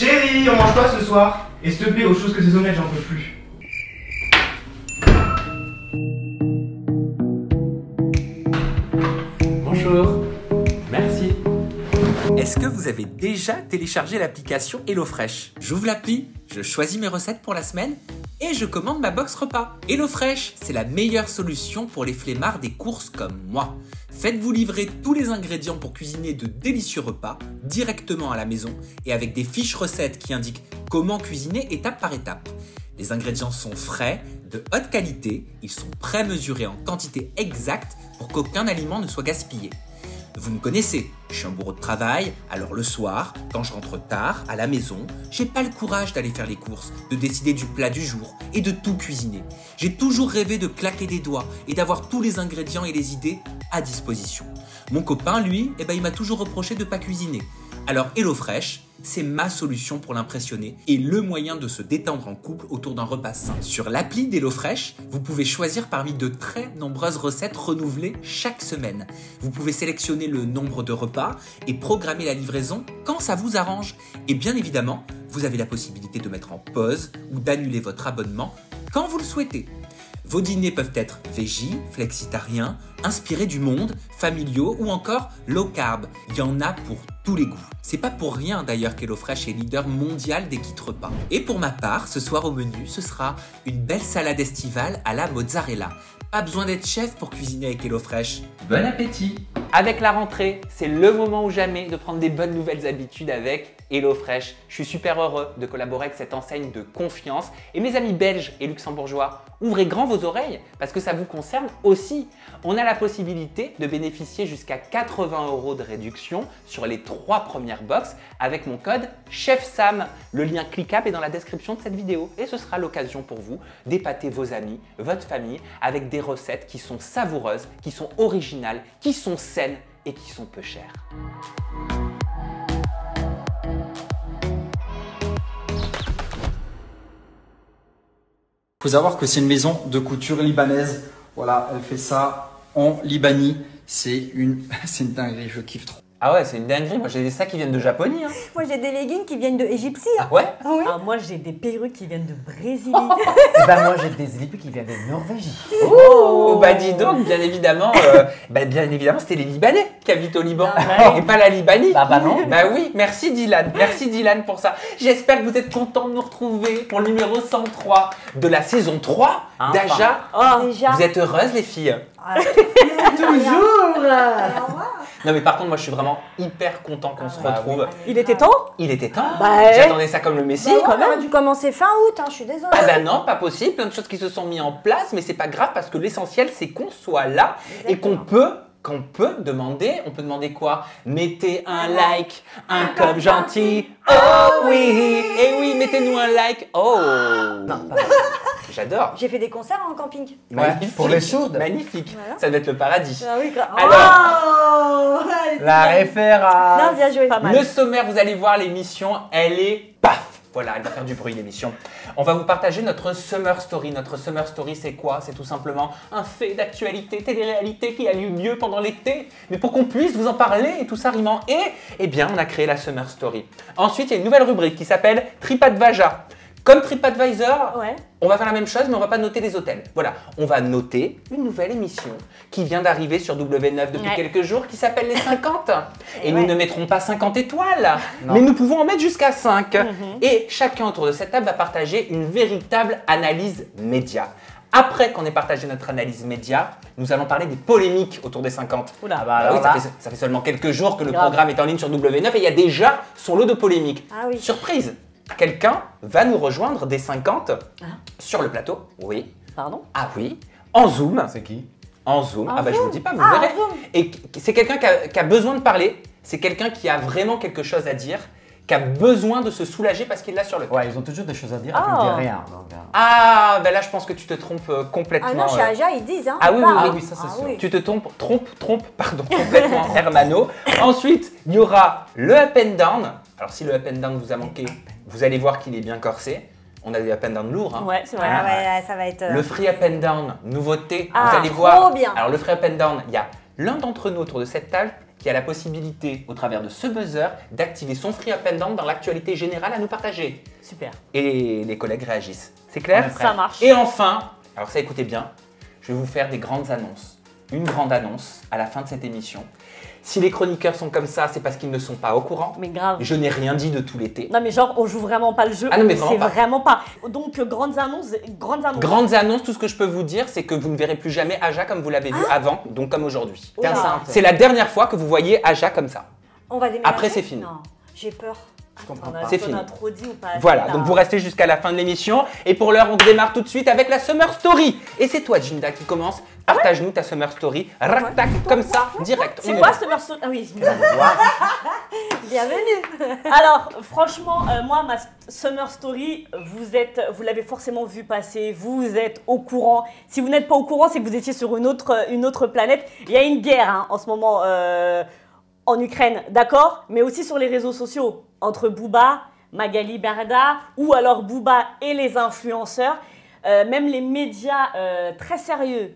Chérie, on mange pas ce soir. Et s'il te plaît, aux choses que c'est honnête, j'en peux plus. Bonjour. Merci. Est-ce que vous avez déjà téléchargé l'application HelloFresh? J'ouvre l'appli, je choisis mes recettes pour la semaine et je commande ma box repas. HelloFresh, c'est la meilleure solution pour les flemmards des courses comme moi. Faites-vous livrer tous les ingrédients pour cuisiner de délicieux repas directement à la maison et avec des fiches recettes qui indiquent comment cuisiner étape par étape. Les ingrédients sont frais, de haute qualité, ils sont prémesurés en quantité exacte pour qu'aucun aliment ne soit gaspillé. Vous me connaissez, je suis un bourreau de travail, alors le soir, quand je rentre tard, à la maison, j'ai pas le courage d'aller faire les courses, de décider du plat du jour et de tout cuisiner. J'ai toujours rêvé de claquer des doigts et d'avoir tous les ingrédients et les idées à disposition. Mon copain, lui, il m'a toujours reproché de pas cuisiner. Alors HelloFresh, c'est ma solution pour l'impressionner et le moyen de se détendre en couple autour d'un repas sain. Sur l'appli d'HelloFresh, vous pouvez choisir parmi de très nombreuses recettes renouvelées chaque semaine. Vous pouvez sélectionner le nombre de repas et programmer la livraison quand ça vous arrange. Et bien évidemment, vous avez la possibilité de mettre en pause ou d'annuler votre abonnement quand vous le souhaitez. Vos dîners peuvent être végé, flexitariens, inspirés du monde, familiaux ou encore low carb. Il y en a pour tous les goûts. C'est pas pour rien d'ailleurs qu'HelloFresh est leader mondial des kits repas. Et pour ma part, ce soir au menu, ce sera une belle salade estivale à la mozzarella. Pas besoin d'être chef pour cuisiner avec HelloFresh. Bon appétit! Avec la rentrée, c'est le moment ou jamais de prendre des bonnes nouvelles habitudes avec HelloFresh. Je suis super heureux de collaborer avec cette enseigne de confiance. Et mes amis belges et luxembourgeois, ouvrez grand vos oreilles parce que ça vous concerne aussi. On a la possibilité de bénéficier jusqu'à 80 € de réduction sur les 3 premières box avec mon code CHEFSAM. Le lien cliquable est dans la description de cette vidéo et ce sera l'occasion pour vous d'épater vos amis, votre famille avec des recettes qui sont savoureuses, qui sont originales, qui sont saines et qui sont peu chères. Il faut savoir que c'est une maison de couture libanaise. Voilà, elle fait ça en Libanie. C'est une dinguerie, je kiffe trop. Ah ouais, c'est une dinguerie. Moi, j'ai des sacs qui viennent de Japonie. Hein. Moi, j'ai des leggings qui viennent de Égyptie. Hein. Ah ouais, ah ouais. Ah, moi, j'ai des perruques qui viennent de Brésil. Et bah, moi, j'ai des slips qui viennent de Norvège. Oh, bah dis donc, bien évidemment, c'était les Libanais qui habitent au Liban. Ah, ouais. Et pas la Libanie. Bah non. Bah oui, merci Dylan. Merci Dylan pour ça. J'espère que vous êtes contents de nous retrouver pour le numéro 103 de la saison 3 d'Aja. Oh, déjà. Vous êtes heureuses, les filles? Toujours. Non mais par contre moi je suis vraiment hyper content qu'on se retrouve. Oui. Il était temps. Il était temps. Bah, j'attendais ça comme le messie. Bah, on a dû commencer fin août, hein, je suis désolée. Ah bah non, pas possible, plein de choses qui se sont mises en place, mais c'est pas grave parce que l'essentiel c'est qu'on soit là. Exactement. Et qu'on peut demander, quoi? Mettez un like, un comme gentil. Oh oui, et oui, mettez-nous un like. Oh non, j'adore. J'ai fait des concerts en camping. Ouais, magnifique. Pour les sourdes. Magnifique. Voilà. Ça doit être le paradis. Ah oui, grave. Alors, la référence. Non, bien joué. Pas mal. Le sommaire, vous allez voir, l'émission, elle est paf. Voilà, elle va faire du bruit l'émission. On va vous partager notre Summer Story. Notre Summer Story, c'est quoi? C'est tout simplement un fait d'actualité, télé-réalité qui a eu lieu pendant l'été. Mais pour qu'on puisse vous en parler et tout ça rime en « et », eh bien, on a créé la Summer Story. Ensuite, il y a une nouvelle rubrique qui s'appelle « TripAdvaja ». Comme TripAdvisor, ouais, on va faire la même chose, mais on va pas noter les hôtels. Voilà, on va noter une nouvelle émission qui vient d'arriver sur W9 depuis quelques jours, qui s'appelle Les 50. Et nous ne mettrons pas 50 étoiles, non, mais nous pouvons en mettre jusqu'à 5. Et chacun autour de cette table va partager une véritable analyse média. Après qu'on ait partagé notre analyse média, nous allons parler des polémiques autour des 50. Oula, bah oui, ça fait seulement quelques jours que le programme est en ligne sur W9 et il y a déjà son lot de polémiques. Ah oui. Surprise! Quelqu'un va nous rejoindre des 50 sur le plateau. Oui. Pardon? Ah oui. En Zoom. C'est qui? En Zoom. Ah bah je vous dis pas, vous verrez. Et c'est quelqu'un qui a besoin de parler. C'est quelqu'un qui a vraiment quelque chose à dire, qui a besoin de se soulager parce qu'il l'a sur le cœur. Ouais, ils ont toujours des choses à dire, ils ne disent rien. Ah, ben là, je pense que tu te trompes complètement. Ah non, chez Aja, ils disent. Hein, ah oui, oui, oui, ça c'est sûr. Oui. Tu te trompes, pardon, complètement, Ermanno. Ensuite, il y aura le up and down. Alors, si le up and down vous a manqué, vous allez voir qu'il est bien corsé. On a des up and down lourds. Hein. Ouais, c'est vrai. Ah, ouais, ça va être... Le free up and down, nouveauté. Ah, vous allez voir. Trop bien. Alors, le free up and down, il y a l'un d'entre nous autour de cette table qui a la possibilité, au travers de ce buzzer, d'activer son free up and down dans l'actualité générale à nous partager. Super. Et les collègues réagissent. C'est clair? Ça marche. Et enfin, alors ça, écoutez bien, je vais vous faire des grandes annonces. Une grande annonce à la fin de cette émission. Si les chroniqueurs sont comme ça, c'est parce qu'ils ne sont pas au courant. Mais grave. Je n'ai rien dit de tout l'été. Non mais genre, on joue vraiment pas le jeu. Ah non mais vraiment pas. Donc grandes annonces, grandes annonces. Grandes annonces, tout ce que je peux vous dire, c'est que vous ne verrez plus jamais Aja comme vous l'avez vu avant, donc comme aujourd'hui. Oh, c'est la dernière fois que vous voyez Aja comme ça. On va déménager. Après c'est fini. Non, j'ai peur. C'est fini. Trop dit ou pas, voilà, donc vous restez jusqu'à la fin de l'émission. Et pour l'heure, on démarre tout de suite avec la Summer Story. Et c'est toi, Jinda, qui commence. Partage-nous ta Summer Story. Rac-tac, comme ça, direct. C'est quoi Summer Story? Ah oui, bienvenue. Alors, franchement, moi, ma Summer Story, vous l'avez forcément vu passer. Vous êtes au courant. Si vous n'êtes pas au courant, c'est que vous étiez sur une autre planète. Il y a une guerre hein, en ce moment en Ukraine, d'accord? Mais aussi sur les réseaux sociaux. Entre Booba, Magali Berda ou alors Booba et les influenceurs, même les médias très sérieux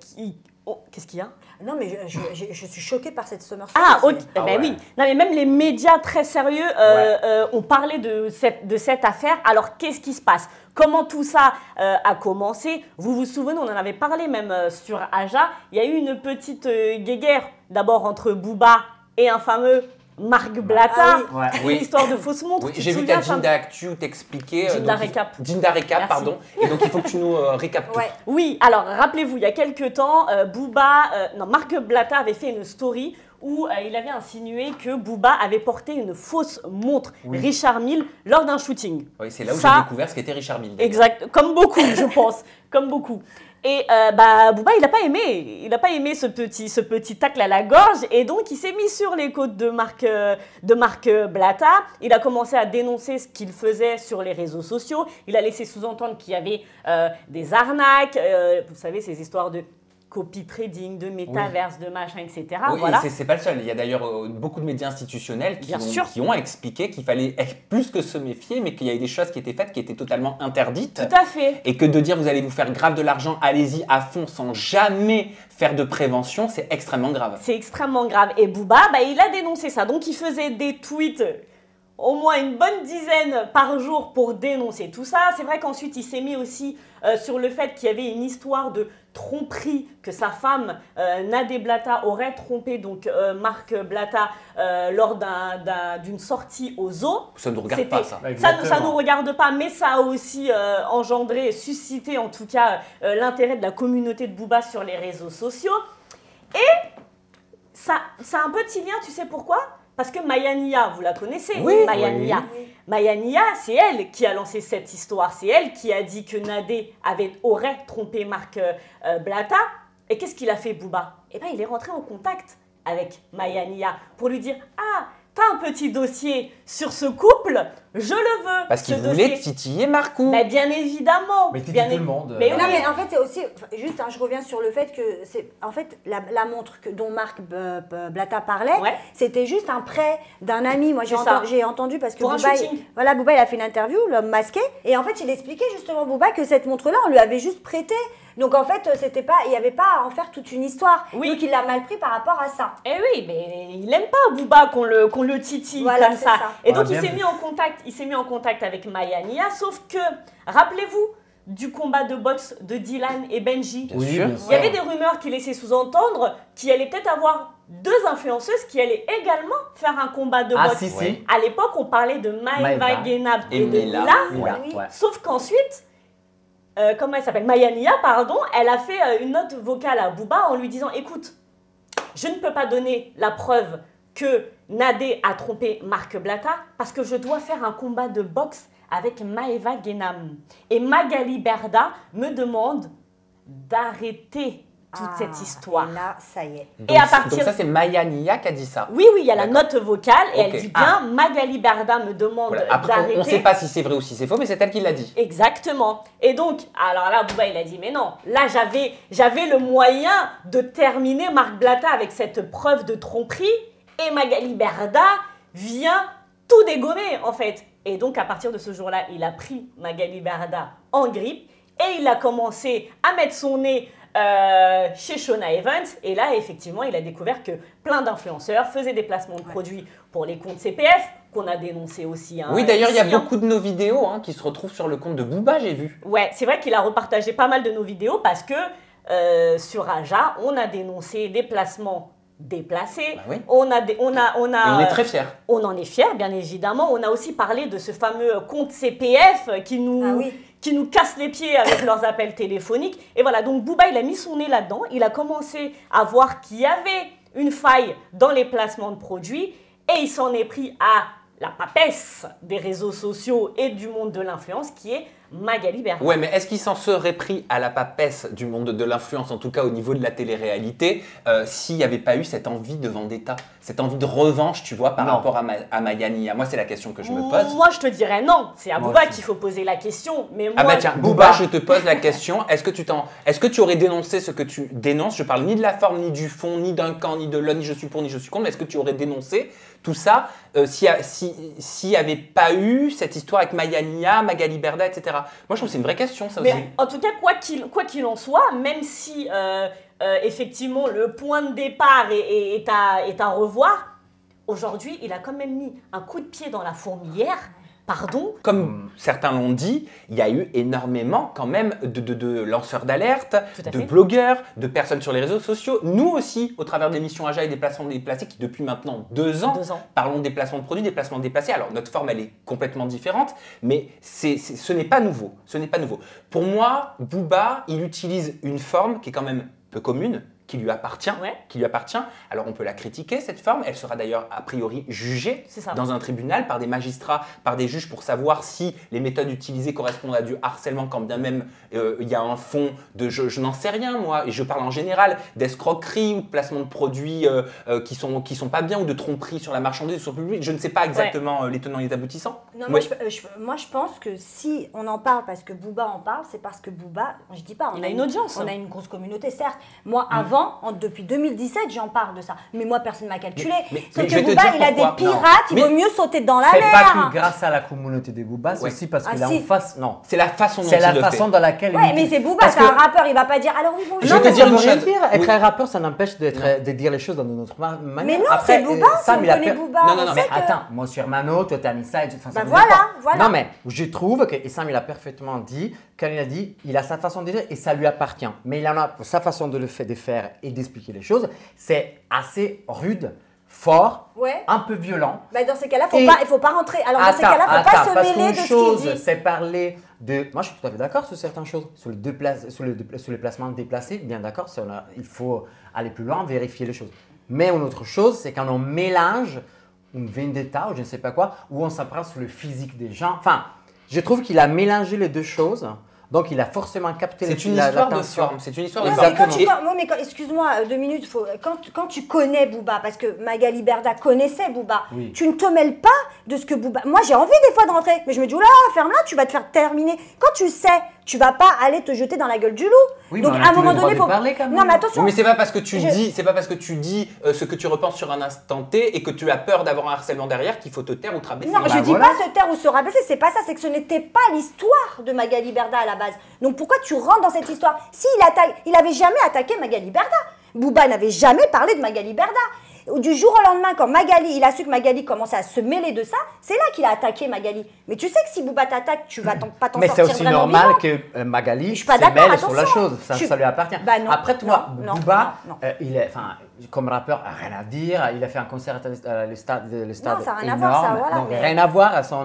qui... Oh, qu'est-ce qu'il y a? Non mais je suis choquée par cette Summer Story. Ah, okay. Ah ben ouais. Oui. Non mais même les médias très sérieux ont parlé de cette affaire. Alors qu'est-ce qui se passe? Comment tout ça a commencé? Vous vous souvenez, on en avait parlé même sur Aja. Il y a eu une petite guéguerre d'abord entre Booba et un fameux Marc Blata, ah oui. Ouais. Histoire de fausse montre. Oui. J'ai vu ta Jinda Actu t'expliquer. Jinda Récap. Jinda Récap, merci. Pardon. Et donc il faut que tu nous récapes tout. Ouais. Oui, alors rappelez-vous, il y a quelques temps, Marc Blata avait fait une story où il avait insinué que Booba avait porté une fausse montre, oui. Richard Mille, lors d'un shooting. Oui, c'est là où j'ai découvert ce qu'était Richard Mille. Exact, comme beaucoup, je pense, comme beaucoup. Et Booba, il n'a pas aimé. Il n'a pas aimé ce petit tacle à la gorge. Et donc, il s'est mis sur les côtes de Marc Blata. Il a commencé à dénoncer ce qu'il faisait sur les réseaux sociaux. Il a laissé sous-entendre qu'il y avait des arnaques. Vous savez, ces histoires de copy trading, de métaverse, oui. De machin, etc. Oui, voilà. Et c'est pas le seul. Il y a d'ailleurs beaucoup de médias institutionnels qui ont expliqué qu'il fallait plus que se méfier, mais qu'il y avait des choses qui étaient faites qui étaient totalement interdites. Tout à fait. Et que de dire vous allez vous faire grave de l'argent, allez-y à fond sans jamais faire de prévention, c'est extrêmement grave. C'est extrêmement grave. Et Booba, bah, il a dénoncé ça. Donc il faisait des tweets au moins une bonne dizaine par jour pour dénoncer tout ça. C'est vrai qu'ensuite, il s'est mis aussi sur le fait qu'il y avait une histoire de tromperie, que sa femme, Nadé Blata, aurait trompé donc Marc Blata lors d'une sortie au zoo. Ça ne nous regarde pas, ça. Ça ne nous regarde pas, mais ça a aussi engendré, suscité en tout cas, l'intérêt de la communauté de Booba sur les réseaux sociaux. Et ça a un petit lien, tu sais pourquoi? Parce que Maya Nia, vous la connaissez, oui, Maya Nia. Oui. Maya Nia, c'est elle qui a lancé cette histoire. C'est elle qui a dit que Nadé aurait trompé Marc Blata. Et qu'est-ce qu'il a fait, Booba? Eh bien, il est rentré en contact avec Maya Nia pour lui dire « Ah, t'as un petit dossier sur ce couple, je le veux. » Parce qu'il voulait titiller Marcou. Mais bien évidemment. Mais titiller tout le monde. Mais non, mais en fait, c'est aussi... Juste, hein, je reviens sur le fait que... En fait, la montre dont Marc Blata parlait, ouais. C'était juste un prêt d'un ami. Moi, j'ai entendu parce que Booba, il a fait une interview, l'homme masqué. Et en fait, il expliquait justement, Booba, que cette montre-là, on lui avait juste prêté. Donc, en fait, il n'y avait pas à en faire toute une histoire. Oui. Donc, il l'a mal pris par rapport à ça. Eh oui, mais il n'aime pas Booba qu'on le titille voilà, comme ça. Et donc, il s'est mis en contact avec Maya Nia, sauf que, rappelez-vous du combat de boxe de Dylan et Benji. Oui, il y avait des rumeurs qui laissaient sous-entendre qu'il allait peut-être avoir deux influenceuses qui allaient également faire un combat de boxe. Si, si. À l'époque, on parlait de Maeva Genab et de Mila. Oui. Ouais. Sauf qu'ensuite, comment elle s'appelle, Maya Nia, pardon, elle a fait une note vocale à Booba en lui disant « Écoute, je ne peux pas donner la preuve que Nadé a trompé Marc Blata parce que je dois faire un combat de boxe avec Maeva Genam. Et Magali Berda me demande d'arrêter toute cette histoire. » Là, ça y est. Donc ça, c'est Maya Nia qui a dit ça. Oui, oui, il y a la note vocale et elle dit bien Magali Berda me demande d'arrêter. On ne sait pas si c'est vrai ou si c'est faux, mais c'est elle qui l'a dit. Exactement. Et donc, alors là, Booba, il a dit, mais non, là, j'avais le moyen de terminer Marc Blata avec cette preuve de tromperie. Et Magali Berda vient tout dégommer, en fait. Et donc, à partir de ce jour-là, il a pris Magali Berda en grippe et il a commencé à mettre son nez chez Shona Evans. Et là, effectivement, il a découvert que plein d'influenceurs faisaient des placements de produits pour les comptes CPF, qu'on a dénoncé aussi. Hein, oui, d'ailleurs, il y a beaucoup de nos vidéos qui se retrouvent sur le compte de Booba, j'ai vu. Ouais, c'est vrai qu'il a repartagé pas mal de nos vidéos parce que sur Aja, on a dénoncé des placements déplacés. Bah oui. Et on est très fiers. On en est fiers, bien évidemment. On a aussi parlé de ce fameux compte CPF qui nous casse les pieds avec leurs appels téléphoniques. Et voilà, donc Booba, il a mis son nez là-dedans. Il a commencé à voir qu'il y avait une faille dans les placements de produits et il s'en est pris à la papesse des réseaux sociaux et du monde de l'influence qui est Magali Berda. Ouais, mais est-ce qu'il s'en serait pris à la papesse du monde de l'influence, en tout cas au niveau de la télé-réalité, s'il n'y avait pas eu cette envie de vendetta, cette envie de revanche, tu vois, par rapport à Maya Nia? Moi, c'est la question que je me pose. Moi, je te dirais non. C'est à Booba qu'il faut poser la question. Mais moi, ah bah tiens, Booba, je te pose la question. Est-ce que tu aurais dénoncé ce que tu dénonces? Je parle ni de la forme, ni du fond, ni d'un camp, ni de l'un, ni je suis pour, ni je suis contre. Mais est-ce que tu aurais dénoncé tout ça s'il n'y avait pas eu cette histoire avec Maya Nia, Magali Berda, etc.? Moi, je trouve que c'est une vraie question, ça aussi. Mais en tout cas, quoi qu'il en soit, même si, effectivement, le point de départ est à revoir, aujourd'hui, il a quand même mis un coup de pied dans la fourmilière. Pardon ? Comme certains l'ont dit, il y a eu énormément quand même de lanceurs d'alerte, de blogueurs, de personnes sur les réseaux sociaux. Nous aussi, au travers de l'émission Aja et des placements déplacés, qui depuis maintenant 2 ans, parlons des placements de produits, des placements déplacés. Alors notre forme, elle est complètement différente, mais ce n'est pas nouveau. Ce n'est pas nouveau. Pour moi, Booba, il utilise une forme qui est quand même peu commune, qui lui appartient, Alors on peut la critiquer, cette forme. Elle sera d'ailleurs a priori jugée dans un tribunal par des magistrats, par des juges pour savoir si les méthodes utilisées correspondent à du harcèlement, quand bien même il y a un fond de je n'en sais rien moi, et je parle en général d'escroquerie ou de placement de produits qui sont pas bien, ou de tromperie sur la marchandise ou sur le public. Je ne sais pas exactement les tenants et les aboutissants. Non, moi je pense que si on en parle parce que Booba en parle, c'est parce que Booba, je dis pas, on a une audience, on a une grosse communauté, certes. Moi avant, depuis 2017, j'en parle de ça. Mais moi, personne ne m'a calculé. Sauf que Booba, il a des pirates, il vaut mieux sauter dans la mer. C'est pas que grâce à la communauté des Booba, c'est aussi parce que là, en face, c'est la façon dont il le fait. C'est la façon dans laquelle il le fait. Mais c'est Booba, c'est un rappeur, il va pas dire alors oui, bonjour. Je vais te dire une chose. Être un rappeur, ça n'empêche de dire les choses dans une autre manière. Mais non, c'est Booba, si on connaît Booba. Non, mais attends, moi, je suis Ermanno, toi, t'es Anissa. Ben voilà. Non, mais je trouve que Issam, il a parfaitement dit, quand il a dit, il a sa façon de dire et ça lui appartient. Mais il en a sa façon de le faire et d'expliquer les choses, c'est assez rude, fort, un peu violent. Bah dans ces cas-là, il ne faut pas rentrer. Alors, dans ces cas-là, il ne faut pas se mêler de ce qu'il dit. C'est parler de... Moi, je suis tout à fait d'accord sur certaines choses. Sur les placements déplacés, bien d'accord, il faut aller plus loin, vérifier les choses. Mais une autre chose, c'est quand on mélange une vendetta ou je ne sais pas quoi, où on s'apprend sur le physique des gens. Enfin, je trouve qu'il a mélangé les deux choses. Donc, il a forcément capté l'attention. C'est une histoire de forme. Excuse-moi, 2 minutes. Quand tu connais Booba, parce que Magali Berda connaissait Booba, tu ne te mêles pas de ce que Booba... Moi, j'ai envie des fois de rentrer, mais je me dis, oula, ferme-la, tu vas te faire terminer. Quand tu sais, tu vas pas aller te jeter dans la gueule du loup. Oui, donc, à un moment donné, il faut... parler quand même. Non, mais attention. Mais c'est pas parce que tu dis, ce que tu repenses sur un instant T et que tu as peur d'avoir un harcèlement derrière qu'il faut te taire ou te rabaisser. Non, je dis pas se taire ou se rabaisser, c'est pas ça. C'est que ce n'était pas l'histoire de Magali Berda à la base. Donc pourquoi tu rentres dans cette histoire? Si il n'avait jamais attaqué Magali Berda. Booba n'avait jamais parlé de Magali Berda. Du jour au lendemain, quand il a su que Magali commençait à se mêler de ça, c'est là qu'il a attaqué Magali. Mais tu sais que si Booba t'attaque, tu vas pas t'en sortir. Mais c'est aussi normal que Magali se mêle sur la chose. Ça lui appartient. Bah non, après toi, Booba, comme rappeur, rien à dire. Il a fait un concert à le stade ça n'a rien à voir, ça, voilà. Donc, rien à voir à son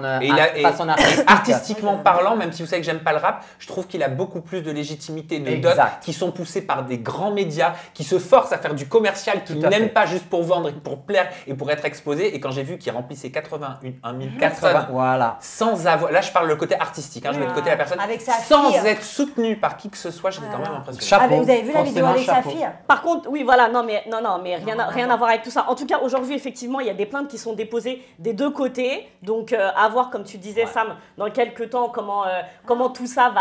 artistiquement parlant, même si vous savez que j'aime pas le rap, je trouve qu'il a beaucoup plus de légitimité de dots qui sont poussés par des grands médias, qui se forcent à faire du commercial, qui n'aiment pas juste pour vendre, pour plaire et pour être exposé. Et quand j'ai vu qu'il remplissait 81 000 personnes, sans avoir... Là, je parle le côté artistique, je mets de côté la personne. Avec sa fille, être soutenu par qui que ce soit, j'étais quand même impressionné. Chapeau, vous avez vu la vidéo avec sa fille? Par contre, oui, voilà, non, mais rien à voir avec tout ça. En tout cas, aujourd'hui, effectivement, il y a des plaintes qui sont déposées des deux côtés. Donc, à voir, comme tu disais, Sam, dans quelques temps, comment tout ça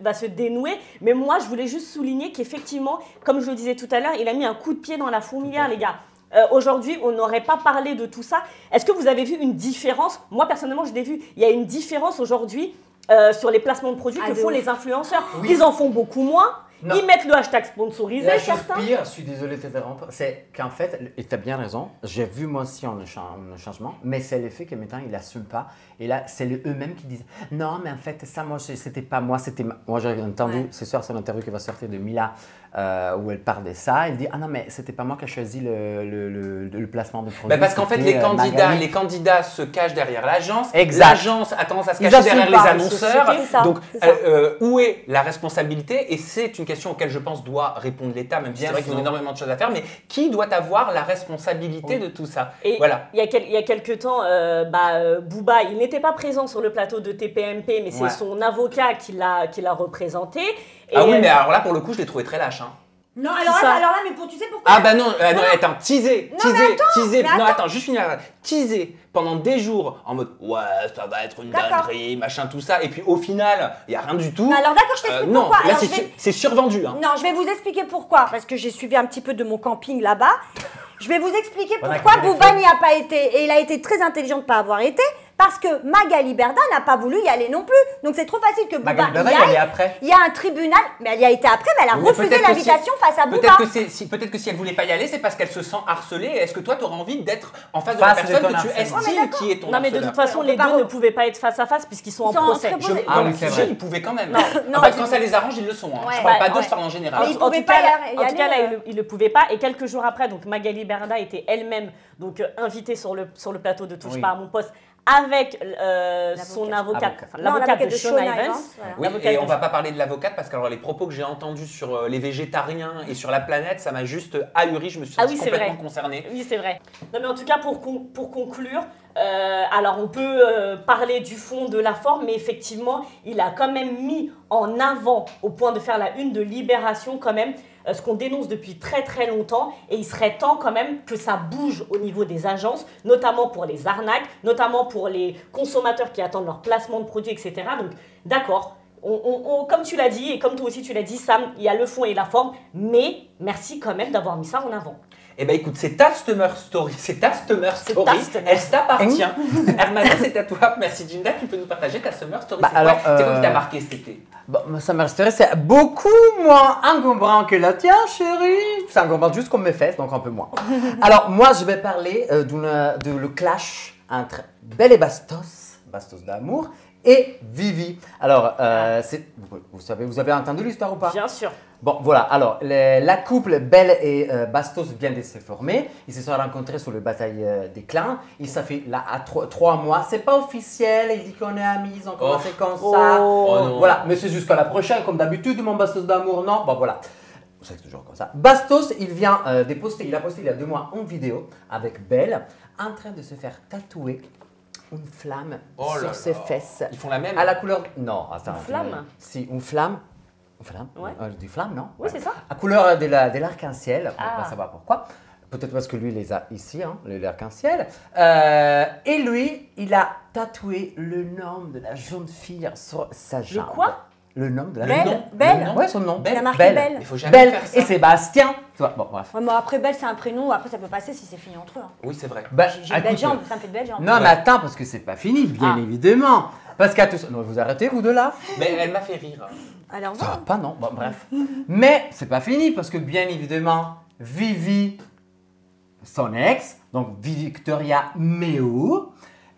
va se dénouer. Mais moi, je voulais juste souligner qu'effectivement, comme je le disais tout à l'heure, il a mis un coup de pied dans la fourmilière, les gars. Aujourd'hui, on n'aurait pas parlé de tout ça. Est-ce que vous avez vu une différence? Moi, personnellement, je l'ai vu. Il y a une différence aujourd'hui sur les placements de produits que font les influenceurs. Ils en font beaucoup moins. Non. Ils mettent le hashtag sponsorisé, la certains. Pire, je suis désolé de t'interrompre, c'est qu'en fait, et tu as bien raison, j'ai vu moi aussi un changement, mais c'est le fait que maintenant, ils n'assument pas. Et là, c'est eux-mêmes qui disent non, mais en fait, ça, moi, c'était pas moi, c'était ma... Moi, j'ai entendu, ouais. Ce soir, c'est l'interview qui va sortir de Mila où elle parle de ça. Elle dit ah non, mais c'était pas moi qui a choisi le placement de produit. Bah parce qu'en fait, les candidats se cachent derrière l'agence. L'agence a tendance à se cacher derrière les annonceurs. Ça, donc, où est la responsabilité? Et c'est une question auquel je pense doit répondre l'État, même si c'est vrai qu'ils ont énormément de choses à faire, mais qui doit avoir la responsabilité de tout ça? Et voilà. Il y a quelques temps, Booba, il n'était pas présent sur le plateau de TPMP, mais c'est son avocat qui l'a représenté. Et ah oui, mais alors là, pour le coup, je l'ai trouvé très lâche. Hein. Non, alors là, mais pour, tu sais pourquoi? Ah bah non, non, attends, teaser, juste finir. Teaser pendant des jours en mode ouais, ça va être une dinguerie, machin, tout ça, et puis au final, il n'y a rien du tout. Alors d'accord, je t'explique pourquoi. Non, là c'est survendu. Hein. Non, je vais vous expliquer pourquoi, parce que j'ai suivi un petit peu de mon camping là-bas. Je vais vous expliquer pourquoi Booba n'y a pas été, et il a été très intelligent de ne pas avoir été. Parce que Magali Berda n'a pas voulu y aller non plus. Donc c'est trop facile que Booba y aille. Après. Il y a un tribunal, mais elle y a été après, mais elle a refusé l'invitation face à Booba. Peut-être que si elle ne voulait pas y aller, c'est parce qu'elle se sent harcelée. Est-ce que toi, tu aurais envie d'être en face de la personne que tu estimes qui est ton harceleur? Non, mais de toute façon, les deux ne pouvaient pas être face à face puisqu'ils sont en procès. Ah oui, c'est vrai. Ils pouvaient quand même. Parce que quand ça les arrange, ils le sont. Je ne parle pas d'eux, je parle en général. En tout cas, là, ils ne pouvaient pas. Et quelques jours après, donc Magali Berda était elle-même invitée sur le plateau de Touche pas à mon poste. Avec son avocate, l'avocat de Shona Evans. Voilà. Oui, et on ne va pas parler de l'avocate parce que alors, les propos que j'ai entendus sur les végétariens et sur la planète, ça m'a juste ahuri, je me suis complètement concernée. Oui, c'est vrai. Non, mais en tout cas, pour conclure, alors on peut parler du fond, de la forme, mais effectivement, il a quand même mis en avant, au point de faire la une de Libération quand même, ce qu'on dénonce depuis très très longtemps, et il serait temps quand même que ça bouge au niveau des agences, notamment pour les arnaques, notamment pour les consommateurs qui attendent leur placement de produits, etc. Donc d'accord, comme tu l'as dit, et comme toi aussi tu l'as dit Sam, il y a le fond et la forme, mais merci quand même d'avoir mis ça en avant. Eh bien écoute, c'est ta Customer Story, elle t'appartient. Ermanno, c'est à toi. Merci Jinda, tu peux nous partager ta Summer Story. C'est quoi qui t'a marqué cet été? Bon, ma Summer Story, c'est beaucoup moins encombrant que la tienne, chérie. Ça encombre juste comme mes fesses, donc un peu moins. Alors moi, je vais parler du clash entre Belle et Bastos, Bastos d'amour, et Vivi. Alors, vous avez entendu l'histoire ou pas? Bien sûr. Bon, voilà. Alors, la couple Belle et Bastos vient de se former. Ils se sont rencontrés sur le bataille des clans. Ils s'est fait là à 3 mois. C'est pas officiel. Ils disent qu'on est amis. Ils ont commencé comme ça. Voilà. Mais c'est jusqu'à la prochaine, comme d'habitude, mon Bastos d'amour, non? Bon, voilà. C'est toujours comme ça. Bastos, il vient de poster. Il a posté il y a 2 mois en vidéo avec Belle en train de se faire tatouer une flamme sur ses fesses. Ils font la même? À la couleur... Non, attends. Une flamme? Si, une flamme. Une flamme? Ouais. Des flammes, non? Oui, c'est ça. À couleur de l'arc-en-ciel. On va savoir pourquoi. Peut-être parce que lui, il les a ici, hein, l'arc-en-ciel. Et lui, il a tatoué le nom de la jeune fille sur sa jambe. Le quoi? Le nom de la Belle. Belle. Ouais, son nom. Belle. La marque Belle. Il faut jamais Belle faire ça. Et Sébastien. Bon, bref. Ouais, mais après, Belle, c'est un prénom. Après, ça peut passer si c'est fini entre eux. Hein. Oui, c'est vrai. Bah, j'ai de belles jambes. Ça me fait de belles jambes. Non, mais attends, parce que c'est pas fini, bien évidemment. Parce qu'à tout ça. Non, vous arrêtez, vous deux là. Mais elle m'a fait rire. Alors, ça va pas, non. Bon, bref. Mais c'est pas fini, parce que bien évidemment, Vivi, son ex, donc Victoria Meo,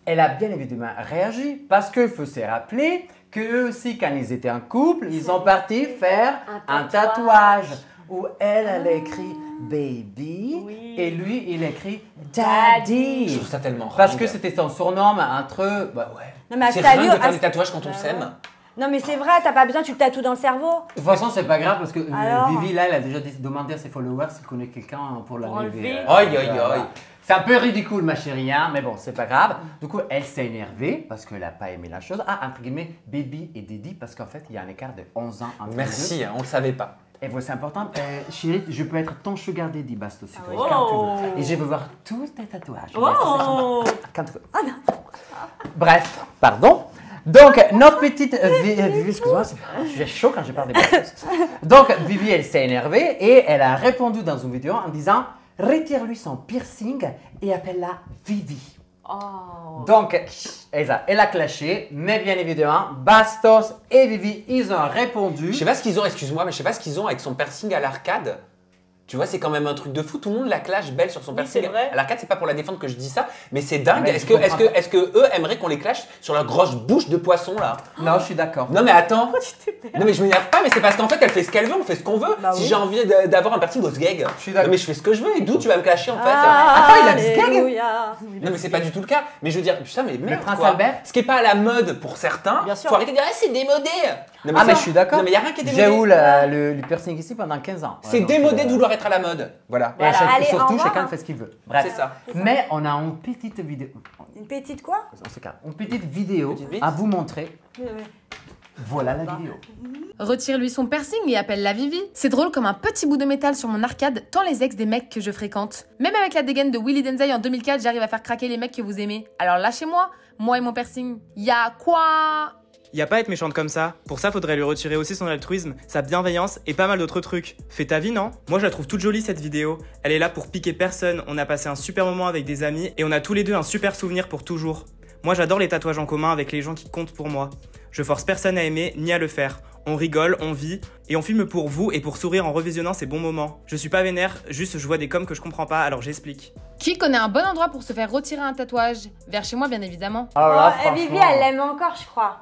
elle a bien évidemment réagi parce qu'il faut se rappeler qu'eux aussi, quand ils étaient en couple, ils sont partis faire un tatouage où elle a écrit « baby » et lui, il écrit « daddy ». Je trouve ça tellement rare. Parce que c'était son surnom entre eux. Bah ouais. C'est rien de faire des tatouages quand on s'aime. Non mais c'est vrai, t'as pas besoin, tu le tatoues dans le cerveau. De toute façon, c'est pas grave parce que Vivi, là, elle a déjà demandé à ses followers s'il connaît quelqu'un pour l'enlever. Aïe, aïe, aïe. C'est un peu ridicule, ma chérie, hein, mais bon, c'est pas grave. Du coup, elle s'est énervée parce qu'elle n'a pas aimé la chose. Ah, entre guillemets, baby et Didi, parce qu'en fait, il y a un écart de 11 ans entre eux. Merci, hein, on le savait pas. Et voilà, c'est important. Chérie, je peux être ton sugar daddy, Bastos, si tu veux, quand tu veux. Et je veux voir tous tes tatouages. Oh. Quand tu veux. Oh non. Bref, pardon. Donc, notre petite Vivi, excuse-moi, j'ai chaud quand je parle des Bastos. Donc, Vivi, elle s'est énervée et elle a répondu dans une vidéo en disant... Retire-lui son piercing et appelle-la Vivi. Oh. Donc, elle a clashé, mais bien évidemment, Bastos et Vivi, ils ont répondu. Je sais pas ce qu'ils ont, excuse-moi, mais je sais pas ce qu'ils ont avec son piercing à l'arcade. Tu vois, c'est quand même un truc de fou. Tout le monde la clash belle sur son piercing à l'arcade. C'est pas pour la défendre que je dis ça, mais c'est dingue. Est-ce que eux aimeraient qu'on les clash sur leur grosse bouche de poisson là? Non, je suis d'accord. Non mais attends. Non mais je m'énerve pas, mais c'est parce qu'en fait elle fait ce qu'elle veut, on fait ce qu'on veut. Bah, si oui. J'ai envie d'avoir un piercing au sgeg, je suis d'accord. Mais je fais ce que je veux. Et d'où tu vas me clasher en fait? Attends, il a le sgeg. Non mais c'est pas du tout le cas. Mais je veux dire, putain mais merde. Le prince Albert. Ce qui est pas à la mode pour certains. Bien sûr. Faut arrêter de dire ah, c'est démodé. Non, mais ah mais je suis d'accord. Non mais y a rien qui est démodé. J'ai eu le piercing ici pendant 15 ans. C'est démodé de vouloir être à la mode. Voilà. Et allez, surtout, chacun fait ce qu'il veut. Bref. C'est ça. Mais on a une petite vidéo. Une petite quoi? Une petite vidéo à vous montrer. Oui. Voilà la vidéo. Retire-lui son piercing et appelle-la Vivi. C'est drôle comme un petit bout de métal sur mon arcade, tant les ex des mecs que je fréquente. Même avec la dégaine de Willy Denzey en 2004, j'arrive à faire craquer les mecs que vous aimez. Alors lâchez-moi, moi et mon piercing. Y'a quoi? Y'a pas à être méchante comme ça. Pour ça, faudrait lui retirer aussi son altruisme, sa bienveillance et pas mal d'autres trucs. Fais ta vie, non? Moi, je la trouve toute jolie cette vidéo. Elle est là pour piquer personne, on a passé un super moment avec des amis et on a tous les deux un super souvenir pour toujours. Moi, j'adore les tatouages en commun avec les gens qui comptent pour moi. Je force personne à aimer ni à le faire. On rigole, on vit et on filme pour vous et pour sourire en revisionnant ces bons moments. Je suis pas vénère, juste je vois des coms que je comprends pas, alors j'explique. Qui connaît un bon endroit pour se faire retirer un tatouage? Vers chez moi, bien évidemment. Oh, Vivi, elle l'aime encore, je crois.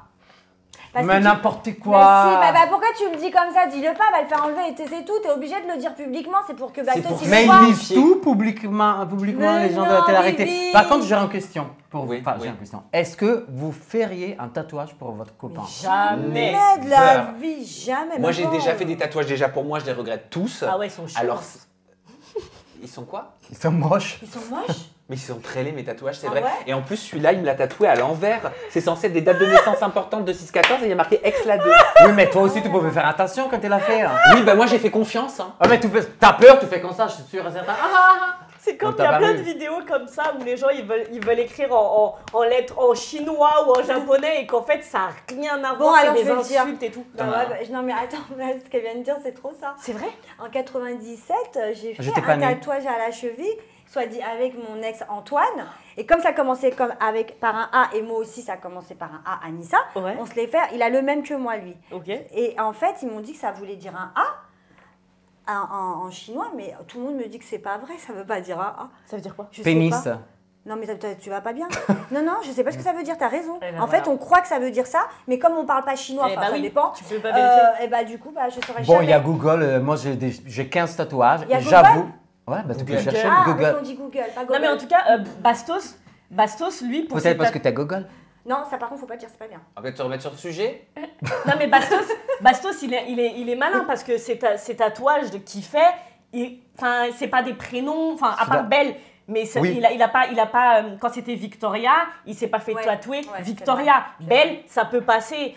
Parce mais n'importe quoi. Mais si, bah pourquoi tu le dis comme ça? Dis-le pas, va le faire enlever et c'est tout. T'es obligé de le dire publiquement, c'est pour que Bastos il mais ils disent tout publiquement, mais les gens doivent être arrêtés. Par contre, j'ai une question pour vous. Enfin, j'ai une question. Est-ce que vous feriez un tatouage pour votre copain? Jamais de la vie, jamais. Moi, j'ai déjà fait des tatouages pour moi, je les regrette tous. Ah ouais, ils sont chiants. Alors, ils sont quoi? Ils sont moches. Ils sont moches. Mais ils sont très laids mes tatouages, c'est vrai. Ouais. Et en plus, celui-là, il me l'a tatoué à l'envers. C'est censé être des dates de naissance importantes de 6-14 et il y a marqué Ex-la 2. Oui, mais toi aussi, tu pouvais faire attention quand tu l'as fait. Hein. Oui, bah moi, j'ai fait confiance. Hein. Ah, mais t'as peur, tu fais comme ça, je suis sûr et certain. C'est comme il y a plein de vidéos comme ça où les gens ils veulent écrire en lettres en chinois ou en japonais et qu'en fait ça n'a rien à voir avec des insultes et tout. Non mais attends, ce qu'elle vient de dire c'est trop ça. C'est vrai. En 97, j'ai fait un tatouage à la cheville, soit dit avec mon ex Antoine. Et comme ça commençait par un A et moi aussi ça commençait par un A, Anissa, on se les fait, il a le même que moi lui. Et en fait ils m'ont dit que ça voulait dire un A. En chinois, mais tout le monde me dit que c'est pas vrai, ça veut pas dire ah. Ça veut dire quoi? Pénis. Non mais tu vas pas bien. Non, je sais pas ce que ça veut dire, t'as raison. Ben en fait, on croit que ça veut dire ça, mais comme on parle pas chinois, enfin, ça dépend. Tu peux pas vérifier. Et bah du coup, je saurais jamais. Bon, il y a Google, moi j'ai 15 tatouages, j'avoue. Ouais, bah tu peux chercher Google. Ah, on dit Google, pas Google. Non mais en tout cas, Bastos, lui, pour peut-être parce que t'as Google. Non, ça par contre, faut pas dire, c'est pas bien. On va te remettre sur le sujet. Non mais Bastos il est malin parce que ces tatouages qu'il fait, enfin c'est pas des prénoms, enfin à part Belle, mais il a pas quand c'était Victoria, il s'est pas fait tatouer Victoria. Belle, ça peut passer,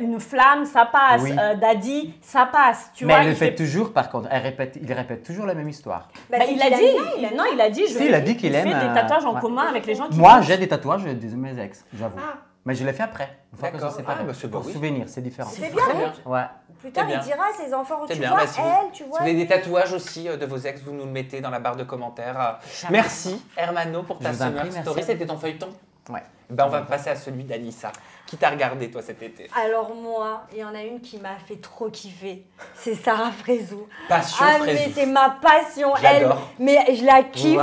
une flamme, ça passe, Daddy, ça passe, tu vois. Mais elle le fait toujours par contre, il répète toujours la même histoire. Bah, il a dit qu'il aime des tatouages en commun avec les gens qui... Moi, j'ai des tatouages de mes ex, j'avoue. Mais je l'ai fait après, une fois que je séparais. Pour souvenir, c'est différent. C'est bien. Ouais. Plus tard, il dira à ses enfants, tu vois, elle, tu vois. Si vous avez des tatouages aussi de vos ex, vous nous le mettez dans la barre de commentaires. Merci, Ermanno, pour ta summer story. C'était ton feuilleton. Ouais. Ben, on va passer à celui d'Anissa. Qui t'a regardé, toi, cet été? Alors, moi, il y en a une qui m'a fait trop kiffer. C'est Sarah Fraisou. Passion Fraisou. Mais c'est ma passion. J'adore. Mais je la kiffe.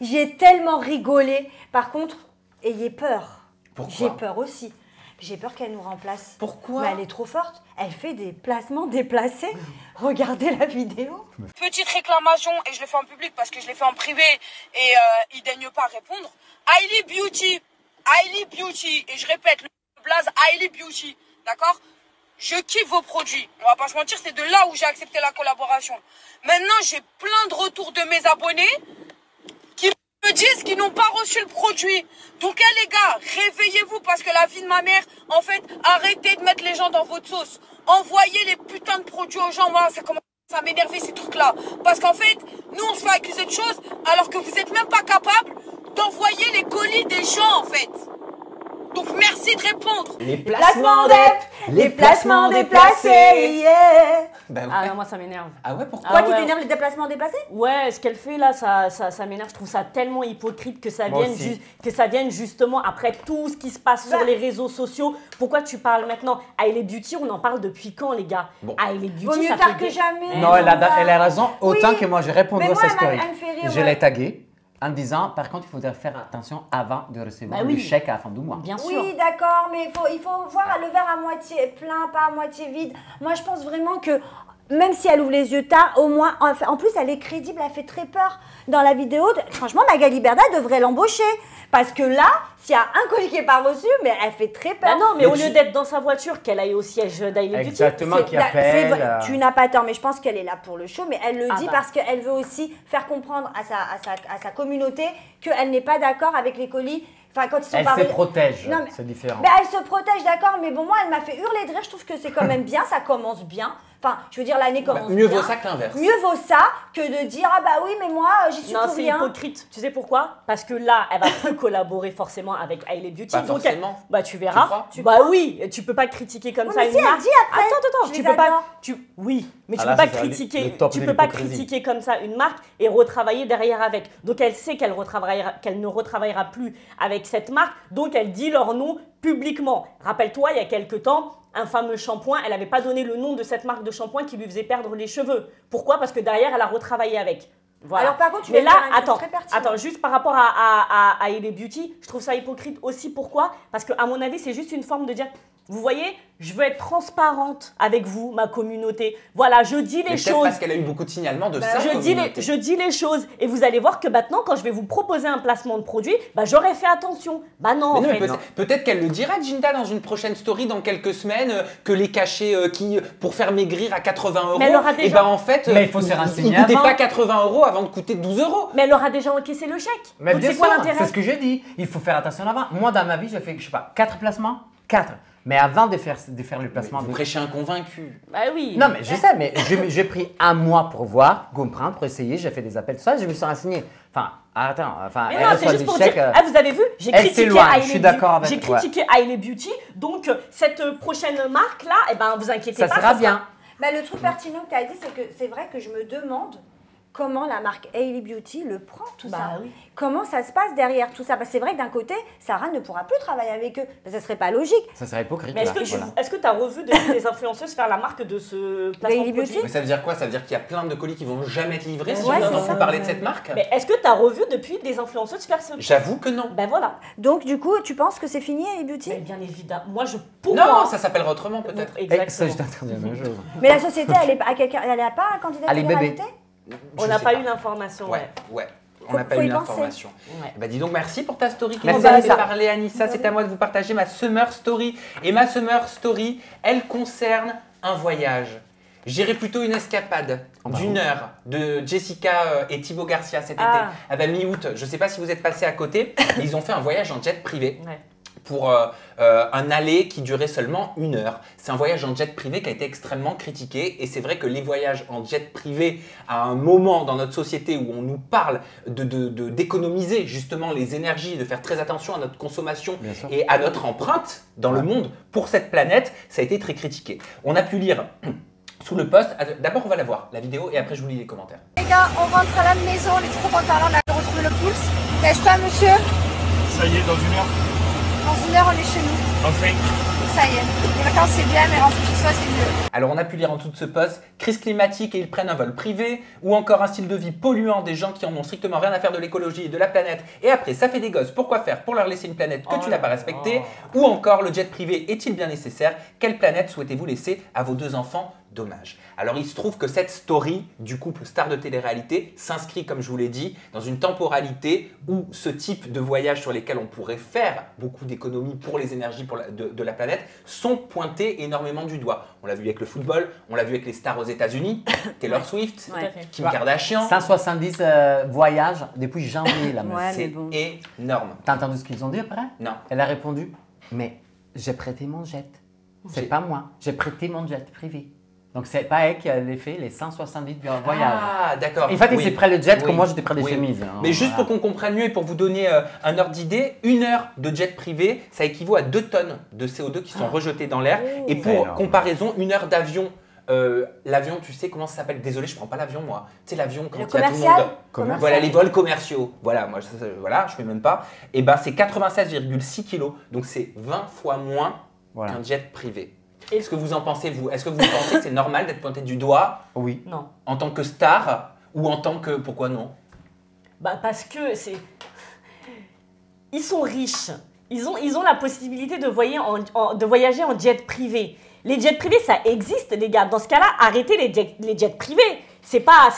J'ai tellement rigolé. Par contre, ayez peur. J'ai peur aussi. J'ai peur qu'elle nous remplace. Pourquoi? Mais elle est trop forte. Elle fait des placements déplacés. Regardez la vidéo. Petite réclamation, et je le fais en public parce que je l'ai fait en privé et il daigne pas répondre. Hailey Beauty. Hailey Beauty. Et je répète, le blaze Hailey Beauty. D'accord? Je kiffe vos produits. On va pas se mentir, c'est de là où j'ai accepté la collaboration. Maintenant, j'ai plein de retours de mes abonnés me disent qu'ils n'ont pas reçu le produit. Donc les gars, réveillez-vous parce que la vie de ma mère, en fait, arrêtez de mettre les gens dans votre sauce. Envoyez les putains de produits aux gens. Moi, ça commence à m'énerver ces trucs-là. Parce qu'en fait, nous, on se fait accuser de choses alors que vous n'êtes même pas capable d'envoyer les colis des gens, en fait. Donc merci de répondre. Les placements déplacés, yeah. Bah ouais. Ah non, moi ça m'énerve. Ah ouais, pourquoi? Toi, tu t'énerves les déplacements déplacés? Ouais, ce qu'elle fait là, ça m'énerve. Je trouve ça tellement hypocrite que ça, vienne justement après tout ce qui se passe sur les réseaux sociaux. Pourquoi tu parles maintenant? Hailey Beauty, on en parle depuis quand, les gars? Hailey Beauty, vaut mieux tard que jamais. Non, elle a raison. Autant que moi, j'ai répondu à sa story. Je l'ai taguée en disant, par contre, il faudrait faire attention avant de recevoir le chèque à la fin du mois. Bien sûr. Oui, d'accord, mais il faut voir le verre à moitié plein, pas à moitié vide. Moi, je pense vraiment que même si elle ouvre les yeux tard, au moins, en plus, elle est crédible, elle fait très peur dans la vidéo. Franchement, Magali Berda devrait l'embaucher parce que là, s'il y a un colis qui n'est pas reçu, mais elle fait très peur. Bah non, mais au lieu d'être dans sa voiture, qu'elle aille au siège d'Hailey Beauty. Exactement, qui appelle. Tu n'as pas tort, mais je pense qu'elle est là pour le show, mais elle le dit parce qu'elle veut aussi faire comprendre à sa communauté qu'elle n'est pas d'accord avec les colis. Enfin, quand ils sont elle se protège, c'est différent. Ben, elle se protège, d'accord, mais bon, moi, elle m'a fait hurler de rire. Je trouve que c'est quand même bien, ça commence bien. Enfin, je veux dire, l'année commence bien. Mieux vaut ça que l'inverse. Mieux vaut ça que de dire, ah bah oui, mais moi, j'y suis pour rien. Non, c'est hypocrite. Tu sais pourquoi? Parce que là, elle va plus collaborer forcément avec Hailey Beauty. Pas donc, bah tu verras. Oui, tu peux pas critiquer comme ça une marque. Elle dit après, attends, tu peux pas. Oui, mais tu peux pas critiquer. Tu peux pas critiquer comme ça une marque et retravailler derrière avec. Donc, elle sait qu'elle ne retravaillera plus avec cette marque, donc elle dit leur nom publiquement. Rappelle-toi, il y a quelques temps, un fameux shampoing, elle n'avait pas donné le nom de cette marque de shampoing qui lui faisait perdre les cheveux. Pourquoi? Parce que derrière, elle a retravaillé avec. Voilà. Alors par contre, tu attends, juste par rapport à Hailey Beauty, je trouve ça hypocrite aussi. Pourquoi? Parce que à mon avis, c'est juste une forme de dire, vous voyez, je veux être transparente avec vous, ma communauté. Voilà, je dis les choses. Parce qu'elle a eu beaucoup de signalements de ça. Je dis les choses et vous allez voir que maintenant, quand je vais vous proposer un placement de produit, bah, j'aurais fait attention. Bah non, en fait. Peut-être qu'elle le dira, Jinda, dans une prochaine story, dans quelques semaines, que les cachets pour faire maigrir à 80 euros, et ben en fait, mais il faut se renseigner. Ils ne coûtaient pas 80 euros avant de coûter 12 euros. Mais elle aura déjà encaissé le chèque. Mais c'est quoi l'intérêt? C'est ce que j'ai dit. Il faut faire attention avant. Moi, dans ma vie, j'ai fait, je sais pas, 4 placements. 4. Mais avant de faire le placement… Vous prêchez un convaincu. Bah oui. Non, mais je sais, mais j'ai pris un mois pour voir, comprendre, pour essayer. J'ai fait des appels, tout ça, je me suis renseigné. Enfin, attends, enfin… Mais non, c'est juste pour dire… Ah, vous avez vu, j'ai critiqué Hailey Beauty. Donc, cette prochaine marque-là, eh ben, vous inquiétez pas. Ça sera bien. Bah, le truc pertinent que tu as dit, c'est que c'est vrai que je me demande… Comment la marque Hailey Beauty le prend, tout ça? Oui. Comment ça se passe derrière tout ça? Parce que c'est vrai que d'un côté, Sarah ne pourra plus travailler avec eux. Mais ça serait pas logique. Ça serait hypocrite. Mais est-ce que tu as revu des influenceuses faire la marque de ce placement de produit? Mais ça veut dire quoi? Ça veut dire qu'il y a plein de colis qui vont jamais être livrés si on entend parler de cette marque. Mais est-ce que tu as revu depuis des influenceuses faire ce… J'avoue que non. Ben voilà. Donc du coup, tu penses que c'est fini Hailey Beauty? Mais bien évidemment. Moi, non, ça s'appellera autrement peut-être. Exactement. Mais la société, elle n'a pas un candidat à l'égalité? On n'a pas eu l'information. Ouais. On n'a pas eu l'information. Bah dis donc, merci pour ta story qui nous a fait parler, Anissa. C'est à moi de vous partager ma summer story. Et ma summer story, elle concerne un voyage. J'irai plutôt une escapade d'une heure de Jessica et Thibault Garcia cet été. Ah bah mi-août, je ne sais pas si vous êtes passés à côté. Ils ont fait un voyage en jet privé. Ouais. Pour un aller qui durait seulement une heure. C'est un voyage en jet privé qui a été extrêmement critiqué et c'est vrai que les voyages en jet privé à un moment dans notre société où on nous parle d'économiser justement les énergies, de faire très attention à notre consommation et à notre empreinte dans le monde pour cette planète, ça a été très critiqué. On a pu lire sous le post, d'abord on va la voir, la vidéo, et après je vous lis les commentaires. Les gars, on rentre à la maison, on est trop contents, on a retrouvé le pouls. N'est-ce pas monsieur? Ça y est, dans une heure. Dans une heure, on est chez nous. Enfin. Ça y est. Les vacances, c'est bien, mais rentrer chez soi, c'est mieux. Alors, on a pu lire en dessous de ce poste, crise climatique et ils prennent un vol privé, ou encore un style de vie polluant des gens qui en ont strictement rien à faire de l'écologie et de la planète. Et après, ça fait des gosses. Pourquoi faire? Pour leur laisser une planète que tu n'as pas respectée. Ou encore, le jet privé est-il bien nécessaire? Quelle planète souhaitez-vous laisser à vos deux enfants? Dommage. Alors, il se trouve que cette story du couple star de télé-réalité s'inscrit, comme je vous l'ai dit, dans une temporalité où ce type de voyage sur lesquels on pourrait faire beaucoup d'économies pour les énergies de la planète sont pointés énormément du doigt. On l'a vu avec le football, on l'a vu avec les stars aux États-Unis, Taylor Swift, Kim Kardashian. 170 voyages depuis janvier, là. C'est énorme. T'as entendu ce qu'ils ont dit après? Non. Elle a répondu, mais j'ai prêté mon jet. C'est pas moi. J'ai prêté mon jet privé. Donc, c'est pas elle qui a fait les 170 voyages. Ah, d'accord. En fait, c'est près le jet que moi, j'étais près des chemises. Hein, mais juste pour qu'on comprenne mieux et pour vous donner un ordre d'idée, une heure de jet privé, ça équivaut à 2 tonnes de CO2 qui sont rejetées dans l'air. Et pour comparaison, une heure d'avion L'avion, tu sais comment ça s'appelle? Désolé, je prends pas l'avion moi. Tu sais l'avion quand il y a tout le monde. Commercial. Voilà les vols commerciaux. Voilà, moi voilà, je fais même pas. Et ben c'est 96,6 kg. Donc c'est 20 fois moins voilà. qu'un jet privé. Est-ce que vous en pensez vous? Est-ce que vous pensez que c'est normal d'être pointé du doigt? Oui. Non. En tant que star ou en tant que pourquoi non? Bah parce que c'est ils sont riches. Ils ont la possibilité de voyager en jet privé. Les jets privés, ça existe, les gars. Dans ce cas-là, arrêtez les jets privés. C'est pas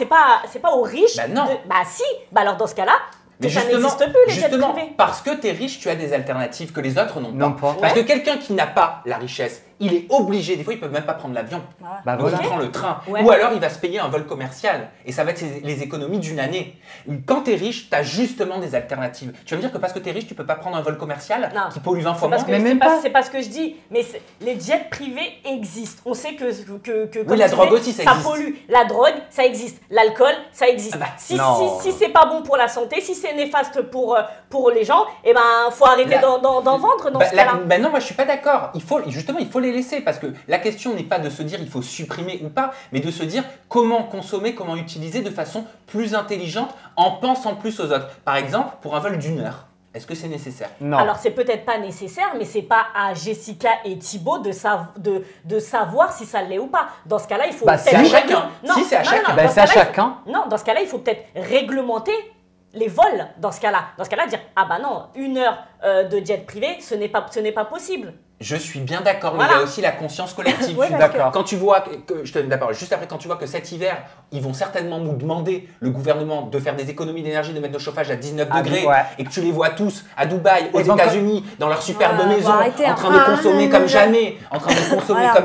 aux riches. Bah non. Bah si. Bah alors dans ce cas-là, ça n'existe plus les jets privés. Parce que t'es riche, tu as des alternatives que les autres n'ont pas. Parce que quelqu'un qui n'a pas la richesse, il est obligé. Des fois, ils peuvent même pas prendre l'avion. Bah voilà. Il prend le train. Ouais. Ou alors, il va se payer un vol commercial. Et ça va être les économies d'une année. Quand t'es riche, t'as justement des alternatives. Tu vas me dire que parce que t'es riche, tu peux pas prendre un vol commercial non. qui pollue 20 fois moins. C'est pas ce que je dis. Mais les jets privés existent. On sait que oui, la drogue aussi, ça existe. Ça pollue. La drogue, ça existe. L'alcool, ça existe. Ah bah, si c'est pas bon pour la santé, si c'est néfaste pour les gens, eh ben, faut arrêter d'en vendre dans ce cas-là. Bah non, moi, je suis pas d'accord. Justement, il faut les laisser parce que la question n'est pas de se dire il faut supprimer ou pas, mais de se dire comment consommer, comment utiliser de façon plus intelligente en pensant plus aux autres. Par exemple, pour un vol d'1 heure. Est-ce que c'est nécessaire? Non. Alors, c'est peut-être pas nécessaire, mais c'est pas à Jessica et Thibault de savoir si ça l'est ou pas. Dans ce cas-là, il faut peut-être... C'est à chacun. Si c'est à chacun, c'est à chacun. Non, dans ce cas-là, il faut peut-être réglementer les vols dans ce cas-là. Dans ce cas-là, dire « Ah bah non, 1 heure de jet privé, ce n'est pas possible. » Je suis bien d'accord, mais il y a aussi la conscience collective. Ouais, quand tu vois, je te donne la parole, juste après, quand tu vois que cet hiver, ils vont certainement nous demander, le gouvernement, de faire des économies d'énergie, de mettre le chauffage à 19 degrés, et que tu les vois tous à Dubaï, aux États-Unis, dans leur superbe maison, en train de consommer comme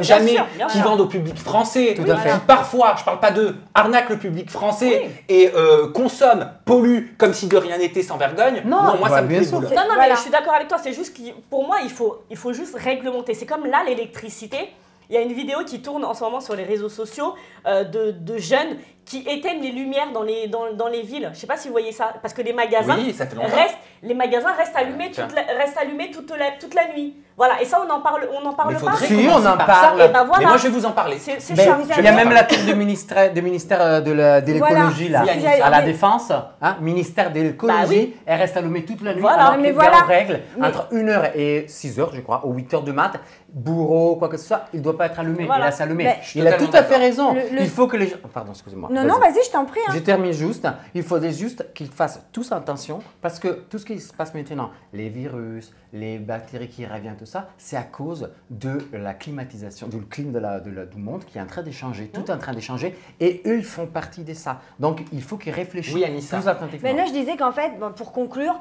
jamais, qui vendent au public français, qui parfois, je parle pas d'eux, arnaquent le public français et consomment, polluent comme si de rien n'était, sans vergogne. Non, moi, ça me dégoûte. Non, non, mais je suis d'accord avec toi, c'est juste que pour moi, il faut juste réglementé. C'est comme là l'électricité. Il y a une vidéo qui tourne en ce moment sur les réseaux sociaux de jeunes qui éteignent les lumières dans les villes. Je sais pas si vous voyez ça, parce que les magasins restent allumés toute la nuit. Voilà, et ça on n'en parle pas. Si on en parle. Et ben voilà. Mais moi je vais vous en parler. Il y a même la tête du ministère de l'écologie à la défense, ministère de l'écologie, elle reste allumée toute la nuit. Voilà, mais voilà. Règle entre 1h et 6h, je crois, ou 8h du mat, bourreau, quoi que ce soit, il doit pas être allumé. Il reste allumé. Il a tout à fait raison. Il faut que les gens... Pardon, excusez-moi. Non, non, vas-y, je t'en prie. Je termine juste. Il faudrait juste qu'ils fassent tous attention parce que tout ce qui se passe maintenant, les virus, les bactéries qui reviennent, tout ça, c'est à cause de la climatisation, du climat du monde qui est en train de changer, tout est en train de changer et eux, ils font partie de ça. Donc, il faut qu'ils réfléchissent plus attentivement. Mais là, je disais qu'en fait, pour conclure,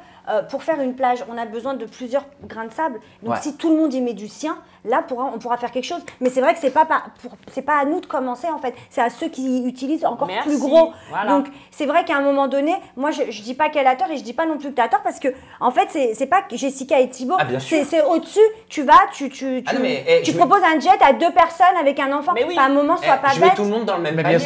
pour faire une plage, on a besoin de plusieurs grains de sable. Donc, si tout le monde y met du sien, là, on pourra faire quelque chose. Mais c'est vrai que ce n'est pas à nous de commencer, en fait. C'est à ceux qui utilisent encore plus gros. Voilà. Donc, c'est vrai qu'à un moment donné, moi, je ne dis pas qu'elle a tort et je ne dis pas non plus que tu as tort parce que, en fait, ce n'est pas Jessica et Thibault. Ah, c'est au-dessus. Tu vas, tu proposes un jet à 2 personnes avec un enfant. Enfin, à un moment, sois pas bête. Je mets tout le monde dans le même panier.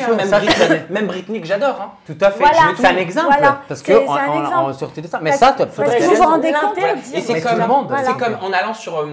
Même Britney que j'adore. Hein. Tout à fait. Voilà. C'est un exemple. Voilà. Parce qu'on sortait de ça. Mais ça, vous vous rendez compte. Et c'est comme en allant sur,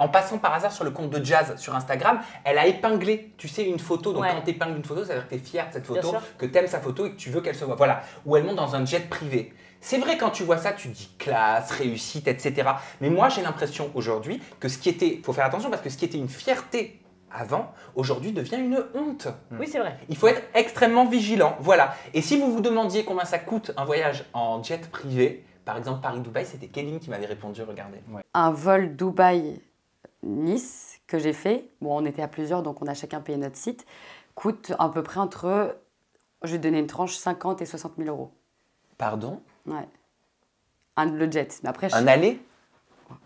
en passant par hasard sur le compte de Jazz sur Instagram, elle a épinglé, tu sais, une photo. Donc quand tu épingles une photo, ça veut dire que tu es fière de cette photo, que tu aimes sa photo et que tu veux qu'elle se voit. Voilà. Ou elle monte dans un jet privé. C'est vrai, quand tu vois ça, tu te dis classe, réussite, etc. Mais moi, j'ai l'impression aujourd'hui que ce qui était, faut faire attention parce que ce qui était une fierté avant, aujourd'hui devient une honte. Oui, c'est vrai. Il faut être extrêmement vigilant, voilà. Et si vous vous demandiez combien ça coûte un voyage en jet privé, par exemple Paris-Dubaï, c'était Kéline qui m'avait répondu, regardez. Ouais. Un vol Dubaï-Nice que j'ai fait, bon, on était à plusieurs, donc on a chacun payé notre site, coûte à peu près entre, je vais donner une tranche, 50 et 60 000 euros. Pardon? Ouais. Le jet. Mais après, aller?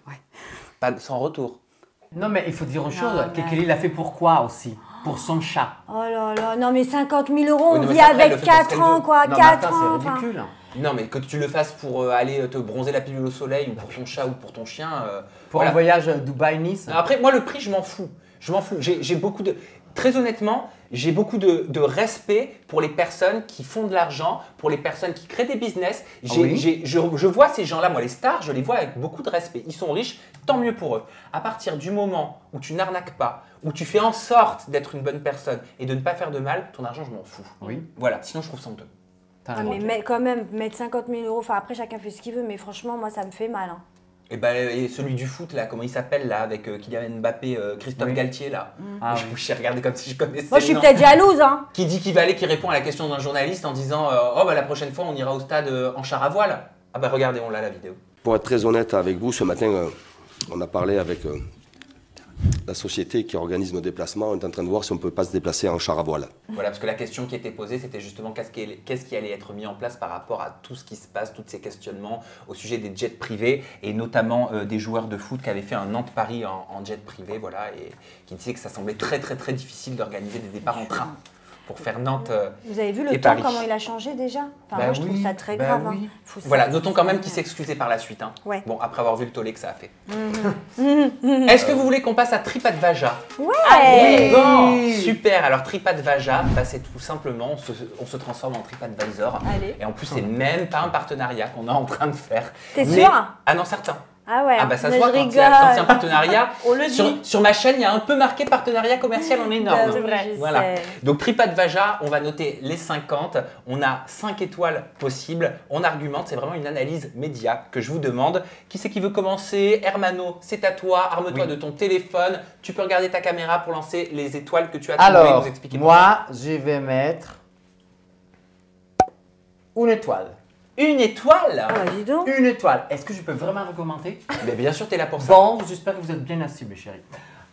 Ouais. Pas sans retour. Non, mais il faut dire une chose. Kékeli l'a fait pourquoi aussi? Pour son chat. Oh là là. Non, mais 50 000 euros, on vit avec 4 ans, quoi. 4 ans. C'est ridicule. Non, mais que tu le fasses pour aller te bronzer la pilule au soleil ou pour ton chat ou pour ton chien. Pour un voyage Dubaï-Nice. Après, moi, le prix, je m'en fous. J'ai beaucoup de. Très honnêtement. J'ai beaucoup de respect pour les personnes qui font de l'argent, pour les personnes qui créent des business. Je vois ces gens-là, moi les stars, je les vois avec beaucoup de respect. Ils sont riches, tant mieux pour eux. À partir du moment où tu n'arnaques pas, où tu fais en sorte d'être une bonne personne et de ne pas faire de mal, ton argent, je m'en fous. Oui. Voilà, sinon je trouve ça honteux. Ah, mais quand même, mettre 50 000 €, enfin après chacun fait ce qu'il veut, mais franchement, moi ça me fait mal. Hein. Et, et celui du foot, là, comment il s'appelle, là, avec Kylian Mbappé, Christophe Galtier, là. Ah, je regardais comme si je connaissais. Moi, je suis peut-être jalouse, hein. Qui dit qu'il va aller, qui répond à la question d'un journaliste en disant oh, bah la prochaine fois, on ira au stade en char à voile. Ah, bah regardez, on l'a la vidéo. Pour être très honnête avec vous, ce matin, on a parlé avec la société qui organise nos déplacements. On est en train de voir si on ne peut pas se déplacer en char à voile. Voilà, parce que la question qui était posée, c'était justement qu'est-ce qui allait être mis en place par rapport à tout ce qui se passe, tous ces questionnements au sujet des jets privés et notamment des joueurs de foot qui avaient fait un Nantes-Paris en jet privé, voilà, et qui disaient que ça semblait très difficile d'organiser des départs en train pour faire Nantes. Vous avez vu le temps, comment il a changé déjà? Enfin, moi, je trouve ça très grave. Oui. Hein. Voilà, notons quand même qu'il s'est excusé par la suite. Hein. Ouais. Bon, après avoir vu le tollé que ça a fait. Est-ce que vous voulez qu'on passe à Tripadvaja? Ouais. Allez, bon, super. Alors, Tripadvaja, bah, c'est tout simplement, on se transforme en TripAdvisor. Allez. Et en plus, c'est même pas un partenariat qu'on est en train de faire. T'es sûr? Ah non, certain. Ah ouais. Ah bah ça se voit quand c'est un partenariat. On le dit. Sur ma chaîne, il y a un peu marqué partenariat commercial en énorme. C'est vrai. Voilà. Donc Tripadvaja, on va noter les 50. On a 5 étoiles possibles. On argumente. C'est vraiment une analyse média que je vous demande. Qui c'est qui veut commencer? Ermanno, c'est à toi. Arme-toi de ton téléphone. Tu peux regarder ta caméra pour lancer les étoiles que tu as trouvées. Alors, moi, je vais mettre une étoile. Une étoile? Ah, dis donc. Une étoile. Est-ce que je peux vraiment recommander? Mais bien sûr, tu es là pour ça. Bon, j'espère que vous êtes bien assis, mes chéris.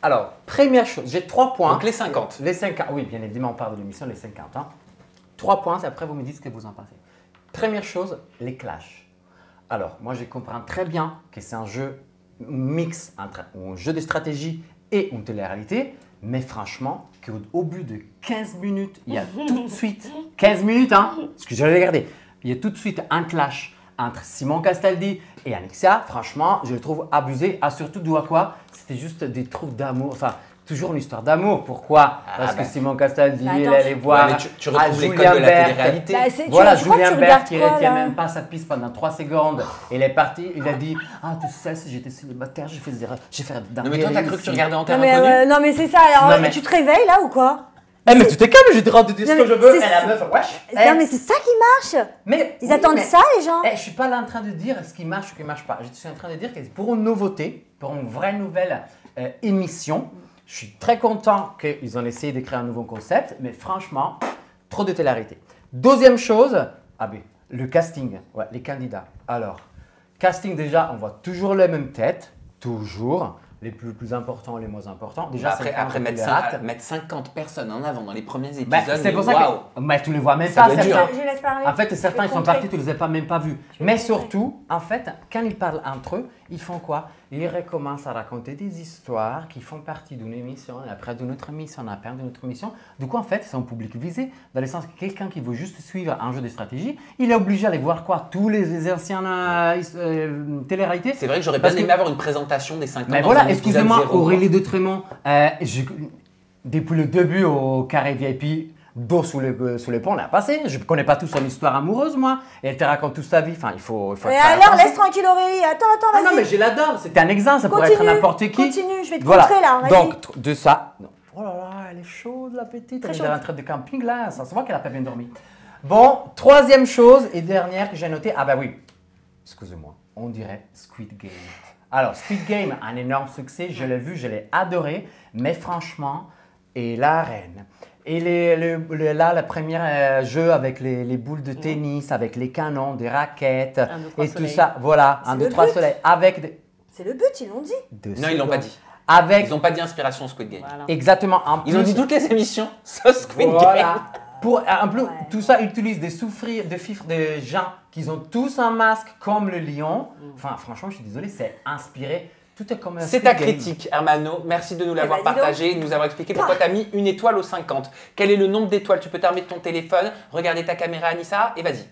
Alors, première chose, j'ai 3 points. Donc les 50. Les 50, oui, bien évidemment, on parle de l'émission, les 50. Hein. 3 points, et après, vous me dites ce que vous en pensez. Première chose, les clashs. Alors, moi, je comprends très bien que c'est un jeu mix entre un jeu de stratégie et une télé-réalité. Mais franchement, qu'au bout de 15 minutes, il y a tout de suite… 15 minutes, hein? Parce que je l'ai regardé. Il y a tout de suite un clash entre Simon Castaldi et Anissa. Franchement, je le trouve abusé. Ah, surtout d'où à quoi? C'était juste des trucs d'amour. Enfin, toujours une histoire d'amour. Pourquoi? Parce que Simon Castaldi, il allait voir tu retrouves les codes de la télé-réalité. Voilà, Julien Bert qui ne retient même pas sa piste pendant 3 secondes. Il est parti, il a dit « Ah, tu sais, si j'étais célibataire, j'ai fait des erreurs. » Non, mais toi, t'as cru que tu regardais en terre inconnue? Non, mais c'est ça. Alors, tu te réveilles là ou quoi? Eh mais tu t'es calme, j'ai le droit de dire ce que je veux. Et la meuf, wesh. Non mais c'est ça qui marche. Mais ils attendent ça, les gens. Je suis pas là en train de dire ce qui marche ou ce qui marche pas. Je suis en train de dire que pour une nouveauté, pour une vraie nouvelle émission, je suis très content qu'ils ont essayé de créer un nouveau concept. Mais franchement, trop de télarité. Deuxième chose, le casting, ouais, les candidats. Alors, casting déjà, on voit toujours les mêmes têtes, toujours. Les plus importants, les moins importants. Déjà, après mettre 50 personnes en avant dans les premiers épisodes, c'est pour ça que tu les vois même pas. En fait, certains ils sont partis, tu les as même pas vus. Mais surtout, en fait, quand ils parlent entre eux, ils font quoi? Ils recommencent à raconter des histoires qui font partie d'une émission, après d'une autre émission, après d'une autre émission. Du coup, en fait, c'est un public visé, dans le sens que quelqu'un qui veut juste suivre un jeu de stratégie, il est obligé d'aller voir quoi? Tous les anciennes télé-réalités. C'est vrai que j'aurais pas aimé avoir une présentation des 50 ans. Excusez-moi, Aurélie Dutrimont, depuis le début au Carré VIP, dos sous le pont, on l'a passé. Je ne connais pas tout son histoire amoureuse, moi. Et elle te raconte toute sa vie. Enfin, il faut et alors, laisse tranquille Aurélie. Attends, vas-y. Non, mais je l'adore. C'était un exemple. Ça pourrait être n'importe qui. Continue, je vais te montrer là. Donc, de ça. Non. Oh là là, elle est chaude, la petite. Elle est en train de camping, là. Ça se voit qu'elle n'a pas bien dormi. Bon, troisième chose et dernière que j'ai notée. Ah bah oui, excusez-moi, on dirait Squid Game. Alors, Squid Game, un énorme succès, je l'ai vu, je l'ai adoré, mais franchement, et la reine. Et le premier jeu avec les boules de tennis, avec les canons, des raquettes, et tout ça, voilà, un, deux, trois soleils. C'est le but, ils l'ont dit. Non, ils l'ont pas dit. Ils n'ont pas dit inspiration Squid Game. Voilà. Exactement. Ils ont dit toutes les émissions, sauf Squid Game. Tout ça utilise des fifres de gens qui ont tous un masque comme le lion. Enfin, franchement, je suis désolé, c'est inspiré. Tout est comme un C'est ta critique, Ermanno. Merci de nous l'avoir partagé, de nous avoir expliqué pourquoi tu as mis une étoile aux 50. Quel est le nombre d'étoiles? Tu peux t'armer de ton téléphone, regarder ta caméra, Anissa, et vas-y.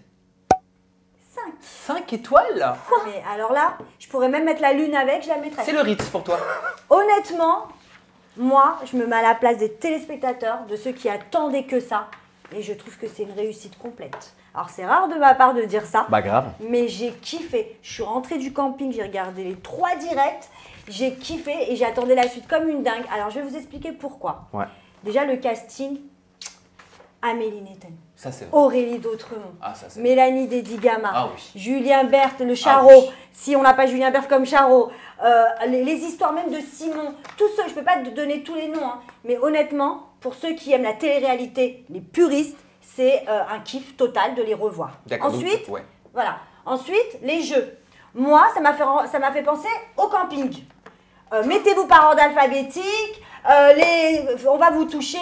5. 5 étoiles? Mais alors là, je pourrais même mettre la lune avec, je la mettrais. C'est le Ritz pour toi. Honnêtement, Moi, je me mets à la place des téléspectateurs, de ceux qui attendaient que ça. Et je trouve que c'est une réussite complète. Alors, c'est rare de ma part de dire ça. Bah, grave. Mais j'ai kiffé. Je suis rentrée du camping, j'ai regardé les 3 directs. J'ai kiffé et j'attendais la suite comme une dingue. Alors, je vais vous expliquer pourquoi. Ouais. Déjà, le casting, Amélie Neten. Ça, c'est vrai. Aurélie Dutrimont. Ah, ça, c'est vrai. Mélanie Dédigama. Ah, oui. Julien Bert, le Charot. Ah, oui. Si on n'a pas Julien Bert comme Charot. Les histoires même de Simon. Tout ça, je ne peux pas te donner tous les noms. Hein. Mais honnêtement, pour ceux qui aiment la télé-réalité, les puristes, c'est un kiff total de les revoir. Ensuite, donc, ouais. Voilà. Ensuite, les jeux. Moi, ça m'a fait penser au camping. Mettez-vous par ordre alphabétique, on va vous toucher.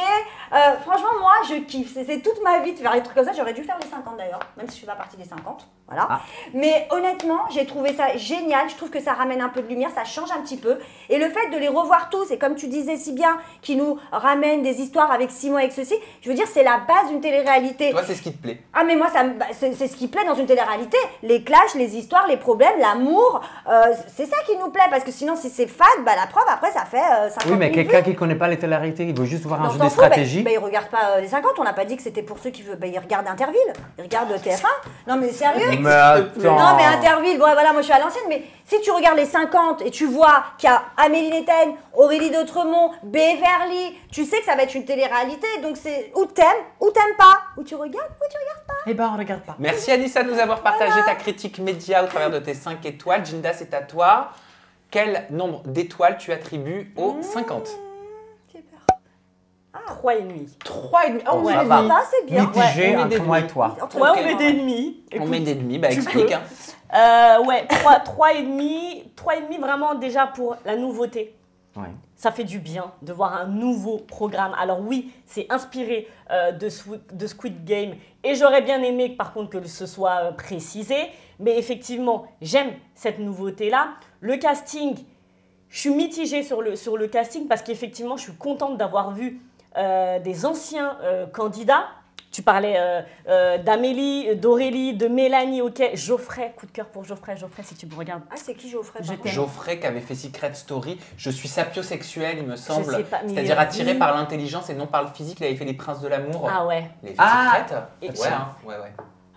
Franchement, moi, je kiffe. C'est toute ma vie de faire des trucs comme ça. J'aurais dû faire les 50 d'ailleurs, même si je ne fais pas partie des 50. Voilà. Ah. Mais honnêtement, j'ai trouvé ça génial. Je trouve que ça ramène un peu de lumière, ça change un petit peu. Et le fait de les revoir tous, et comme tu disais si bien, qui nous ramènent des histoires avec Simon, avec ceci, je veux dire, c'est la base d'une télé-réalité. Toi, c'est ce qui te plaît. Ah, mais moi, c'est ce qui plaît dans une télé-réalité. Les clashs, les histoires, les problèmes, l'amour, c'est ça qui nous plaît. Parce que sinon, si c'est fade, bah, la preuve, après, ça fait 50 000. Oui, mais quelqu'un qui ne connaît pas les télé-réalités, il veut juste voir un jeu de stratégie. Bah, ils regardent pas les 50, on n'a pas dit que c'était pour ceux qui veulent. Bah, ils regardent Interville, ils regardent TF1. Non, mais sérieux? Mais non, mais Interville, bon, voilà, moi je suis à l'ancienne, mais si tu regardes les 50 et tu vois qu'il y a Amélie Neten, Aurélie Dutrimont, Beverly, tu sais que ça va être une télé-réalité, donc c'est ou t'aimes pas, ou tu regardes pas. Eh ben, on regarde pas. Merci Anissa de nous avoir partagé ta critique média au travers de tes 5 étoiles. Jinda, c'est à toi. Quel nombre d'étoiles tu attribues aux 50? 3,5. 3,5. Oh, ouais, ça c'est bien. Mitigé, ouais, entre moi et toi. Ouais, on met des demi. On met des demi, bah explique. Hein. Ouais, 3,5. 3,5 vraiment déjà pour la nouveauté. Ouais. Ça fait du bien de voir un nouveau programme. Alors oui, c'est inspiré de Squid Game. Et j'aurais bien aimé par contre que ce soit précisé. Mais effectivement, j'aime cette nouveauté-là. Le casting, je suis mitigée sur le casting parce qu'effectivement, je suis contente d'avoir vu des anciens candidats. Tu parlais d'Amélie, d'Aurélie, de Mélanie, ok, Geoffrey, coup de cœur pour Geoffrey, Geoffrey si tu me regardes. Ah, c'est qui Geoffrey? Geoffrey qui avait fait Secret Story, je suis sapiosexuel il me semble, c'est-à-dire attiré par l'intelligence et non par le physique, il avait fait Les Princes de l'amour. Ah ouais. Les Secrets, ouais.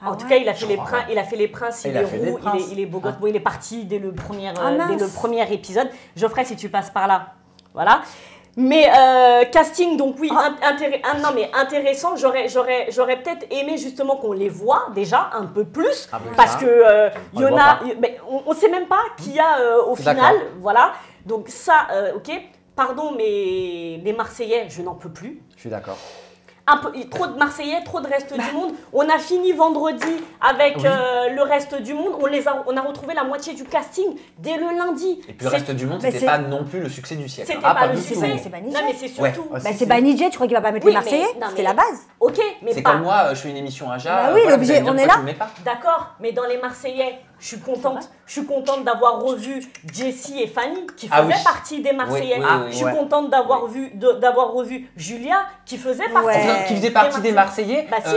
Ah en tout cas, il a fait les princes, il est roux, il est beau gosse, bon, il est parti dès le premier épisode. Geoffrey, si tu passes par là, voilà. Mais casting, donc oui, intéressant. J'aurais peut-être aimé justement qu'on les voit déjà un peu plus. Ah, parce que y en a, mais on ne sait même pas qui y a au final. Voilà. Donc ça, ok. Pardon, mais les Marseillais, je n'en peux plus. Je suis d'accord. Un peu, trop de Marseillais, trop de reste du monde. On a fini vendredi avec le reste du monde. On a retrouvé la moitié du casting dès le lundi. Et puis le reste du monde, c'était pas non plus le succès du siècle. C'était pas le succès, c'est Banijay. Non mais c'est surtout. Ouais. Bah, c'est Banijay, tu crois qu'il va pas mettre les Marseillais? C'était la base. Ok, mais c'est comme moi, je fais une émission à Jazz. Bah oui, voilà, l'objet, on est là. D'accord, mais dans les Marseillais, je suis contente d'avoir revu Jessie et Fanny qui faisaient partie des Marseillais. Je suis contente d'avoir revu Julia qui faisait partie des Marseillais. Bah si.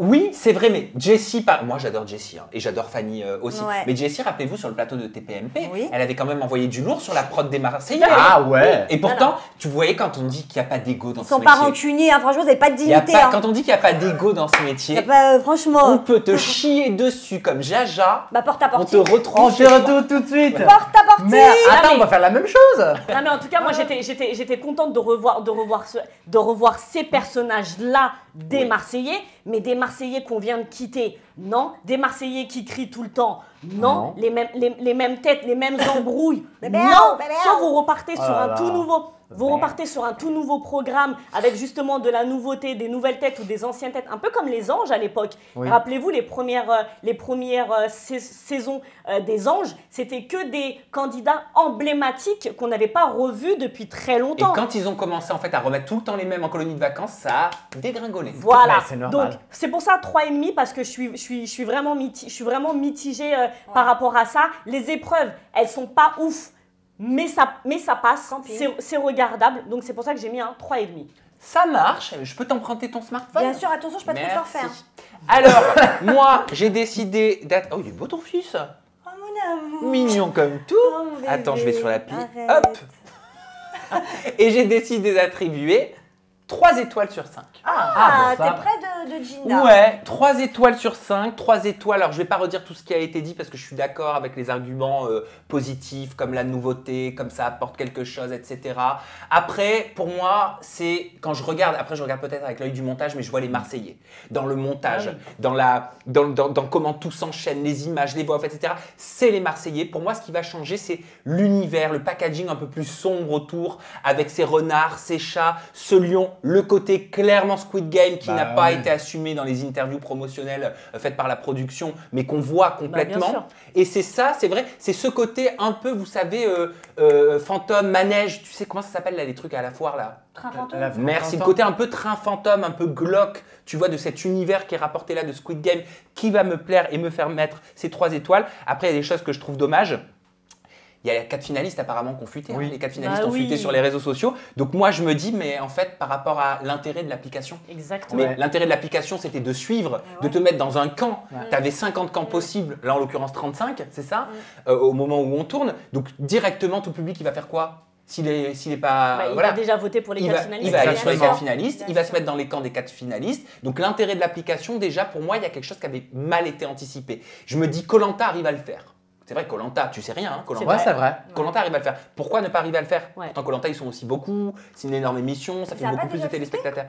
Oui, c'est vrai, mais Jessie, moi j'adore Jessie hein, et j'adore Fanny aussi. Ouais. Mais Jessie, rappelez-vous, sur le plateau de TPMP, elle avait quand même envoyé du lourd sur la prod des Marseillais. Ah ouais. Et pourtant, tu voyais quand on dit qu'il n'y a pas d'ego dans ce métier. Ils sont pas rancuniers, hein, franchement, vous n'avez pas de dignité. Pas, hein. Quand on dit qu'il n'y a pas d'ego dans ce métier, franchement, on peut te chier dessus comme Jaja. Bah porte-à-porte. On te retrouve. On te retrouve tout de suite. Porte-à-porte. Mais attends, on va faire la même chose. Non mais en tout cas, moi j'étais contente de revoir ces personnages-là des Marseillais, mais des Marseillais qu'on vient de quitter, non. Des Marseillais qui crient tout le temps, non. Les mêmes têtes, les mêmes embrouilles, non. Soit vous repartez sur un tout nouveau, programme avec justement de la nouveauté, des nouvelles têtes ou des anciennes têtes, un peu comme les Anges à l'époque. Oui. Rappelez-vous les premières saisons des Anges, c'était que des candidats emblématiques qu'on n'avait pas revus depuis très longtemps. Et quand ils ont commencé en fait à remettre tout le temps les mêmes en colonie de vacances, ça a dégringolé. Voilà. Ouais, donc c'est pour ça 3,5 parce que je suis vraiment mitigée par rapport à ça. Les épreuves, elles sont pas ouf. Mais ça passe, c'est regardable, donc c'est pour ça que j'ai mis un 3,5. Ça marche, je peux t'emprunter ton smartphone? Bien sûr, attention, je ne peux pas trop t'en faire. Alors, moi, j'ai décidé d'être... Oh, il est beau ton fils. Oh, mon amour. Mignon comme tout. Oh, attends, je vais sur l'appli. Hop. Et j'ai décidé d'attribuer 3 étoiles sur 5. Ah, t'es près de Jinda. Ouais, 3 étoiles sur 5, 3 étoiles. Alors, je ne vais pas redire tout ce qui a été dit parce que je suis d'accord avec les arguments positifs, comme la nouveauté, comme ça apporte quelque chose, etc. Après, pour moi, c'est quand je regarde, après je regarde peut-être avec l'œil du montage, mais je vois les Marseillais dans le montage, dans comment tout s'enchaîne, les images, les voix off, etc. C'est les Marseillais. Pour moi, ce qui va changer, c'est l'univers, le packaging un peu plus sombre autour, avec ses renards, ses chats, ce lion. Le côté clairement Squid Game qui n'a pas été assumé dans les interviews promotionnelles faites par la production, mais qu'on voit complètement. Et c'est ça, c'est vrai, c'est ce côté un peu, vous savez, fantôme, manège, tu sais comment ça s'appelle là, les trucs à la foire là ? Train fantôme. Merci, le côté un peu train fantôme, un peu glauque, tu vois, de cet univers qui est rapporté là de Squid Game, qui va me plaire et me faire mettre ces 3 étoiles. Après, il y a des choses que je trouve dommages. Il y a 4 finalistes apparemment qui ont fuité. Oui. Hein. Les 4 finalistes ont fuité sur les réseaux sociaux. Donc moi, je me dis, mais en fait, par rapport à l'intérêt de l'application. Exactement. Mais l'intérêt de l'application, c'était de suivre, de te mettre dans un camp. Ouais. Tu avais 50 camps possibles. Là, en l'occurrence, 35, c'est ça, au moment où on tourne. Donc directement, tout public, il va faire quoi? S'il n'est pas. Bah, il a déjà voté pour les 4 finalistes. Il va aller sur les 4 finalistes, il va se mettre dans les camps des 4 finalistes. Donc l'intérêt de l'application, déjà, pour moi, il y a quelque chose qui avait mal été anticipé. Je me dis, Koh Lanta arrive à le faire. C'est vrai, Koh Lanta, tu sais rien. Koh Lanta, c'est vrai. Koh Lanta arrive à le faire. Pourquoi ne pas arriver à le faire? Pourtant, Koh Lanta, ils sont aussi beaucoup. C'est une énorme émission. Ça fait beaucoup plus de téléspectateurs.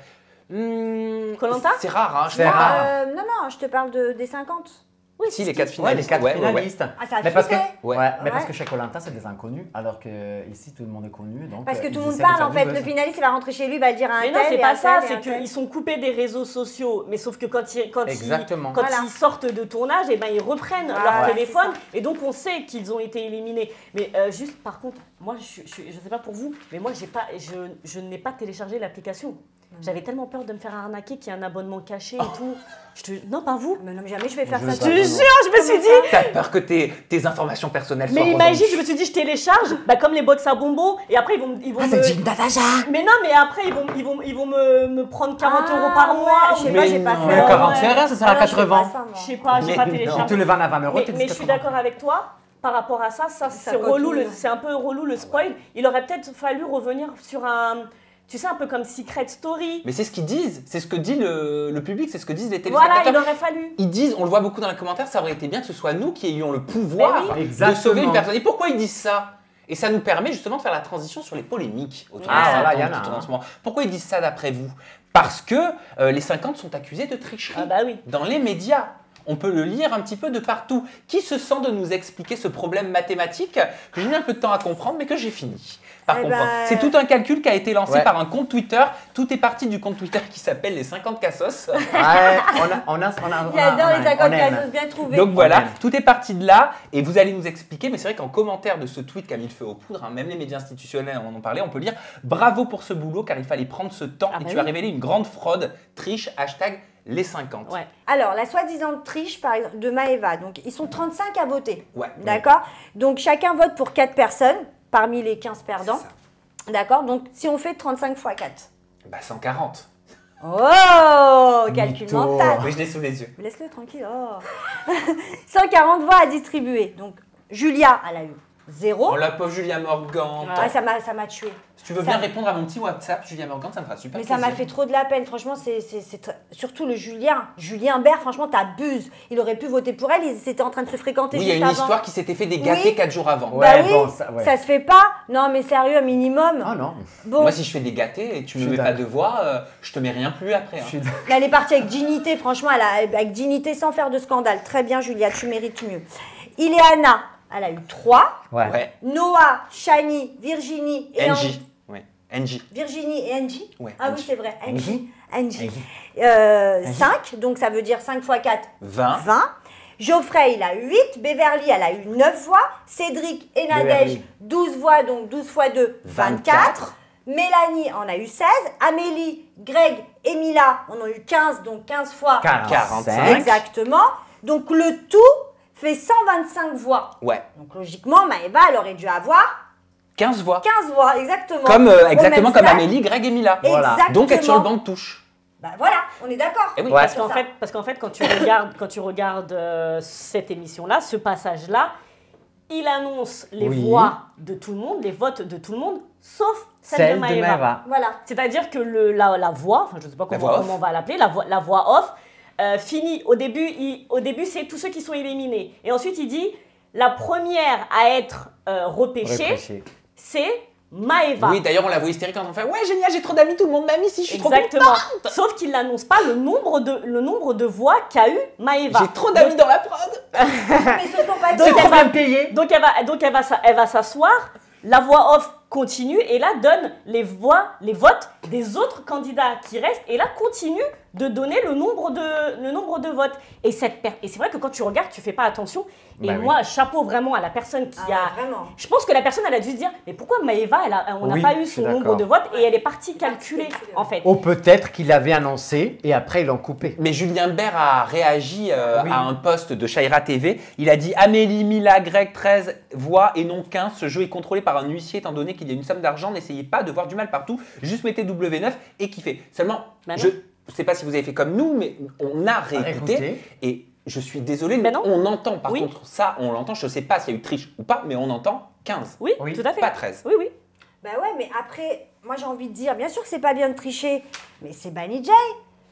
Koh Lanta? C'est rare, hein. Non, non, je te parle des 50. Oui, si, les 4 finalistes. Ouais, les 4 finalistes. Ah, ça a fuité. Mais parce que chez Koh Lanta, c'est des inconnus, alors qu'ici, tout le monde est connu. Donc, parce que tout le monde parle, en fait. Le finaliste, il va rentrer chez lui, il va dire à un tel. Mais non, c'est pas ça. C'est qu'ils sont coupés des réseaux sociaux. Mais sauf que quand ils sortent de tournage, eh ben, ils reprennent leur téléphone. Et donc, on sait qu'ils ont été éliminés. Mais juste, par contre, moi, je ne sais pas pour vous, mais moi, je n'ai pas téléchargé l'application. J'avais tellement peur de me faire arnaquer qu'il y a un abonnement caché et tout. Non, pas vous. Mais non, mais jamais je vais faire ça. Je te jure, je me suis dit. T'as peur que tes informations personnelles soient. Mais imagine, je me suis dit, je télécharge, bah, comme les box à bonbons, et après ils vont me. C'est Jinda Daja. Mais non, mais après ils vont me prendre 40 € par mois. Je sais pas, j'ai pas fait. 40, c'est rien, ça sert à 80. Je sais pas, j'ai pas téléchargé. Tous les 20 à 20 €. Mais je suis d'accord avec toi. Par rapport à ça, c'est relou, c'est un peu relou le spoil. Il aurait peut-être fallu revenir sur un. Tu sais, un peu comme Secret Story. Mais c'est ce qu'ils disent. C'est ce que dit le public, c'est ce que disent les téléspectateurs. Voilà, il aurait fallu. Ils disent, on le voit beaucoup dans les commentaires, ça aurait été bien que ce soit nous qui ayons le pouvoir de sauver une personne. Et pourquoi ils disent ça? Et ça nous permet justement de faire la transition sur les polémiques autour de ça. Pourquoi ils disent ça d'après vous? Parce que les 50 sont accusés de tricherie dans les médias. On peut le lire un petit peu de partout. Qui se sent de nous expliquer ce problème mathématique que j'ai mis un peu de temps à comprendre, mais que j'ai fini par comprendre. C'est tout un calcul qui a été lancé par un compte Twitter. Tout est parti du compte Twitter qui s'appelle les 50 Cassos. J'adore les 50 Cassos, bien trouvés. Donc voilà, tout est parti de là et vous allez nous expliquer. Mais c'est vrai qu'en commentaire de ce tweet qui a mis le feu aux poudres, hein, même les médias institutionnels en ont parlé, on peut lire « Bravo pour ce boulot car il fallait prendre ce temps et tu as révélé une grande fraude, triche, hashtag ». Les 50. Ouais. Alors, la soi-disant triche, par exemple, de Maëva. Donc, ils sont 35 à voter. Ouais, d'accord. Donc, chacun vote pour 4 personnes parmi les 15 perdants. D'accord. Donc, si on fait 35 x 4. Bah, 140. Oh, calcul mental. Oui, je l'ai sous les yeux. Laisse-le tranquille. Oh. 140 voix à distribuer. Donc, Julia, elle a eu 0. Oh, la pauvre Julia Morgan. Ouais, ça m'a tué. Si tu veux bien répondre à mon petit WhatsApp, Julien Morgan, ça me fera super plaisir. Mais ça m'a fait trop de la peine. Franchement, surtout le Julien Bert, franchement, t'abuses. Il aurait pu voter pour elle, ils étaient en train de se fréquenter juste avant. Oui, il y a une histoire qui s'était fait dégater 4 jours avant. Ouais, bah bon, ça se fait pas. Non, mais sérieux, un minimum. Ah non. Bon. Moi, si je fais dégater et tu me mets pas de voix, je te mets rien plus après. Hein. Mais elle est partie avec dignité, franchement, avec dignité sans faire de scandale. Très bien, Julia, tu mérites mieux. Il est Anna. Elle a eu 3. Ouais. Noah, Shani, Virginie et Angie. Angie. Virginie et Angie. Ouais, ah Angie. Oui, c'est vrai. Angie. 5, donc ça veut dire 5 x 4, 20. Geoffrey, il a 8. Beverly, elle a eu 9 voix. Cédric et Nadège, 12 voix, donc 12 x 2, 24. Mélanie en a eu 16. Amélie, Greg et Mila en ont eu 15, donc 15 fois 45. Exactement. Donc le tout fait 125 voix. Ouais. Donc logiquement, Maëva, elle aurait dû avoir 15 voix. 15 voix, exactement. Exactement comme Amélie, Greg et Mila. Voilà. Donc être sur le banc de touche. Bah voilà, on est d'accord. Oui, parce qu'en fait, quand tu regardes cette émission-là, ce passage-là, il annonce les voix de tout le monde, les votes de tout le monde, sauf celle de Maëva. Voilà. C'est-à-dire que la voix, enfin, je ne sais pas comment on va l'appeler, la voix off, finit. Au début, c'est tous ceux qui sont éliminés. Et ensuite, il dit, la première à être repêchée, c'est Maëva. Oui, d'ailleurs, on la voit hystérique quand on fait « Ouais, génial, j'ai trop d'amis, tout le monde m'a mis si je suis trop contente !» Sauf qu'il n'annonce pas le nombre de voix qu'a eu Maëva. J'ai trop d'amis dans la prod. Mais ce sont pas donc, elle va s'asseoir, la voix off continue et là donne les votes des autres candidats qui restent et là continue de donner le nombre de votes. Et c'est vrai que quand tu regardes, tu fais pas attention. Et moi, chapeau vraiment à la personne qui a... Je pense que la personne, elle a dû se dire, mais pourquoi Maëva, on n'a pas eu son nombre de votes et elle est partie calculer, en fait. Ou peut-être qu'il l'avait annoncé et après, ils l'ont coupé. Mais Julien Bert a réagi à un post de Shaira TV. Il a dit, Amélie, Mila, Greg, 13 voix et non 15. Ce jeu est contrôlé par un huissier étant donné qu'il y a une somme d'argent. N'essayez pas de voir du mal partout. Juste mettez W9 et kiffez. Seulement, je ne sais pas si vous avez fait comme nous, mais on a réécouté et je suis désolée, mais on entend par contre ça, on l'entend. Je ne sais pas s'il y a eu triche ou pas, mais on entend 15. Oui, oui, tout à fait. Pas 13. Oui, oui. Ben ouais, mais après, moi j'ai envie de dire, bien sûr que c'est pas bien de tricher, mais c'est Banijay,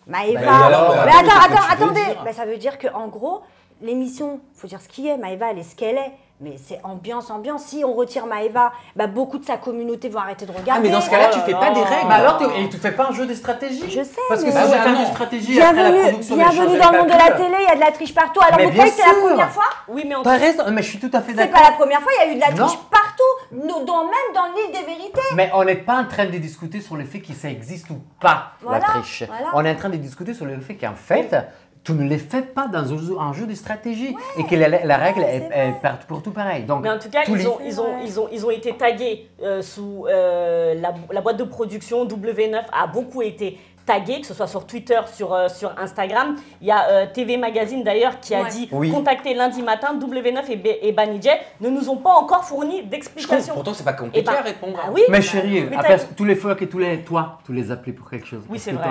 Maëva. Mais attendez. Ben, ça veut dire qu'en gros, l'émission, il faut dire ce qu'il est, Maëva, elle est ce qu'elle est. Mais c'est ambiance. Si on retire Maëva, bah beaucoup de sa communauté vont arrêter de regarder. Ah mais dans ce cas-là, tu fais pas des règles. Bah alors, tu fais pas un jeu des stratégies. Je sais. Parce que si on fait des stratégies, bienvenue dans le monde de la télé, il y a de la triche partout. Alors pourquoi c'est la première fois? Oui, mais mais je suis tout à fait d'accord. C'est pas la première fois, il y a eu de la triche partout, même dans l'île des vérités. Mais on n'est pas en train de discuter sur le fait que ça existe ou pas la triche. On est en train de discuter sur le fait qu'en fait, tu ne les fais pas dans un jeu de stratégie et que la règle est pour tout pareil. Donc, mais en tout cas, ils ont été tagués sous la boîte de production. W9 a beaucoup été taguée, que ce soit sur Twitter, sur Instagram. Il y a TV Magazine d'ailleurs qui a dit contacter lundi matin W9 et Banijay ne nous ont pas encore fourni d'explications. Pourtant, c'est pas compliqué à répondre. Bah, oui, mais chérie, tous les fois que tu les appelais pour quelque chose. Oui, c'est vrai.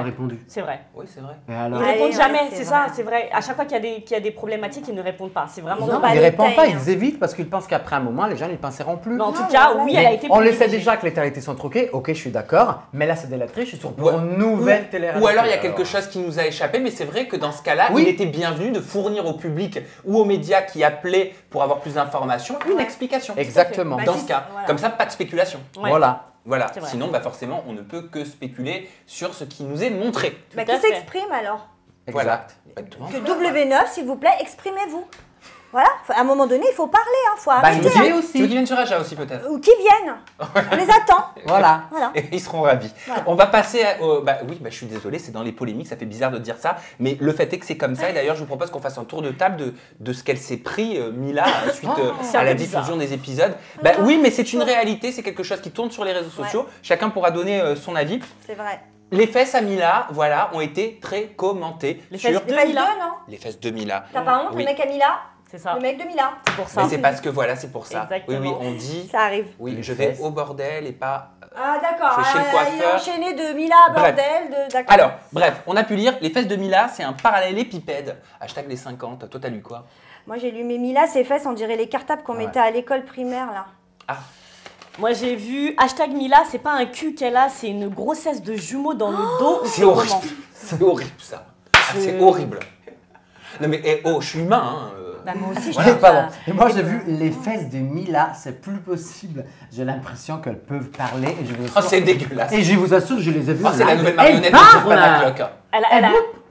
C'est vrai. Oui, c'est vrai. Ils répondent jamais, c'est ça, c'est vrai. À chaque fois qu'il y a des problématiques, ils ne répondent pas. C'est vraiment non, ils répondent pas, ils évitent parce qu'ils pensent qu'après un moment, les gens ne penseront plus. En tout cas, oui, elle a été. On le sait déjà que les télés sont troquées. Ok, je suis d'accord. Mais là, c'est de la triche. Je suis pour une nouvelle. Ou alors il y a quelque chose qui nous a échappé, mais c'est vrai que dans ce cas-là, il était bienvenu de fournir au public ou aux médias qui appelaient pour avoir plus d'informations une explication. Exactement. Dans ce cas, comme ça, pas de spéculation. Voilà. Voilà. Sinon, bah forcément, on ne peut que spéculer sur ce qui nous est montré. Mais qui s'exprime alors? Voilà. Que W9, s'il vous plaît, exprimez-vous. Voilà, à un moment donné, il faut parler, hein, faut arrêter. Ceux qui viennent sur Aja aussi peut-être. Ou qui viennent, on les attend. Voilà. Et ils seront ravis. Voilà. On va passer à... je suis désolée, c'est dans les polémiques, ça fait bizarre de dire ça, mais le fait est que c'est comme ça. Et d'ailleurs, je vous propose qu'on fasse un tour de table de ce qu'elle s'est pris, Mila, suite à la diffusion des épisodes. Bah, oui, mais c'est une réalité, c'est quelque chose qui tourne sur les réseaux sociaux. Ouais. Chacun pourra donner son avis. C'est vrai. Les fesses à Mila, voilà, ont été très commentées. Les fesses de Mila. T'as pas honte, le mec à Mila? C'est ça. Le mec de Mila, c'est pour ça. Mais c'est parce que voilà, c'est pour ça. Exactement. Oui, oui, on dit. Ça arrive. Oui, je vais au bordel et pas. Ah d'accord. Chez le coiffeur. Il est enchaîné de Mila, bordel, d'accord. Alors, bref, on a pu lire les fesses de Mila, c'est un parallélépipède. Hashtag les 50. Toi, t'as lu quoi? Moi, j'ai lu mes Mila, ses fesses, on dirait les cartables qu'on mettait à l'école primaire là. Ah. Moi, j'ai vu hashtag Mila, c'est pas un cul qu'elle a, c'est une grossesse de jumeaux dans le dos. C'est horrible. C'est horrible ça. C'est horrible. Non mais je suis humain. Bah moi aussi, et moi j'ai vu les fesses de Mila, c'est plus possible. J'ai l'impression qu'elles peuvent parler et je vous assure. Oh, c'est dégueulasse. Et je vous assure, je les ai vues. Oh, c'est la nouvelle marionnette de Jeff Panaclock.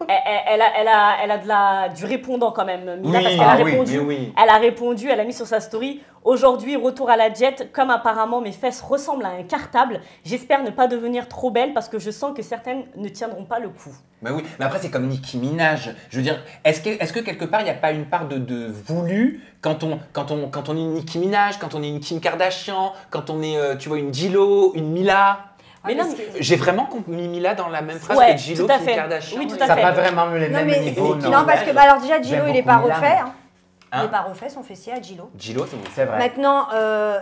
Elle a du répondant quand même, Mila, parce qu'elle a répondu. Elle a répondu, elle a mis sur sa story. Aujourd'hui, retour à la diète, comme apparemment mes fesses ressemblent à un cartable, j'espère ne pas devenir trop belle parce que je sens que certaines ne tiendront pas le coup. Bah oui, mais après c'est comme Nicki Minaj. Je veux dire, est-ce que quelque part il n'y a pas une part de voulu quand on est une Nicki Minaj, quand on est une Kim Kardashian, quand on est tu vois une Jilo, une Mila? Mais non, j'ai vraiment mis Mila dans la même phrase que Jilo, Kim Kardashian. Oui, tout à fait. Ça va vraiment les mêmes niveaux. Non, parce que alors déjà Jilo il est pas refait. Hein? Les paroles sont fessiers à Jilo. Jilo, c'est vrai. Maintenant,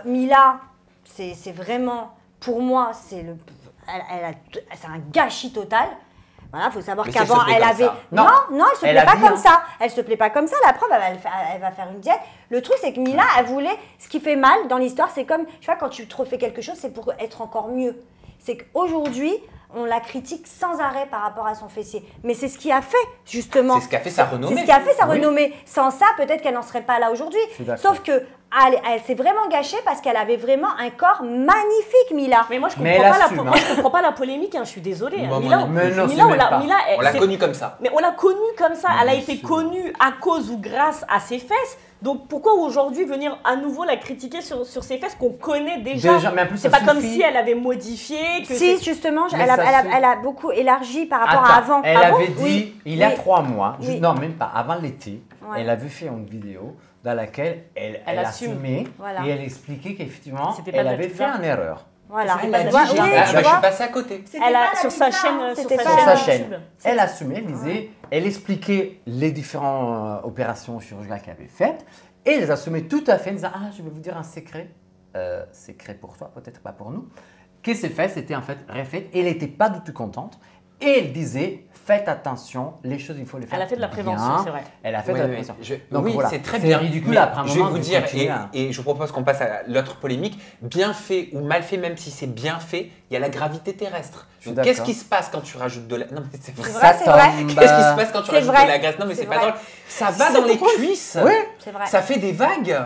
Mila, c'est vraiment, pour moi, c'est un gâchis total. Voilà, faut savoir qu'avant, elle avait... Non, non, elle se plaît pas comme ça. Elle se plaît pas comme ça. La preuve, elle va faire une diète. Le truc, c'est que Mila, elle voulait... Ce qui fait mal dans l'histoire, c'est comme... Tu vois, quand tu te refais quelque chose, c'est pour être encore mieux. C'est qu'aujourd'hui... on la critique sans arrêt par rapport à son fessier. Mais c'est ce qui a fait, justement. C'est ce qui a fait sa renommée. C'est ce qui a fait sa renommée. Sans ça, peut-être qu'elle n'en serait pas là aujourd'hui. Sauf que elle s'est vraiment gâchée parce qu'elle avait vraiment un corps magnifique, Mila. Mais moi, je ne comprends pas la polémique, hein. Je suis désolée. Hein. Mila, on l'a connue comme ça. Mais on l'a connue comme ça. Elle a été connue à cause ou grâce à ses fesses. Donc pourquoi aujourd'hui venir à nouveau la critiquer sur ses fesses qu'on connaît déjà. C'est pas comme si elle avait modifié. Si, justement, elle a beaucoup élargi par rapport à avant. Elle avait dit, il y a 3 mois, non même pas, avant l'été, elle avait fait une vidéo dans laquelle elle assumait et elle expliquait qu'effectivement, elle avait fait une erreur. Voilà. Elle a dit, je suis passée à côté. Sur sa chaîne, elle assumait, elle disait, elle expliquait les différentes opérations chirurgicales qu'elle avait faites et elle les assumait tout à fait en disant, ah, je vais vous dire un secret, secret pour toi, peut-être pas pour nous. Que ses fesses étaient en fait refaites. Elle n'était pas du tout contente. Et elle disait, faites attention, les choses, il faut les faire. Elle a fait de la prévention, c'est vrai. Elle a fait de la prévention. Donc, oui, voilà, c'est très bien. Ridicule après un moment. Je vais vous dire, et je vous propose qu'on passe à l'autre polémique. Bien fait ou mal fait, même si c'est bien fait, il y a la gravité terrestre. Qu'est-ce qui se passe quand tu rajoutes de la... Non, mais c'est vrai. Qu'est-ce qui se passe quand tu rajoutes de la graisse? Non, mais c'est pas drôle. Ça va dans les cuisses. Oui, c'est vrai. Ça fait des vagues.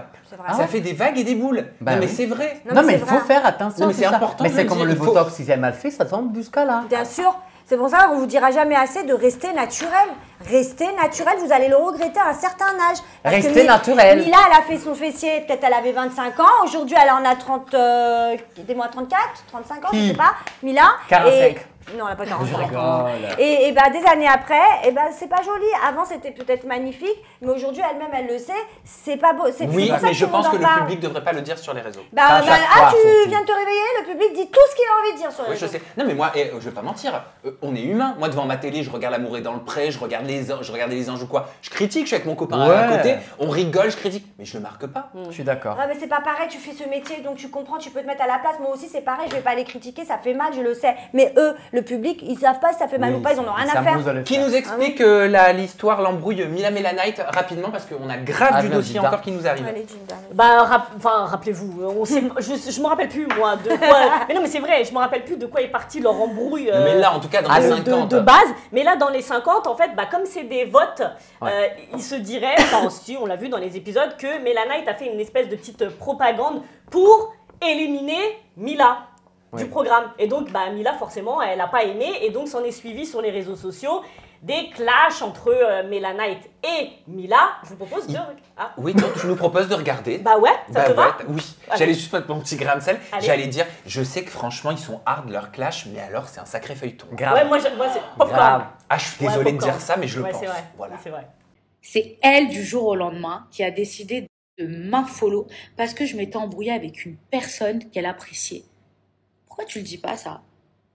Ça fait des vagues et des boules. Non, mais c'est vrai. Non, mais il faut faire attention. C'est important. Mais c'est comme le Botox, si c'est mal fait, ça tombe jusqu'à là. Bien sûr. C'est pour ça qu'on ne vous dira jamais assez de rester naturel. Restez naturel, vous allez le regretter à un certain âge. Restez naturel. Mila, elle a fait son fessier, peut-être elle avait 25 ans. Aujourd'hui, elle en a 34, 35 ans, je ne sais pas. Mila. 45. Non, elle n'a pas 45 ans. Et bah, des années après, bah, c'est pas joli. Avant, c'était peut-être magnifique, mais aujourd'hui, elle-même, elle le sait. C'est pas beau. Oui, mais je pense que le public ne devrait pas le dire sur les réseaux. Ah, tu viens de te réveiller, le public dit tout ce qu'il a envie de dire sur les réseaux. Oui, je sais. Non, mais moi, je ne vais pas mentir. On est humain. Moi, devant ma télé, je regarde L'amour est dans le pré, je regardais les anges ou quoi. Je critique, je suis avec mon copain à côté, on rigole, je critique, mais je le marque pas. Je suis d'accord. Ah, mais c'est pas pareil, tu fais ce métier, donc tu comprends, tu peux te mettre à la place. Moi aussi, c'est pareil, je vais pas les critiquer, ça fait mal, je le sais. Mais eux, le public, ils savent pas si ça fait mal ou pas, ils en ont rien à faire. Qui nous explique l'histoire, l'embrouille Mila Mélanight rapidement, parce qu'on a grave du dossier encore qui nous arrive. Bah, enfin, rappelez-vous, je me rappelle plus, moi, de quoi. Mais non, mais c'est vrai, je me rappelle plus de quoi est partie leur embrouille. Mais là, en tout cas, dans les 50. De base, mais là, dans les 50, en fait, bah, comme c'est des votes, il se dirait, on l'a vu dans les épisodes, que Mélanight a fait une espèce de petite propagande pour éliminer Mila du programme. Et donc, bah, Mila, forcément, elle n'a pas aimé et donc s'en est suivi sur les réseaux sociaux des clashs entre Mélanight et Mila. Je vous propose de... Oui, donc je nous propose de regarder. Bah ouais, ça te va? Oui, j'allais juste mettre mon petit grain de sel. J'allais dire, je sais que franchement, ils sont hard leur clash, mais alors c'est un sacré feuilleton. Grave. Ouais, moi, c'est popcorn. Ah, je suis désolée de dire ça, mais je le pense. Voilà. C'est elle, du jour au lendemain, qui a décidé de m'infollow parce que je m'étais embrouillée avec une personne qu'elle appréciait. Pourquoi tu le dis pas, ça?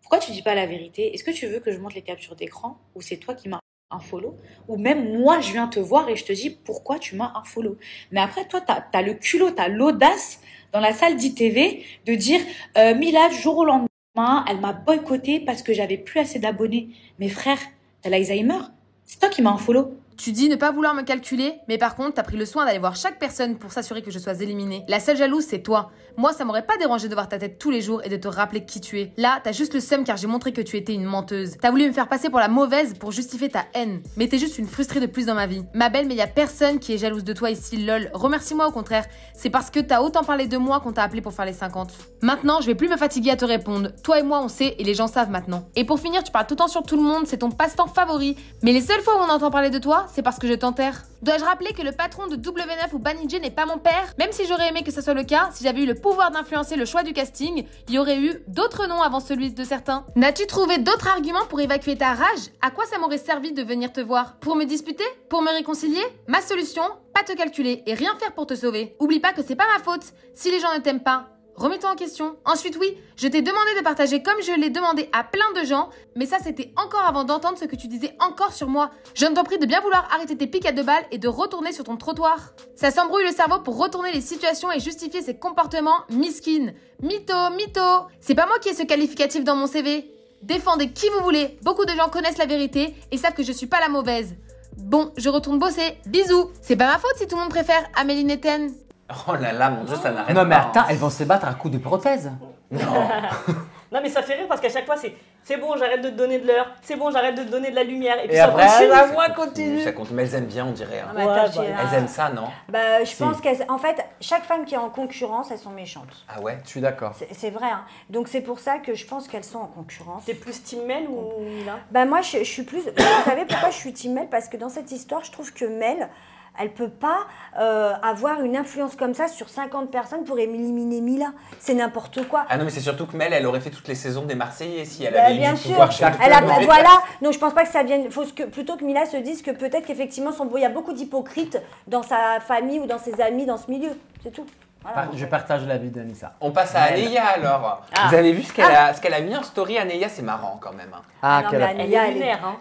Pourquoi tu dis pas la vérité? Est-ce que tu veux que je monte les captures d'écran ou c'est toi qui m'as unfollow? Ou même moi, je viens te voir et je te dis pourquoi tu m'as unfollow? Mais après, toi, t'as le culot, t'as l'audace dans la salle d'ITV de dire Mila, du jour au lendemain, elle m'a boycotté parce que j'avais plus assez d'abonnés. Mais frère, t'as l'Alzheimer? C'est toi qui m'as unfollow. Tu dis ne pas vouloir me calculer, mais par contre, t'as pris le soin d'aller voir chaque personne pour s'assurer que je sois éliminée. La seule jalouse, c'est toi. Moi, ça m'aurait pas dérangé de voir ta tête tous les jours et de te rappeler qui tu es. Là, t'as juste le seum car j'ai montré que tu étais une menteuse. T'as voulu me faire passer pour la mauvaise pour justifier ta haine. Mais t'es juste une frustrée de plus dans ma vie. Ma belle, mais y a personne qui est jalouse de toi ici, lol. Remercie-moi au contraire. C'est parce que t'as autant parlé de moi qu'on t'a appelé pour faire les 50. Maintenant, je vais plus me fatiguer à te répondre. Toi et moi, on sait et les gens savent maintenant. Et pour finir, tu parles tout le temps sur tout le monde, c'est ton passe-temps favori. Mais les seules fois où on entend parler de toi, c'est parce que je t'enterre. Dois-je rappeler que le patron de W9 ou Banijay n'est pas mon père? Même si j'aurais aimé que ça soit le cas, si j'avais eu le pouvoir d'influencer le choix du casting, il y aurait eu d'autres noms avant celui de certains. N'as-tu trouvé d'autres arguments pour évacuer ta rage? À quoi ça m'aurait servi de venir te voir? Pour me disputer? Pour me réconcilier? Ma solution? Pas te calculer et rien faire pour te sauver. Oublie pas que c'est pas ma faute si les gens ne t'aiment pas. Remets-toi en question. Ensuite, oui, je t'ai demandé de partager comme je l'ai demandé à plein de gens, mais ça, c'était encore avant d'entendre ce que tu disais encore sur moi. Je ne t'en prie de bien vouloir arrêter tes piques à 2 balles et de retourner sur ton trottoir. Ça s'embrouille le cerveau pour retourner les situations et justifier ses comportements misquines. Mytho, mytho. C'est pas moi qui ai ce qualificatif dans mon CV. défendez qui vous voulez. Beaucoup de gens connaissent la vérité et savent que je suis pas la mauvaise. Bon, je retourne bosser. Bisous. C'est pas ma faute si tout le monde préfère Amélie Neten. Oh là là, mon Dieu, ça n'arrête pas. Non mais attends, elles vont se battre à coups de prothèse. Non. Non mais ça fait rire parce qu'à chaque fois c'est bon, j'arrête de te donner de l'heure, c'est bon, j'arrête de te donner de la lumière et puis ça continue, la voix continue. Ça compte, mais elles aiment bien on dirait. Hein. Ouais, elles aiment ça, non? Bah je pense qu'elles, en fait, chaque femme qui est en concurrence, elles sont méchantes. Ah ouais, je suis d'accord. C'est vrai. Hein. Donc c'est pour ça que je pense qu'elles sont en concurrence. T'es plus Team Mel ou Mila? Bah moi je suis plus. Vous savez pourquoi je suis Team Mel? Parce que dans cette histoire, je trouve que Mel, elle peut pas avoir une influence comme ça sur 50 personnes pour éliminer Mila. C'est n'importe quoi. Ah non, mais c'est surtout que Mel, elle aurait fait toutes les saisons des Marseillais si elle avait eu du pouvoir. Elle a, voilà. Donc je pense pas que ça vienne. Faut que, plutôt que Mila se dise que peut-être qu'effectivement, il y a beaucoup d'hypocrites dans sa famille ou dans ses amis, dans ce milieu. C'est tout. Voilà, je partage l'avis d'Anissa. On passe à Anaya alors. Ah. Vous avez vu ce qu'elle a, mis en story? Anaya, c'est marrant quand même. Ah, non, Anaya, elle est lunaire. Hein.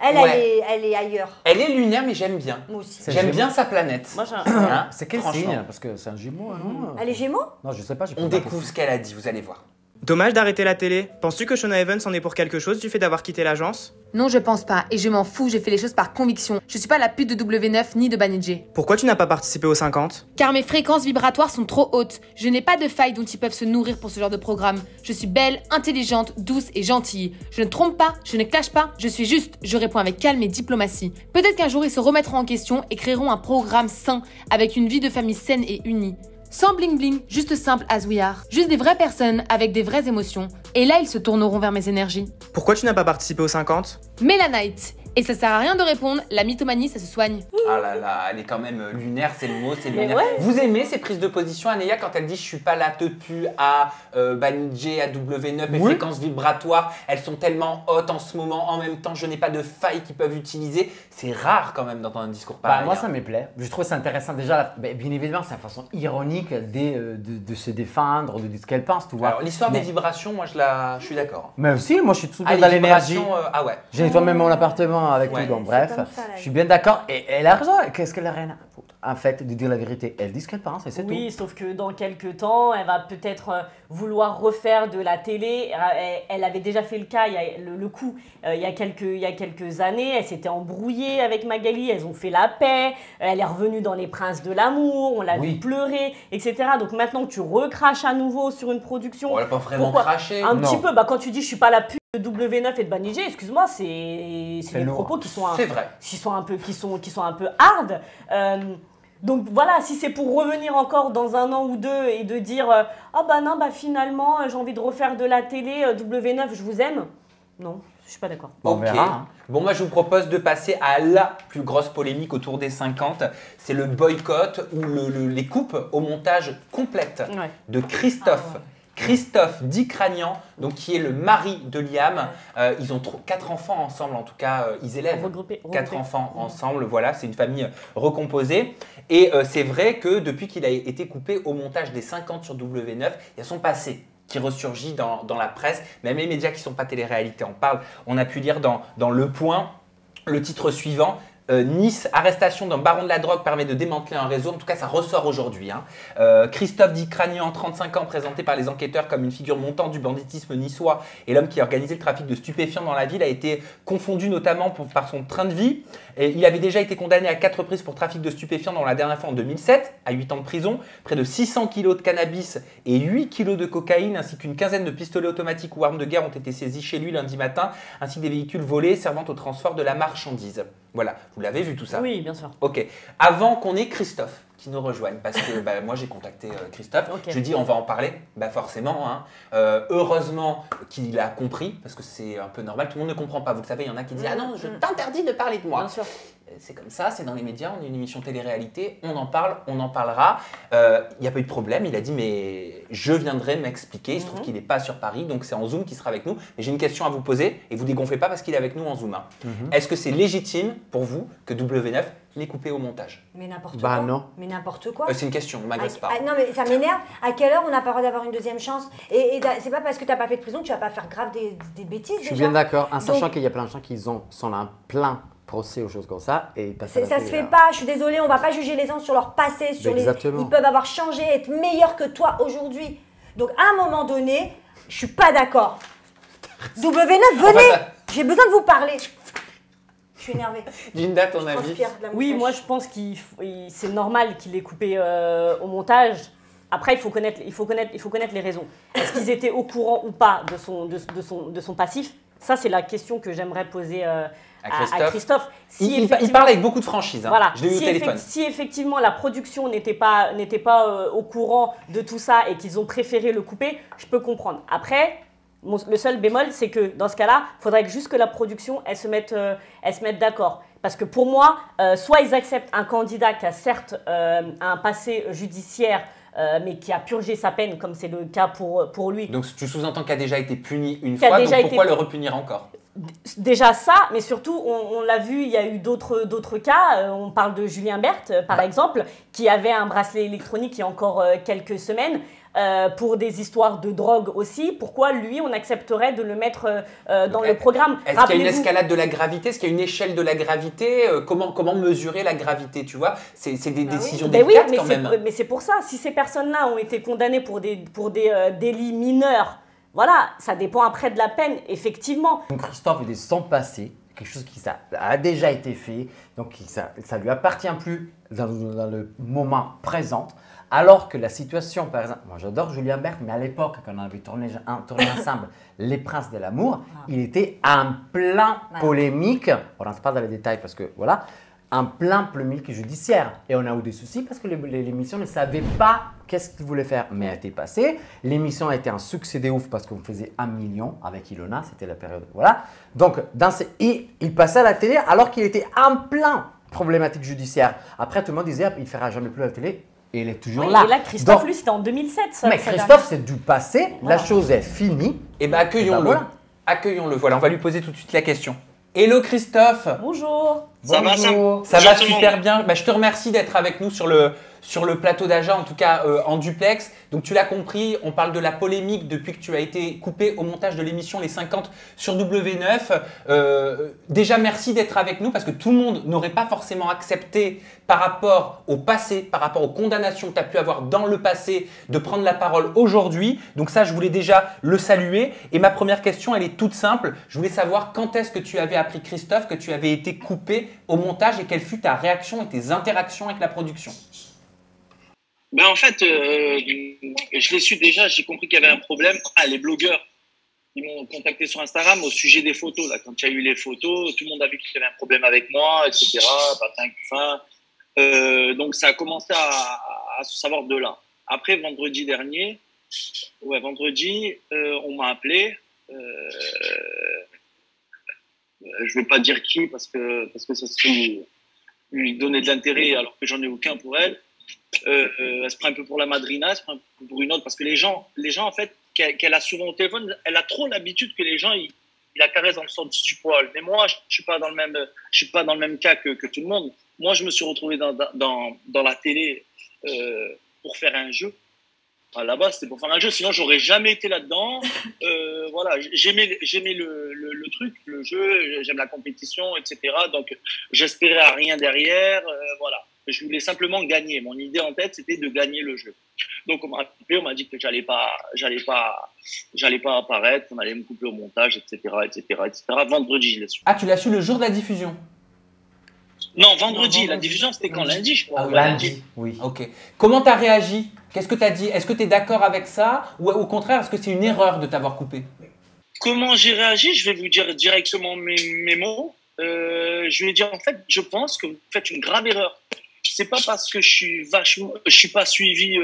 Elle est ailleurs. Elle est lunaire, mais j'aime bien. Moi aussi. J'aime bien sa planète. Hein, c'est quel signe? Parce que c'est un Gémeaux. Non? Elle est Gémeaux? Non, je sais pas. On découvre ce qu'elle a dit, vous allez voir. Dommage d'arrêter la télé. Penses-tu que Shona Evans en est pour quelque chose du fait d'avoir quitté l'agence? Non, je pense pas. Et je m'en fous, j'ai fait les choses par conviction. Je suis pas la pute de W9 ni de Banijay. Pourquoi tu n'as pas participé aux 50? Car mes fréquences vibratoires sont trop hautes. Je n'ai pas de failles dont ils peuvent se nourrir pour ce genre de programme. Je suis belle, intelligente, douce et gentille. Je ne trompe pas, je ne clash pas, je suis juste. Je réponds avec calme et diplomatie. Peut-être qu'un jour ils se remettront en question et créeront un programme sain, avec une vie de famille saine et unie. Sans bling bling, juste simple as we are. Juste des vraies personnes avec des vraies émotions. Et là, ils se tourneront vers mes énergies. Pourquoi tu n'as pas participé aux 50? Mélanight. Et ça sert à rien de répondre, la mythomanie, ça se soigne. Ah là là, elle est quand même lunaire, c'est le mot, c'est lunaire. Ouais. Vous aimez ces prises de position, Anaya, quand elle dit « je suis pas la te pue à Banijay, à W9, mes fréquences vibratoires, elles sont tellement hautes en ce moment, en même temps, je n'ai pas de failles qu'ils peuvent utiliser ». C'est rare quand même d'entendre un discours pareil. Bah, moi, ça me plaît. Je trouve c'est intéressant déjà, bien évidemment, sa façon ironique de se défendre, de dire ce qu'elle pense, tu vois. Alors, l'histoire des vibrations, moi, je suis d'accord. Mais aussi, moi, je suis tout dans l'énergie. Ah ouais. J'ai nettoyé mon appartement avec tout, donc bref, je suis bien d'accord. Et elle a raison. Qu'est-ce qu'elle a rien à foutre? En fait, de dire la vérité, elle dit ce qu'elle pense et c'est tout. Oui, sauf que dans quelques temps, elle va peut-être vouloir refaire de la télé. Elle avait déjà fait le cas, le coup, il y a quelques années. Elle s'était embrouillée avec Magali, elles ont fait la paix. Elle est revenue dans Les Princes de l'amour, on l'a vu pleurer, etc. Donc maintenant, tu recraches à nouveau sur une production. Elle n'a pas vraiment craché. Un petit peu, bah, quand tu dis « je suis pas la pute », de W9 et de Banijay, excuse-moi, c'est des propos qui sont, un peu hard. Donc voilà, si c'est pour revenir encore dans un an ou deux et de dire « Ah bah non, bah finalement, j'ai envie de refaire de la télé, W9, je vous aime », non, je suis pas d'accord. Bon, okay. Bon, moi, je vous propose de passer à la plus grosse polémique autour des 50. C'est le boycott ou les coupes au montage complète de Christophe. Ah, ouais. Christophe Dikranian, donc qui est le mari de Liam. Ils ont 4 enfants ensemble, en tout cas, ils élèvent 4 enfants ensemble. Voilà, c'est une famille recomposée. Et c'est vrai que depuis qu'il a été coupé au montage des 50 sur W9, il y a son passé qui ressurgit dans la presse. Même les médias qui ne sont pas télé-réalité en parlent. On a pu lire dans Le Point le titre suivant. Nice, arrestation d'un baron de la drogue permet de démanteler un réseau. En tout cas, ça ressort aujourd'hui. Hein. Christophe Dikranian, 35 ans, présenté par les enquêteurs comme une figure montante du banditisme niçois et l'homme qui organisait le trafic de stupéfiants dans la ville, a été confondu notamment par son train de vie. Et il avait déjà été condamné à 4 reprises pour trafic de stupéfiants, dont la dernière fois en 2007, à 8 ans de prison, près de 600 kilos de cannabis et 8 kilos de cocaïne, ainsi qu'une quinzaine de pistolets automatiques ou armes de guerre ont été saisis chez lui lundi matin, ainsi que des véhicules volés servant au transport de la marchandise. Voilà, vous l'avez vu tout ça? Oui, bien sûr. Ok, avant qu'on ait Christophe qui nous rejoigne, parce que bah, moi j'ai contacté Christophe, je dis on va en parler, bah forcément, hein. Heureusement qu'il a compris, parce que c'est un peu normal, tout le monde ne comprend pas, vous le savez, il y en a qui disent « Ah non, je t'interdis de parler de moi ». Bien sûr. C'est comme ça, c'est dans les médias, on est une émission télé-réalité, on en parle, on en parlera. Il n'y a pas eu de problème, il a dit mais je viendrai m'expliquer. Il se trouve qu'il n'est pas sur Paris, donc c'est en Zoom qu'il sera avec nous. Mais j'ai une question à vous poser et vous dégonflez pas parce qu'il est avec nous en Zoom. Hein. Est-ce que c'est légitime pour vous que W9 l'ait coupé au montage? Mais n'importe quoi. Non. Mais n'importe quoi. C'est une question, on m'agresse pas. Non mais ça m'énerve, à quelle heure on n'a pas le droit d'avoir une deuxième chance? Et c'est pas parce que tu n'as pas fait de prison que tu vas pas faire grave des bêtises. Je suis bien d'accord, en sachant qu'il y a plein de gens qui sont là plein procès aux choses comme ça et ça se fait pas, je suis désolée, on va pas juger les gens sur leur passé, sur ils peuvent avoir changé, être meilleurs que toi aujourd'hui. Donc à un moment donné, je suis pas d'accord. W9, venez, j'ai besoin de vous parler. Je suis énervée. Jinda, ton avis? Oui, moi je pense que c'est normal qu'il ait coupé au montage. Après, il faut connaître les raisons. Est-ce qu'ils étaient au courant ou pas de son passif? Ça, c'est la question que j'aimerais poser à Christophe. Si il parle avec beaucoup de franchise. Hein. Voilà. Je l'ai eu au téléphone. Si effectivement la production n'était pas au courant de tout ça et qu'ils ont préféré le couper, je peux comprendre. Après, le seul bémol, c'est que dans ce cas-là, il faudrait que juste que la production, elle se mette d'accord. Parce que pour moi, soit ils acceptent un candidat qui a certes un passé judiciaire, mais qui a purgé sa peine, comme c'est le cas pour lui. Donc tu sous-entends qu'il a déjà été puni une fois, donc pourquoi le repunir encore? Déjà ça, mais surtout, on l'a vu, il y a eu d'autres cas. On parle de Julien Bert, par exemple, qui avait un bracelet électronique il y a encore quelques semaines, pour des histoires de drogue aussi. Pourquoi, lui, on accepterait de le mettre dans le programme? Est-ce qu'il y a une escalade de la gravité? Est-ce qu'il y a une échelle de la gravité? Comment mesurer la gravité, tu vois? C'est des décisions délicates quand même. Mais c'est pour ça. Si ces personnes-là ont été condamnées pour des délits mineurs, voilà, ça dépend après de la peine, effectivement. Donc Christophe, il est sans passé, quelque chose qui ça a déjà été fait, donc ça lui appartient plus dans le moment présent, alors que la situation, par exemple, moi j'adore Julien Bert, mais à l'époque, quand on avait tourné ensemble Les Princes de l'amour, il était en plein polémique, on ne rentre pas dans les détails parce que voilà, en plein polémique judiciaire. Et on a eu des soucis parce que l'émission ne savait pas qu'est-ce qu'il voulait faire, mais elle était passée. L'émission a été un succès de ouf parce qu'on faisait 1 million avec Ilona, c'était la période. Voilà. Donc, il passait à la télé alors qu'il était en plein problématique judiciaire. Après, tout le monde disait ah, il ne fera jamais plus la télé. Et il est toujours là. Et là, Christophe, donc, lui, c'était en 2007. Ça, mais Christophe, c'est du passé. Voilà. La chose est finie. Et bien, accueillons-le. Voilà. Accueillons-le. Voilà, on va lui poser tout de suite la question. Hello Christophe. Bonjour. Bonjour. Ça va super bien. Bah, je te remercie d'être avec nous sur le plateau d'Aja, en tout cas en duplex. Donc tu l'as compris, on parle de la polémique depuis que tu as été coupé au montage de l'émission Les 50 sur W9. Déjà merci d'être avec nous parce que tout le monde n'aurait pas forcément accepté par rapport au passé, par rapport aux condamnations que tu as pu avoir dans le passé, de prendre la parole aujourd'hui. Donc ça, je voulais déjà le saluer. Et ma première question, elle est toute simple. Je voulais savoir quand est-ce que tu avais appris, Christophe, que tu avais été coupé au montage et quelle fut ta réaction et tes interactions avec la production? Ben en fait, je l'ai su déjà, j'ai compris qu'il y avait un problème. Ah, les blogueurs, ils m'ont contacté sur Instagram au sujet des photos. Là, quand il y a eu les photos, tout le monde a vu qu'il y avait un problème avec moi, etc. Donc, ça a commencé à se savoir de là. Après, vendredi dernier, on m'a appelé. Je ne vais pas dire qui, parce que ça serait lui donner de l'intérêt alors que j'en ai aucun pour elle. Elle se prend un peu pour la madrina, elle se prend un peu pour une autre, parce que les gens en fait, qu'elle a souvent au téléphone, elle a trop l'habitude que les gens ils la caressent dans le sens du poil. Mais moi, je suis pas dans le même cas que tout le monde. Moi, je me suis retrouvé dans la télé pour faire un jeu. Enfin, là-bas, c'était pour faire un jeu. Sinon, j'aurais jamais été là-dedans. Voilà, j'aimais le truc, le jeu. J'aime la compétition, etc. Donc, j'espérais à rien derrière. Voilà. Je voulais simplement gagner. Mon idée en tête, c'était de gagner le jeu. Donc, on m'a dit que j'allais pas apparaître, on allait me couper au montage, etc. Vendredi, je l'ai su. Ah, tu l'as su le jour de la diffusion? Non, vendredi. La diffusion, c'était quand? Lundi, je crois. Ah, lundi, oui. Ok. Comment tu as réagi? Qu'est-ce que tu as dit? Est-ce que tu es d'accord avec ça? Ou au contraire, est-ce que c'est une erreur de t'avoir coupé? Comment j'ai réagi? Je vais vous dire directement mes mots. Je lui ai dit, en fait, je pense que vous faites une grave erreur. C'est pas parce que je suis pas suivi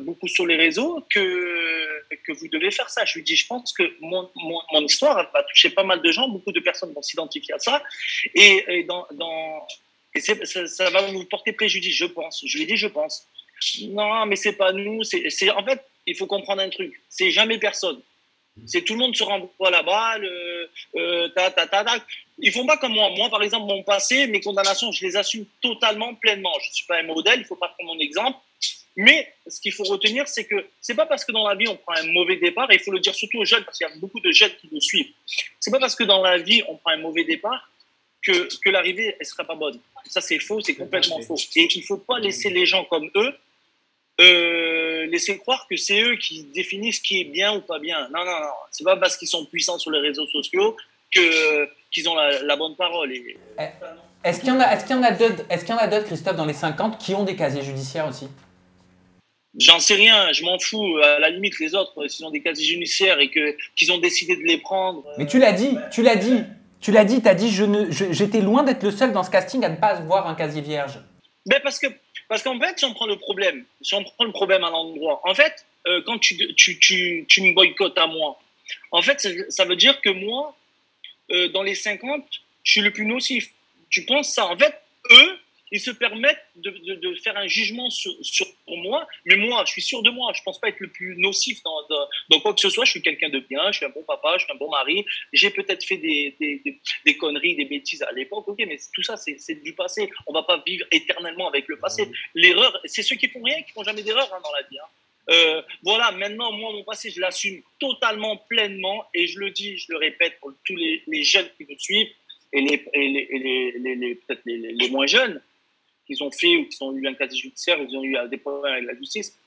beaucoup sur les réseaux que vous devez faire ça. Je lui dis, je pense que mon histoire va toucher pas mal de gens, beaucoup de personnes vont s'identifier à ça, et ça va vous porter préjudice, je pense. Je lui dis, je pense. Non, mais c'est pas nous. En fait, il faut comprendre un truc. C'est jamais personne. C'est tout le monde se renvoie la balle, Ils font pas comme moi. Moi, par exemple, mon passé, mes condamnations, je les assume totalement, pleinement. Je ne suis pas un modèle, il ne faut pas prendre mon exemple. Mais ce qu'il faut retenir, c'est que c'est pas parce que dans la vie, on prend un mauvais départ, et il faut le dire surtout aux jeunes, parce qu'il y a beaucoup de jeunes qui nous suivent. C'est pas parce que dans la vie, on prend un mauvais départ que l'arrivée, elle sera pas bonne. Ça, c'est faux, c'est complètement faux. Et il ne faut pas laisser les gens comme eux laisser croire que c'est eux qui définissent ce qui est bien ou pas bien. Non, non, non. C'est pas parce qu'ils sont puissants sur les réseaux sociaux qu'ils ont la bonne parole. Et... Est-ce qu'il y en a d'autres, Christophe, dans les 50 qui ont des casiers judiciaires aussi? J'en sais rien, je m'en fous. À la limite, les autres, s'ils ont des casiers judiciaires et qu'ils ont décidé de les prendre... Mais tu l'as dit, tu l'as dit. Tu l'as dit, t'as dit, j'étais loin d'être le seul dans ce casting à ne pas avoir un casier vierge. Mais parce qu'en fait, si on prend le problème, à l'endroit, en fait, quand tu me boycottes à moi, en fait, ça veut dire que moi, dans les 50, je suis le plus nocif. Tu penses ça? En fait, eux, ils se permettent de faire un jugement sur moi, mais moi, je suis sûr de moi, je ne pense pas être le plus nocif dans quoi que ce soit. Je suis quelqu'un de bien, je suis un bon papa, je suis un bon mari, j'ai peut-être fait des conneries, des bêtises à l'époque, ok, mais tout ça, c'est du passé. On ne va pas vivre éternellement avec le passé. L'erreur, c'est ceux qui font rien, qui ne font jamais d'erreur hein, dans la vie. Hein. Voilà, maintenant, moi, mon passé, je l'assume totalement, pleinement, et je le dis, je le répète pour tous les jeunes qui me suivent, et peut-être les moins jeunes, qu'ils ont fait ou qu'ils ont eu un casier judiciaire, ils ont eu des problèmes avec la justice,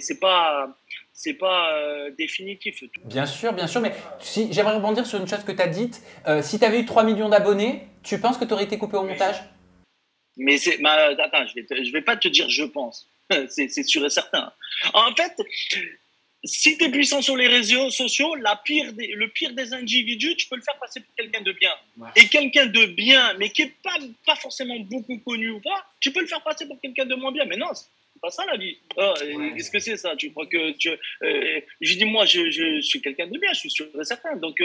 c'est pas définitif. Bien sûr, mais si, j'aimerais rebondir sur une chose que tu as dite. Si tu avais eu 3 millions d'abonnés, tu penses que tu aurais été coupé au montage? Mais c'est, bah, attends, je vais pas te dire je pense, c'est sûr et certain. En fait, si tu es puissant sur les réseaux sociaux, le pire des individus, tu peux le faire passer pour quelqu'un de bien. Ouais. Et quelqu'un de bien, mais qui n'est pas forcément beaucoup connu ou pas, tu peux le faire passer pour quelqu'un de moins bien. Mais non, c'est pas ça la vie. Oh, ouais. Qu'est-ce que c'est ça? Tu crois que je dis, moi, je suis quelqu'un de bien, je suis sûr et certain. Donc,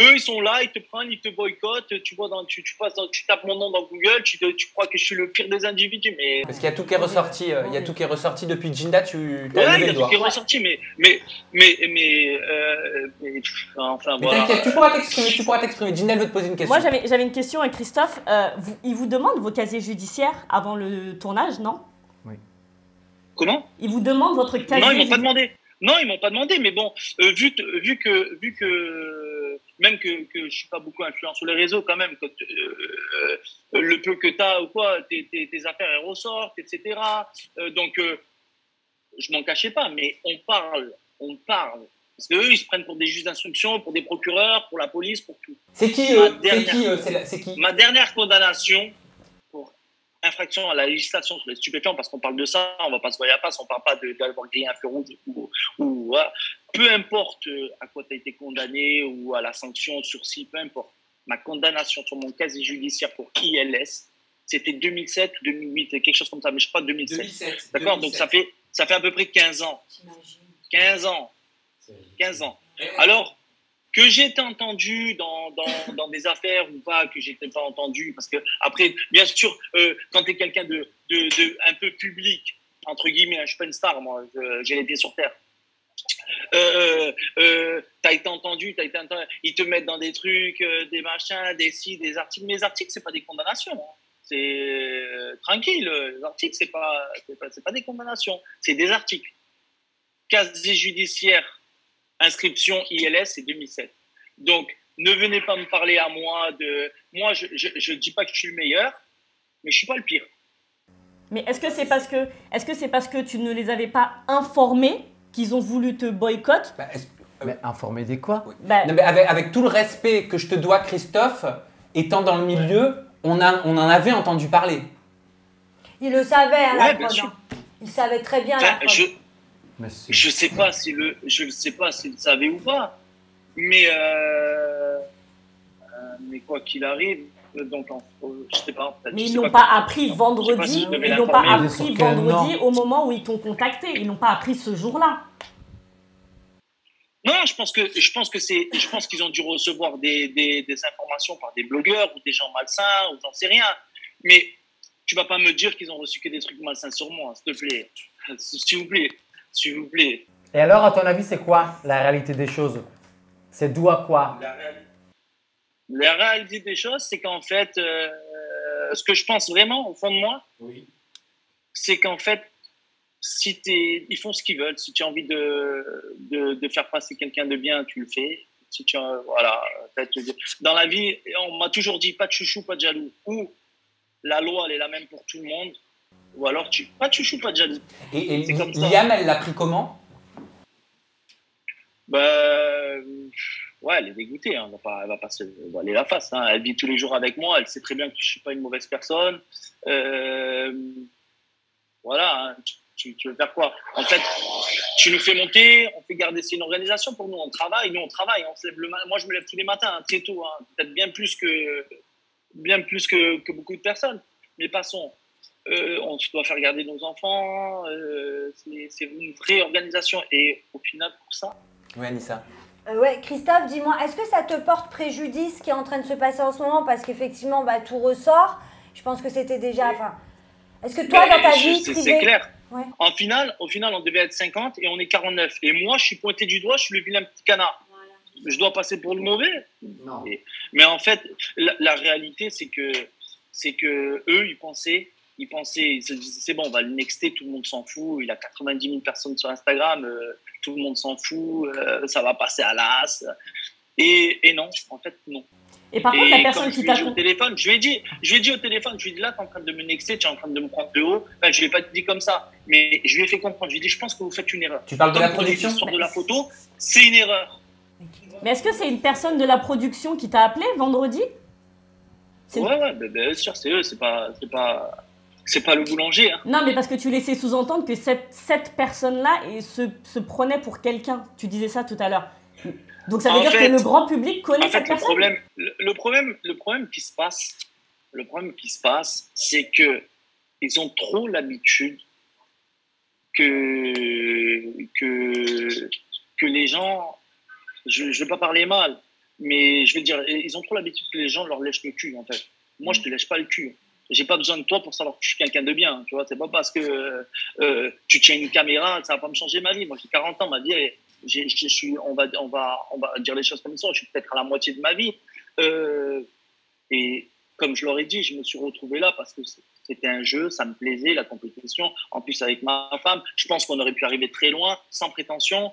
eux, ils sont là, ils te prennent, ils te boycottent. Tu vois, tu tapes mon nom dans Google, tu crois que je suis le pire des individus. Mais... Parce qu'il y a tout qui est ressorti, il y a tout qui est ressorti depuis Jinda, tu t'as levé le doigt. Il y a tout qui est ressorti, mais enfin, mais voilà. Tu pourras t'exprimer. Jinda, elle veut te poser une question. Moi, j'avais une question à Christophe. Il vous demande vos casiers judiciaires avant le tournage, non? Oui. Comment? Il vous demande votre casier judiciaire? Non, ils m'ont pas demandé. Non, ils m'ont pas demandé, mais bon, vu que même que je ne suis pas beaucoup influent sur les réseaux, quand même, quand, le peu que tu as ou quoi, tes affaires elles ressortent, etc. Donc, je m'en cachais pas, mais on parle. Parce qu'eux, ils se prennent pour des juges d'instruction, pour des procureurs, pour la police, pour tout. C'est qui, ma dernière condamnation pour infraction à la législation sur les stupéfiants, parce qu'on parle de ça, on ne va pas se voyer à passe, on ne parle pas d'avoir grillé un feu rouge ou peu importe à quoi tu as été condamné ou à la sanction, sursis, peu importe. Ma condamnation sur mon casier judiciaire pour ILS, c'était 2007 ou 2008, quelque chose comme ça, mais je crois 2007. D'accord? Donc ça fait à peu près 15 ans. 15 ans. Alors que j'étais entendu dans des affaires ou pas, que j'étais pas entendu, parce que après, bien sûr, quand tu es quelqu'un de un peu public, entre guillemets, je suis pas une star, moi, j'ai les pieds sur terre. T'as été entendu, ils te mettent dans des trucs, des machins, des sites, des articles. Mais les articles, c'est pas des condamnations. Hein. C'est tranquille. Les articles, c'est pas des condamnations. C'est des articles. Casier judiciaire, inscription ILS, c'est 2007. Donc, ne venez pas me parler à moi de. Moi, je dis pas que je suis le meilleur, mais je suis pas le pire. Mais est-ce que c'est parce que tu ne les avais pas informés? Qu'ils ont voulu te boycotter? Mais informer des quoi? Oui. Non, mais avec tout le respect que je te dois, Christophe, étant dans le milieu, on en avait entendu parler. Il le savait à la prod. Il savait très bien à la prod. Je sais pas s'il savait ou pas, mais quoi qu'il arrive, donc je sais pas. Mais ils n'ont pas appris vendredi. Ils n'ont pas appris vendredi au moment où ils t'ont contacté. Ils n'ont pas appris ce jour-là. Non, je pense qu'ils ont dû recevoir des informations par des blogueurs ou des gens malsains ou j'en sais rien. Mais tu vas pas me dire qu'ils ont reçu que des trucs malsains sur moi, s'il te plaît, s'il vous plaît. Et alors, à ton avis, c'est quoi la réalité des choses? C'est dû à quoi? La réalité des choses, c'est qu'en fait, ce que je pense vraiment au fond de moi, oui, c'est qu'en fait, ils font ce qu'ils veulent. Si tu as envie de faire passer quelqu'un de bien, tu le fais. Si tu as, voilà. Dans la vie, on m'a toujours dit pas de chouchou, pas de jaloux. Ou la loi, elle est la même pour tout le monde. Ou alors tu chouchou, pas Gianni. Et Liam, elle l'a pris comment? Bah, ouais, elle est dégoûtée, hein. Elle va pas se voiler la face, hein. Elle vit tous les jours avec moi, elle sait très bien que je suis pas une mauvaise personne. Voilà, hein. Tu veux faire quoi? En fait, tu nous fais monter, on fait garder, c'est une organisation pour nous, on travaille, on se lève le matin. Moi je me lève tous les matins, hein, très tôt, hein, peut-être bien plus que beaucoup de personnes, mais passons. On doit faire garder nos enfants, c'est une vraie organisation et au final pour ça. Oui, Anissa. Ouais, Christophe, dis-moi, est-ce que ça te porte préjudice ce qui est en train de se passer en ce moment? Parce qu'effectivement, bah, tout ressort. Je pense que c'était déjà... Est-ce que toi, dans ta vie privée... C'est clair. Ouais. Au final, on devait être 50 et on est 49. Et moi, je suis pointé du doigt, je suis le vilain petit canard. Voilà. Je dois passer pour le mauvais? Non. Mais en fait, la réalité, c'est que eux, ils pensaient, ils se disaient, c'est bon, on va le nexter, tout le monde s'en fout, il a 90 000 personnes sur Instagram, tout le monde s'en fout, ça va passer à l'as. Et non, en fait, non. Et par contre, la personne qui t'a... Je lui ai dit au téléphone, je lui ai dit, là, t'es en train de me nexter, tu es en train de me prendre de haut. Enfin, je ne l'ai pas dit comme ça, mais je lui ai fait comprendre. Je lui ai dit, je pense que vous faites une erreur. Tu parles de la production sur de la photo, c'est une erreur. Mais est-ce que c'est une personne de la production qui t'a appelé vendredi? Ouais, bien sûr, c'est eux, c'est pas le boulanger. Hein. Non, mais parce que tu laissais sous-entendre que cette personne-là se prenait pour quelqu'un. Tu disais ça tout à l'heure. Donc ça veut dire que le grand public connaît cette personne. Le problème qui se passe, c'est que ils ont trop l'habitude que les gens, je vais pas parler mal, mais je vais dire, ils ont trop l'habitude que les gens leur lèchent le cul, en fait. Moi, je te lèche pas le cul. J'ai pas besoin de toi pour savoir que je suis quelqu'un de bien, tu vois. C'est pas parce que tu tiens une caméra, ça va pas me changer ma vie. Moi, j'ai 40 ans, ma vie, on va dire les choses comme ça. Je suis peut-être à la moitié de ma vie. Et comme je leur ai dit, je me suis retrouvé là parce que c'était un jeu, ça me plaisait, la compétition. En plus, avec ma femme, je pense qu'on aurait pu arriver très loin, sans prétention.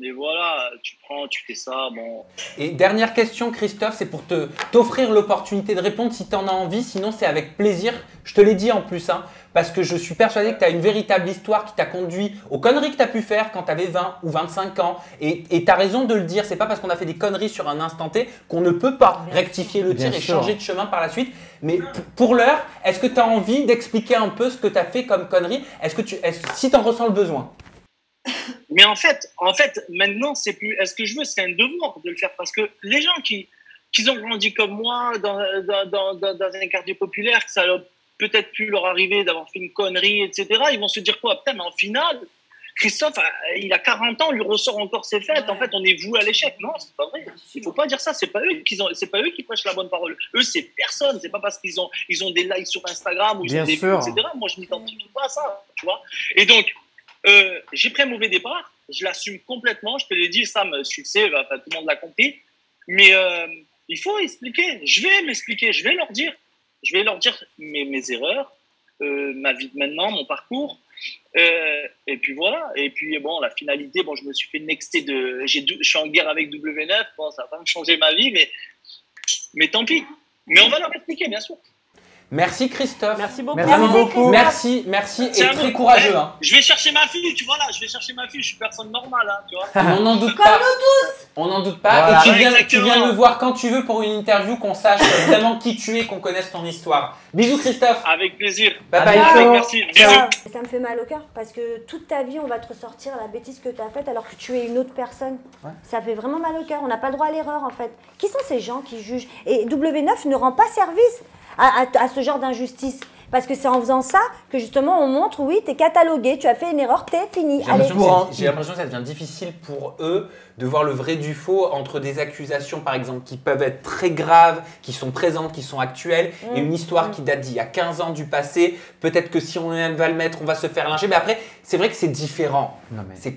Mais voilà, tu fais ça, bon... Et dernière question, Christophe, c'est pour t'offrir l'opportunité de répondre si tu en as envie, sinon c'est avec plaisir. Je te l'ai dit en plus, hein, parce que je suis persuadé que tu as une véritable histoire qui t'a conduit aux conneries que tu as pu faire quand tu avais 20 ou 25 ans. Et tu as raison de le dire, c'est pas parce qu'on a fait des conneries sur un instant T qu'on ne peut pas rectifier le tir et changer de chemin par la suite. Mais pour l'heure, est-ce que tu as envie d'expliquer un peu ce que tu as fait comme conneries? Si tu en ressens le besoin? Mais en fait, maintenant, c'est plus est-ce que je veux, c'est un devoir de le faire parce que les gens qui ont grandi comme moi dans un quartier populaire, que ça a peut-être pu leur arriver d'avoir fait une connerie, etc., ils vont se dire quoi? Putain, mais en finale, Christophe, il a 40 ans, il ressort encore ses fêtes, en fait, on est voué à l'échec. Non, c'est pas vrai. Il faut pas dire ça, c'est pas eux qui prêchent la bonne parole. Eux, c'est personne, c'est pas parce qu'ils ont des likes sur Instagram ou ils ont des vues, etc. Moi, je m'identifie pas à ça, tu vois. Et donc, j'ai pris un mauvais départ, je l'assume complètement, je te l'ai dit, Sam, tu le sais, tout le monde l'a compris, mais il faut expliquer, je vais m'expliquer, je vais leur dire mes erreurs, ma vie de maintenant, mon parcours, et puis voilà, et puis bon, la finalité, bon, je me suis fait nexter, je suis en guerre avec W9, bon, ça va pas me changer ma vie, mais tant pis, mais on va leur expliquer, bien sûr. Merci Christophe. Merci beaucoup. Merci. Et très courageux. Hein. Je vais chercher ma fille, tu vois là. Je vais chercher ma fille. Je suis personne normale, hein, tu vois. On n'en doute pas. Comme nous tous. On n'en doute pas. Voilà. Et tu viens me voir quand tu veux pour une interview, qu'on sache vraiment qui tu es, qu'on connaisse ton histoire. Bisous Christophe. Avec plaisir. Bye bye. Merci. Ça me fait mal au cœur parce que toute ta vie, on va te ressortir la bêtise que tu as faite alors que tu es une autre personne. Ouais. Ça fait vraiment mal au cœur. On n'a pas le droit à l'erreur en fait. Qui sont ces gens qui jugent? Et W9 ne rend pas service à ce genre d'injustice. Parce que c'est en faisant ça que justement on montre, oui, t'es catalogué, tu as fait une erreur, t'es fini. J'ai l'impression que ça devient difficile pour eux de voir le vrai du faux entre des accusations, par exemple, qui peuvent être très graves, qui sont présentes, qui sont actuelles, et une histoire qui date d'il y a 15 ans du passé. Peut-être que si on va le mettre, on va se faire lyncher. Mais après, c'est vrai que c'est différent. Non, mais, ce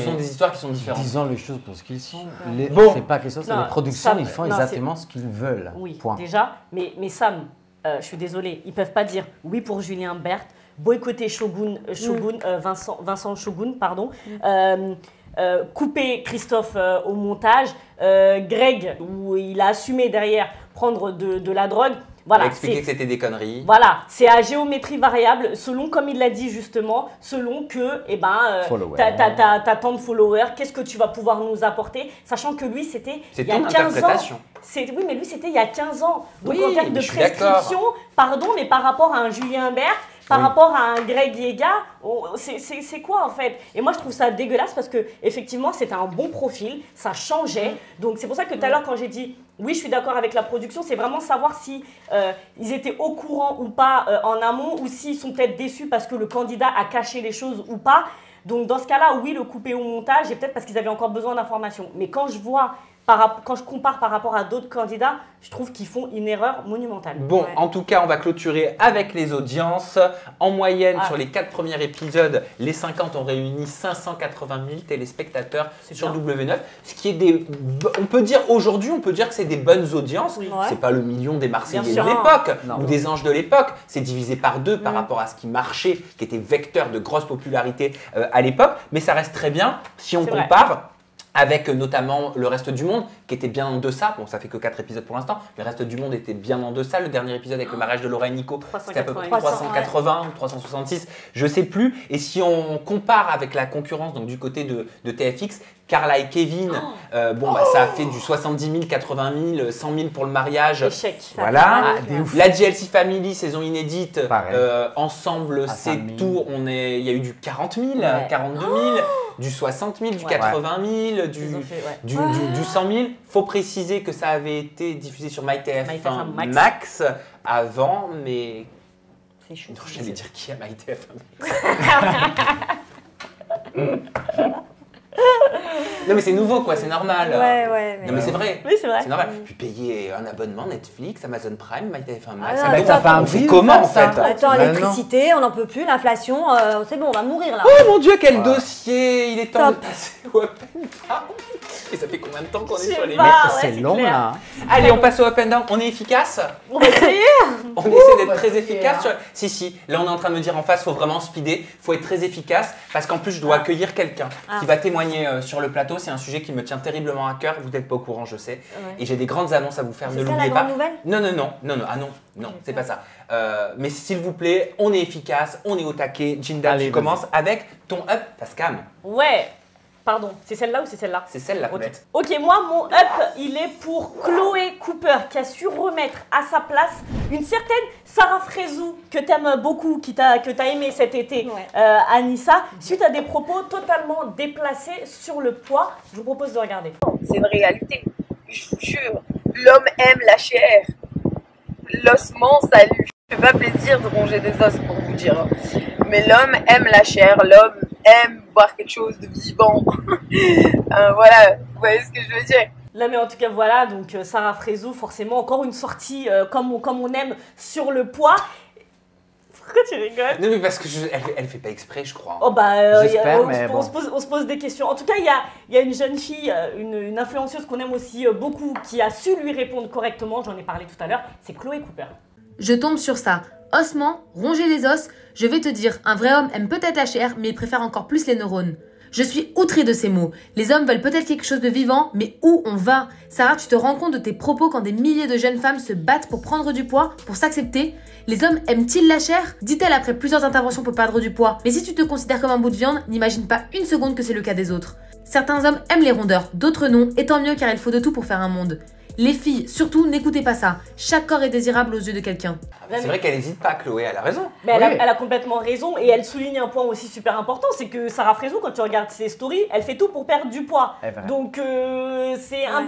sont des histoires qui sont différentes. Disons les choses pour ce qu'ils sont. C'est pas quelque chose, les productions, ils font exactement ce qu'ils veulent. Oui, point. Déjà, mais Sam... je suis désolée, ils ne peuvent pas dire oui pour Julien Bert, boycotter Vincent Shogun, pardon, couper Christophe au montage, Greg, où il a assumé derrière prendre de la drogue. Voilà, expliquer que c'était des conneries. Voilà, c'est à géométrie variable, selon, comme il l'a dit justement, selon que t'as tant de followers, qu'est-ce que tu vas pouvoir nous apporter, sachant que lui, c'était il y a 15 ans. Oui, mais lui, c'était il y a 15 ans. Donc, oui, en termes de prescription, pardon, mais par rapport à un Julien Bert, par rapport à un Greg Yega, c'est quoi en fait? Et moi je trouve ça dégueulasse parce que effectivement c'était un bon profil, ça changeait. Donc c'est pour ça que tout à l'heure quand j'ai dit oui je suis d'accord avec la production, c'est vraiment savoir si ils étaient au courant ou pas en amont, ou s'ils sont peut-être déçus parce que le candidat a caché les choses ou pas. Donc dans ce cas-là, oui, le couper au montage, et peut-être parce qu'ils avaient encore besoin d'informations. Mais quand je vois... Quand je compare par rapport à d'autres candidats, je trouve qu'ils font une erreur monumentale. Bon, en tout cas, on va clôturer avec les audiences. En moyenne, sur les 4 premiers épisodes, les 50 ont réuni 580 000 téléspectateurs sur W9. Ce qui est des... On peut dire aujourd'hui, on peut dire que c'est des bonnes audiences. Oui. C'est pas le million des Marseillais de l'époque ou des Anges de l'époque. C'est divisé par deux par rapport à ce qui marchait, qui était vecteur de grosse popularité à l'époque. Mais ça reste très bien si on compare... avec notamment le reste du monde qui était bien en deçà. Bon, ça fait que 4 épisodes pour l'instant. Le reste du monde était bien en deçà. Le dernier épisode avec le mariage de Laura et Nico, c'était à peu près 380 ou 366, je sais plus. Et si on compare avec la concurrence, donc du côté de TFX, Carla et Kevin, ça a fait du 70 000, 80 000, 100 000 pour le mariage. Échec. Voilà. La GLC Family, saison inédite. Ensemble, c'est tout. Il y a eu du 40 000, 42 000, du 60 000, du 80 000, du 100 000. Faut préciser que ça avait été diffusé sur MyTF1 Max avant, mais... C'est chaud. Non, j'allais dire qui a MyTF1 Max. Non mais c'est nouveau quoi, c'est normal. Mais non mais c'est vrai. Oui c'est vrai. C'est normal. Puis payer un abonnement Netflix, Amazon Prime, MyTF1 Max. On fait comment en fait? Attends, l'électricité, on n'en peut plus, l'inflation, c'est bon, on va mourir là. Oh mon Dieu, quel dossier! Il est temps de passer au Open Down. Et ça fait combien de temps qu'on est sur les mecs? C'est long là. Allez, on passe au Open Down. On est efficace? On va essayer. On essaie d'être très efficace. Si si, là on est en train de me dire en face, faut vraiment speeder, faut être très efficace parce qu'en plus je dois accueillir quelqu'un qui va témoigner sur le plateau. C'est un sujet qui me tient terriblement à cœur. Vous n'êtes pas au courant, je sais. Et j'ai des grandes annonces à vous faire. Ne l'oubliez pas. Non, c'est pas ça. Mais s'il vous plaît, on est efficace, on est au taquet. Jinda, tu commences avec ton up, Pascam. Ouais. Pardon, c'est celle-là ou c'est celle-là? C'est celle-là. Ok, moi, mon up, il est pour Chloé Cooper, qui a su remettre à sa place une certaine Sarah Fraisou, que t'aimes beaucoup, que t'as aimé cet été, Anissa, suite à des propos totalement déplacés sur le poids. Je vous propose de regarder. C'est une réalité, je vous jure. L'homme aime la chair. L'ossement, ça lui fait pas plaisir de ronger des os, pour vous dire. Mais l'homme aime la chair, l'homme aime voir quelque chose de vivant. Voilà, vous voyez ce que je veux dire. Là, mais en tout cas, voilà, donc Sarah Fraisou, forcément, encore une sortie comme on aime sur le poids. Pourquoi tu rigoles? Non, mais parce qu'elle fait pas exprès, je crois. Oh, bah, on se pose des questions. En tout cas, il y a une jeune fille, une influenceuse qu'on aime aussi beaucoup, qui a su lui répondre correctement, j'en ai parlé tout à l'heure, c'est Chloé Cooper. Je tombe sur ça. Ossement, ronger les os, je vais te dire, un vrai homme aime peut-être la chair, mais il préfère encore plus les neurones. Je suis outrée de ces mots. Les hommes veulent peut-être quelque chose de vivant, mais où on va? Sarah, tu te rends compte de tes propos quand des milliers de jeunes femmes se battent pour prendre du poids, pour s'accepter? Les hommes aiment-ils la chair? Dit-elle après plusieurs interventions pour perdre du poids. Mais si tu te considères comme un bout de viande, n'imagine pas une seconde que c'est le cas des autres. Certains hommes aiment les rondeurs, d'autres non, et tant mieux car il faut de tout pour faire un monde. Les filles, surtout, n'écoutez pas ça. Chaque corps est désirable aux yeux de quelqu'un. C'est vrai qu'elle n'hésite pas, Chloé, elle a raison. Mais elle a complètement raison et elle souligne un point aussi super important, c'est que Sarah Fraisou, quand tu regardes ses stories, elle fait tout pour perdre du poids. Donc c'est un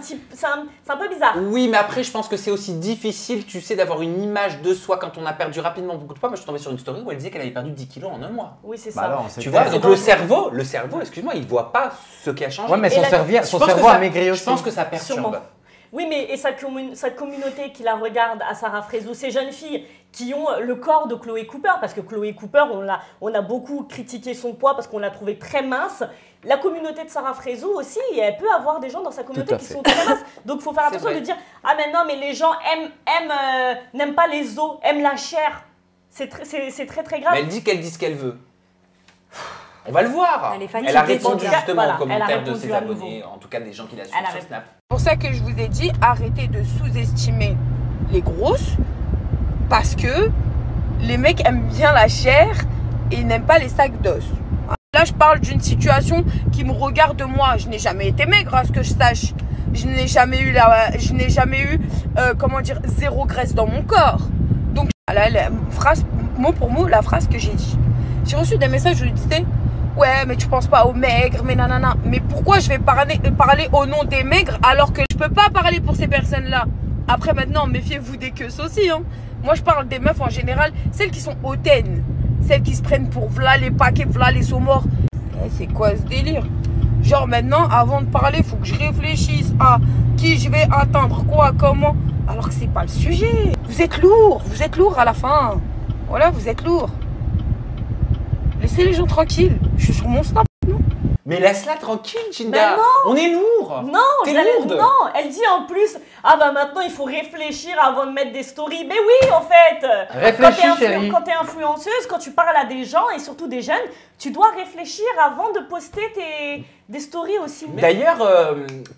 peu bizarre. Oui, mais après, je pense que c'est aussi difficile, tu sais, d'avoir une image de soi quand on a perdu rapidement beaucoup de poids. Moi, je suis tombée sur une story où elle disait qu'elle avait perdu 10 kilos en un mois. Oui, c'est ça. Alors, tu vois, donc le cerveau, excuse-moi, il ne voit pas ce qui a changé. Oui, mais son cerveau a maigri aussi. Je pense que ça perturbe. Oui, mais et sa communauté qui la regarde à Sarah Fraisou, ces jeunes filles qui ont le corps de Chloé Cooper, parce que Chloé Cooper, on a beaucoup critiqué son poids parce qu'on l'a trouvée très mince. La communauté de Sarah Fraisou aussi, elle peut avoir des gens dans sa communauté qui sont très minces. Donc, il faut faire attention de dire « Ah, mais non, mais les gens n'aiment pas les os, aiment la chair. » C'est très, très grave. Mais elle dit qu'elle dit ce qu'elle veut. On va le voir. Elle a répondu justement aux commentaires de ses abonnés, en tout cas des gens qui la suivent sur Snap. C'est pour ça que je vous ai dit, arrêtez de sous-estimer les grosses, parce que les mecs aiment bien la chair et ils n'aiment pas les sacs d'os. Là, je parle d'une situation qui me regarde moi. Je n'ai jamais été maigre, à ce que je sache. Je n'ai jamais eu, comment dire, zéro graisse dans mon corps. Donc, là, la phrase, mot pour mot, la phrase que j'ai dit. J'ai reçu des messages où ils disaient, ouais, mais tu penses pas aux maigres, mais nanana. Mais pourquoi je vais parler au nom des maigres alors que je peux pas parler pour ces personnes-là? Après, maintenant, méfiez-vous des queues aussi, hein. Moi, je parle des meufs en général, celles qui sont hautaines, celles qui se prennent pour v'là les paquets, v'là les sauts morts. C'est quoi ce délire? Genre, maintenant, avant de parler, faut que je réfléchisse à qui je vais atteindre, quoi, comment. Alors que c'est pas le sujet. Vous êtes lourd à la fin. Voilà, vous êtes lourd. Laissez les gens tranquilles. Je suis sur mon snap, non? Mais laisse-la tranquille, Jinda. On est lourd. Non, t'es lourde. Non, elle dit en plus, ah bah maintenant il faut réfléchir avant de mettre des stories. Mais oui, en fait. Réfléchis, chérie. Quand t'es influenceuse, quand tu parles à des gens et surtout des jeunes, tu dois réfléchir avant de poster des stories aussi. D'ailleurs,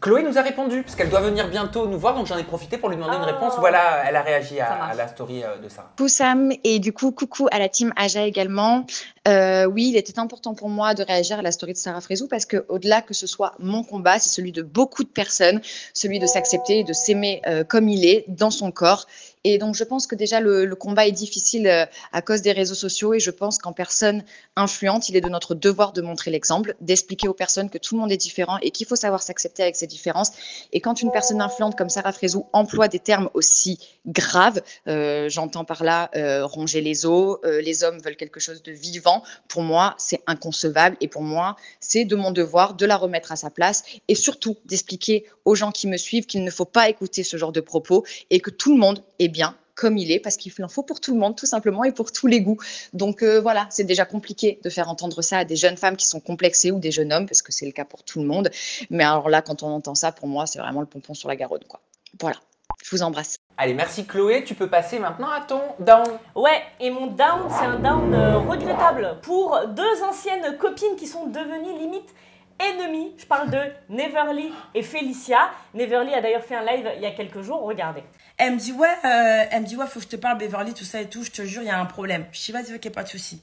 Chloé nous a répondu parce qu'elle doit venir bientôt nous voir, donc j'en ai profité pour lui demander une réponse. Voilà, elle a réagi à la story de Sarah. Coucou Sam, et du coup coucou à la team Aja également. Oui, il était important pour moi de réagir à la story de Sarah Fraisou parce que au-delà que ce soit mon combat, c'est celui de beaucoup de personnes, celui de s'accepter et de s'aimer comme il est dans son corps. Et donc, je pense que déjà, le combat est difficile à cause des réseaux sociaux et je pense qu'en personne influente, il est de notre devoir de montrer l'exemple, d'expliquer aux personnes que tout le monde est différent et qu'il faut savoir s'accepter avec ses différences. Et quand une personne influente comme Sarah Fraisou emploie des termes aussi graves, j'entends par là ronger les os, les hommes veulent quelque chose de vivant, pour moi, c'est inconcevable et pour moi, c'est de mon devoir de la remettre à sa place et surtout d'expliquer aux gens qui me suivent qu'il ne faut pas écouter ce genre de propos et que tout le monde est bien comme il est, parce qu'il en faut pour tout le monde, tout simplement, et pour tous les goûts. Donc voilà, c'est déjà compliqué de faire entendre ça à des jeunes femmes qui sont complexées ou des jeunes hommes, parce que c'est le cas pour tout le monde. Mais alors là, quand on entend ça, pour moi, c'est vraiment le pompon sur la Garonne, quoi. Voilà, je vous embrasse. Allez, merci Chloé, tu peux passer maintenant à ton down. Ouais, et mon down, c'est un down regrettable pour deux anciennes copines qui sont devenues limite ennemies. Je parle de Neverly et Feliccia. Neverly a d'ailleurs fait un live il y a quelques jours, regardez. Elle me dit, ouais, faut que je te parle, Beverly, tout ça et tout. Je te jure, il y a un problème. Je dis, vas-y, qu'il n'y a pas de souci.